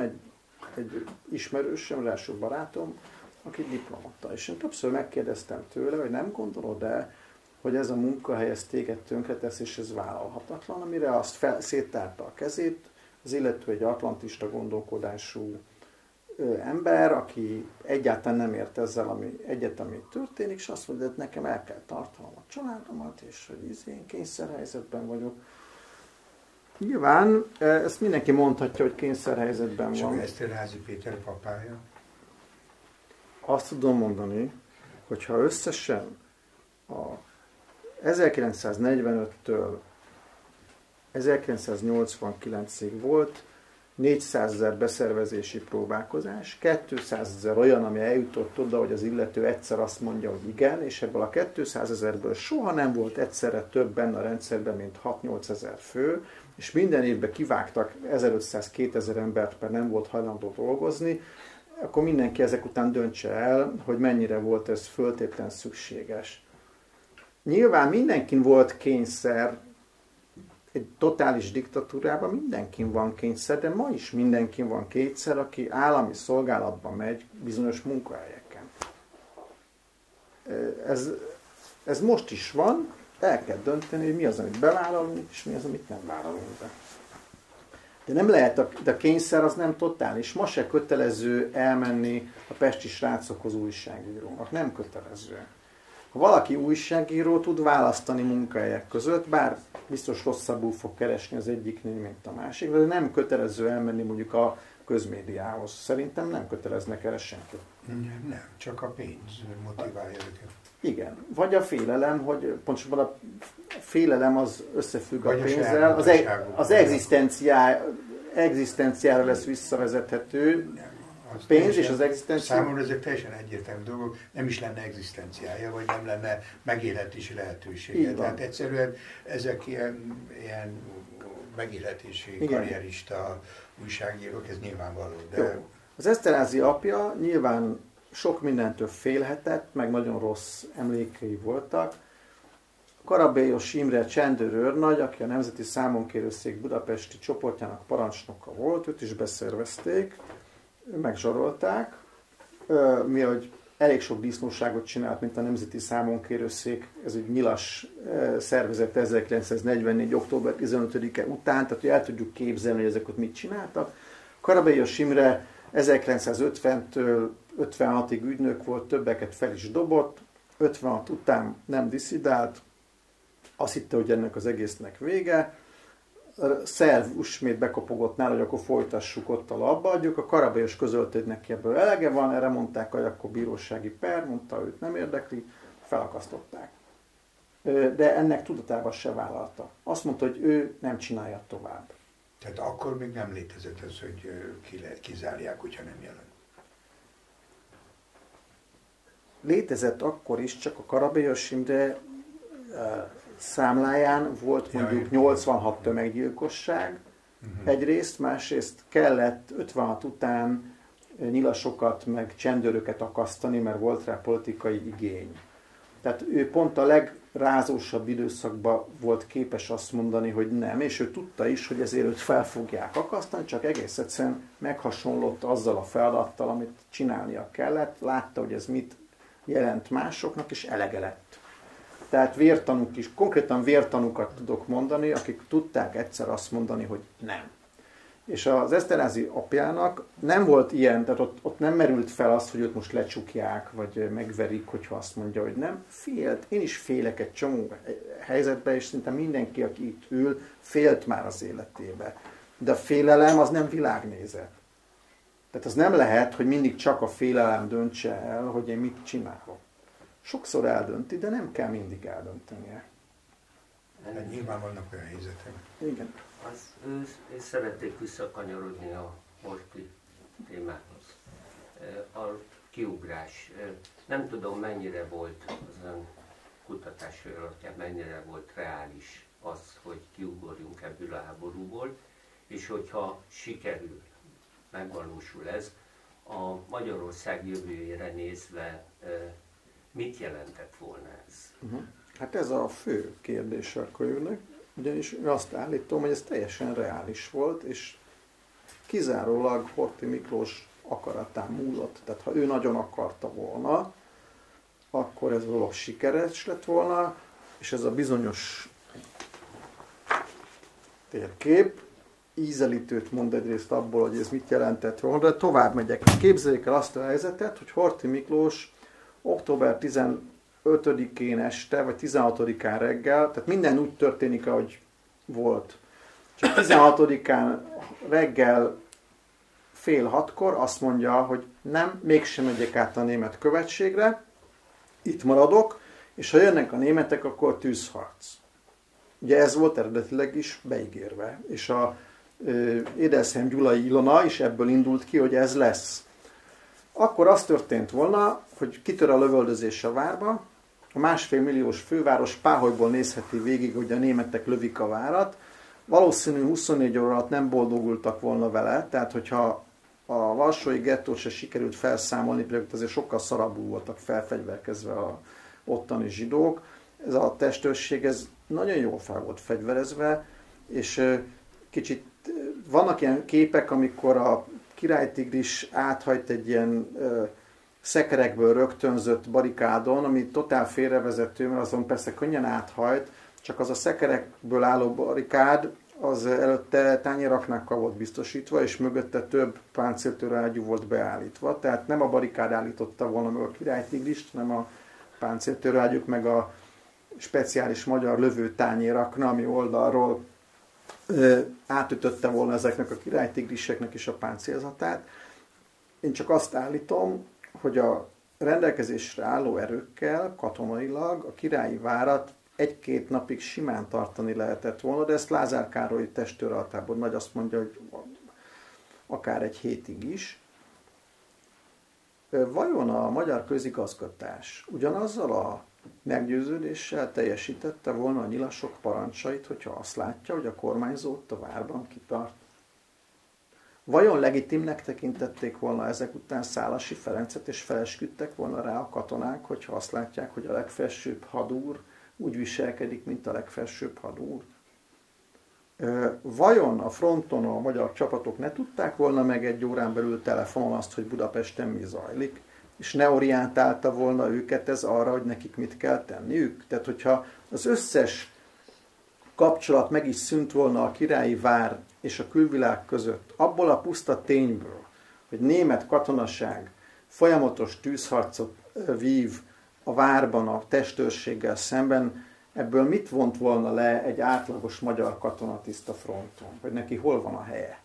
egy ismerősöm, első barátom, aki diplomata, és én többször megkérdeztem tőle, hogy nem gondolod el, hogy ez a munkahely ez téged tönkretesz, és ez vállalhatatlan, amire azt széttárta a kezét, az illető egy atlantista gondolkodású ember, aki egyáltalán nem ért ezzel, ami egyetemi történik, és azt mondja, hogy nekem el kell tartanom a családomat, és hogy én kényszerhelyzetben vagyok. Nyilván ezt mindenki mondhatja, hogy kényszerhelyzetben van. És Eszterházy Péter papája? Azt tudom mondani, hogy ha összesen a 1945-től 1989-ig volt 400 000 beszervezési próbálkozás, 200 000 olyan, ami eljutott oda, hogy az illető egyszer azt mondja, hogy igen, és ebből a 200 000-ből soha nem volt egyszerre több benne a rendszerben, mint 6-8 ezer fő, és minden évben kivágtak 1500-2000 embert, mert nem volt hajlandó dolgozni, akkor mindenki ezek után döntse el, hogy mennyire volt ez föltétlen szükséges. Nyilván mindenkin volt kényszer, egy totális diktatúrában mindenkin van kényszer, de ma is mindenkin van kényszer, aki állami szolgálatba megy bizonyos munkahelyeken. Ez most is van, el kell dönteni, hogy mi az, amit bevállalunk, és mi az, amit nem vállalunk be. De nem lehet, a kényszer az nem totális. Ma se kötelező elmenni a pesti srácokhoz újságírónak. Nem kötelező. Ha valaki újságíró, tud választani munkahelyek között, bár biztos rosszabbul fog keresni az egyiknél, mint a másik, de nem kötelező elmenni mondjuk a közmédiához. Szerintem nem köteleznek erre senkit. Nem, csak a pénz motiválja őket. Igen. Vagy a félelem, hogy pontosabban a félelem az összefügg vagy a pénzzel, az egzisztenciára lesz visszavezethető. Az pénz teljesen, és az egzisztencia? Számomra ezek teljesen egyértelmű dolgok, nem is lenne egzisztenciája, vagy nem lenne megélhetési lehetősége. Tehát egyszerűen ezek ilyen megélhetési, igen, karrierista újságírók, ez nyilvánvaló. De... Jó. Az Esterházy apja nyilván sok mindentől félhetett, meg nagyon rossz emlékei voltak. Karabélyos Imre csendőrőrnagy, aki a Nemzeti Számonkérőszék budapesti csoportjának parancsnoka volt, őt is beszervezték, megzsarolták, mihogy elég sok disznóságot csinált, mint a Nemzeti Számonkérőszék, ez egy nyilas szervezet 1944. október 15-e után, tehát el tudjuk képzelni, hogy ezek ott mit csináltak. Karabélyos Imre 1950-től 56-ig ügynök volt, többeket fel is dobott, 56 után nem disszidált, azt hitte, hogy ennek az egésznek vége. Szerv ismét bekopogott nála, hogy akkor folytassuk, ott a labba adjuk. A Karabélyos közölte, hogy neki ebből elege van, erre mondták, hogy akkor bírósági per, mondta, őt nem érdekli, felakasztották. De ennek tudatában se vállalta. Azt mondta, hogy ő nem csinálja tovább. Tehát akkor még nem létezett az, hogy kizárják, hogyha nem jelent. Létezett akkor is, csak a Karabélyos Imre számláján volt mondjuk 86 tömeggyilkosság egyrészt, másrészt kellett 56 után nyilasokat meg csendőröket akasztani, mert volt rá politikai igény. Tehát ő pont a legrázósabb időszakban volt képes azt mondani, hogy nem, és ő tudta is, hogy ezért őt fel fogják akasztani, csak egész egyszerűen meghasonlott azzal a feladattal, amit csinálnia kellett, látta, hogy ez mit jelent másoknak, és elege lett. Tehát vértanúk is, konkrétan vértanúkat tudok mondani, akik tudták egyszer azt mondani, hogy nem. És az Esterházy apjának nem volt ilyen, tehát ott nem merült fel azt, hogy őt most lecsukják, vagy megverik, hogyha azt mondja, hogy nem. Félt, én is félek egy csomó helyzetben, és szinte mindenki, aki itt ül, félt már az életébe. De a félelem az nem világnézet. Tehát az nem lehet, hogy mindig csak a félelem döntse el, hogy én mit csinálok. Sokszor eldönti, de nem kell mindig eldöntenie. Hát nyilván vannak olyan helyzetek. Igen. Én szeretnék visszakanyarodni a mostani témához. A kiugrás. Nem tudom, mennyire volt az ön kutatása alapján, mennyire volt reális az, hogy kiugorjunk ebből a háborúból, és hogyha sikerül, megvalósul ez, a Magyarország jövőjére nézve mit jelentett volna ez? Hát ez a fő kérdés a könyvnek, ugyanis azt állítom, hogy ez teljesen reális volt, és kizárólag Horthy Miklós akaratán múlott. Tehát ha ő nagyon akarta volna, akkor ez valóban sikeres lett volna, és ez a bizonyos térkép ízelítőt mond egyrészt abból, hogy ez mit jelentett volna, de tovább megyek. Képzeljék el azt a helyzetet, hogy Horthy Miklós október 15-én este, vagy 16-án reggel, tehát minden úgy történik, ahogy volt. Csak 16-án reggel fél hatkor azt mondja, hogy nem, mégsem megyek át a német követségre, itt maradok, és ha jönnek a németek, akkor tűzharc. Ugye ez volt eredetileg is beígérve, és a Édelszheim Gyulai Ilona is ebből indult ki, hogy ez lesz. Akkor az történt volna, hogy kitör a lövöldözés a várba, a 1,5 milliós főváros páholyból nézheti végig, hogy a németek lövik a várat. Valószínű 24 óra alatt nem boldogultak volna vele, tehát hogyha a varsói gettót se sikerült felszámolni, például azért sokkal szarabbul voltak felfegyverkezve a ottani zsidók. Ez a testőrség ez nagyon jól fel volt fegyverezve, és kicsit vannak ilyen képek, amikor a Királytigris áthajt egy ilyen szekerekből rögtönzött barikádon, ami totál félrevezető, mert azon persze könnyen áthajt, csak az a szekerekből álló barikád az előtte tányéraknákkal volt biztosítva, és mögötte több páncéltörágyú volt beállítva. Tehát nem a barikád állította volna meg a királytigrist, hanem a páncéltörágyuk, meg a speciális magyar lövőtányérakna, ami oldalról átütötte volna ezeknek a királytigriseknek is a páncélzatát. Én csak azt állítom, hogy a rendelkezésre álló erőkkel katonailag a királyi várat egy-két napig simán tartani lehetett volna, de ezt Lázár Károlyi testőraltábor nagy azt mondja, hogy akár egy hétig is. Vajon a magyar közigazgatás ugyanazzal a meggyőződéssel teljesítette volna a nyilasok parancsait, hogyha azt látja, hogy a kormányzó ott a várban kitart? Vajon legitimnek tekintették volna ezek után Szálasi Ferencet, és felesküdtek volna rá a katonák, hogyha azt látják, hogy a legfelsőbb hadúr úgy viselkedik, mint a legfelsőbb hadúr? Vajon a fronton a magyar csapatok ne tudták volna meg egy órán belül telefonon azt, hogy Budapesten mi zajlik, és ne orientálta volna őket ez arra, hogy nekik mit kell tenniük? Tehát, hogyha az összes kapcsolat meg is szűnt volna a királyi vár és a külvilág között, abból a puszta tényből, hogy német katonaság folyamatos tűzharcot vív a várban a testőrséggel szemben, ebből mit vont volna le egy átlagos magyar katonatiszt a fronton? Hogy neki hol van a helye?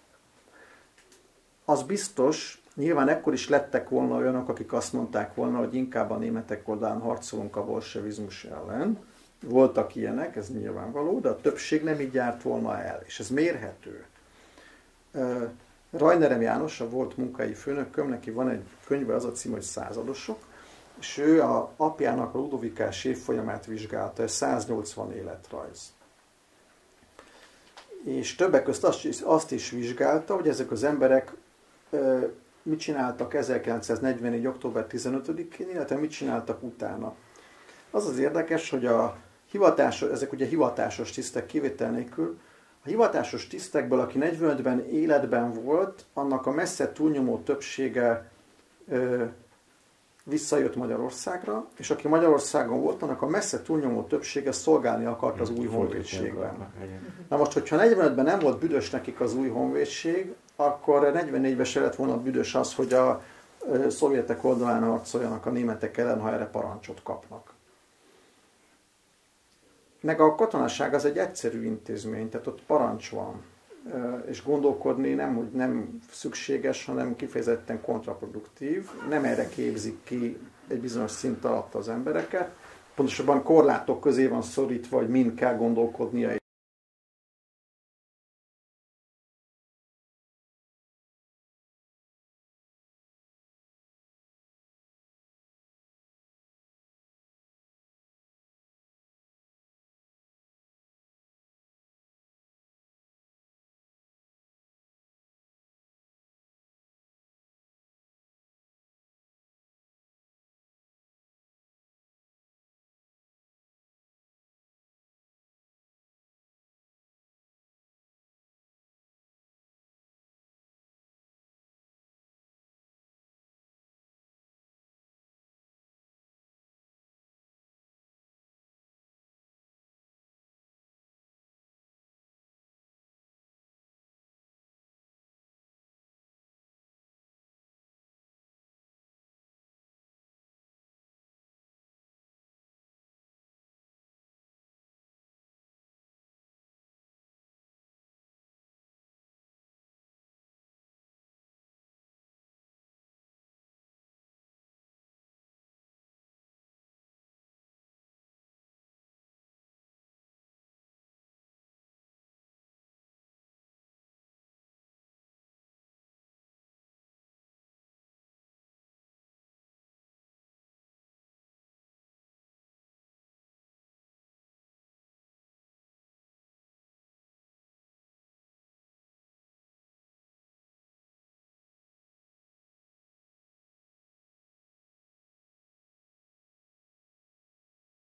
Az biztos, nyilván ekkor is lettek volna olyanok, akik azt mondták volna, hogy inkább a németek oldalán harcolunk a bolsevizmus ellen. Voltak ilyenek, ez nyilvánvaló, de a többség nem így járt volna el, és ez mérhető. Rajnerem János, a volt munkai főnököm, neki van egy könyve, az a cím, hogy Századosok, és ő a apjának a Ludovikás évfolyamát vizsgálta, ez 180 életrajz. És többek közt azt is vizsgálta, hogy ezek az emberek mit csináltak 1944. október 15-én, illetve mit csináltak utána. Az az érdekes, hogy a hivatásos, ezek ugye hivatásos tisztek kivétel nélkül, a hivatásos tisztekből, aki 45-ben életben volt, annak a messze túlnyomó többsége visszajött Magyarországra, és aki Magyarországon volt, annak a messze túlnyomó többsége szolgálni akart az új honvédségben. Na most, hogyha 45-ben nem volt büdös nekik az új honvédség, akkor 44-ben se lett volna büdös az, hogy a szovjetek oldalán harcoljanak a németek ellen, ha erre parancsot kapnak. Meg a katonaság az egy egyszerű intézmény, tehát ott parancs van, és gondolkodni nem, hogy nem szükséges, hanem kifejezetten kontraproduktív, nem erre képzik ki egy bizonyos szint alatt az embereket, pontosabban korlátok közé van szorítva, hogy mind kell gondolkodnia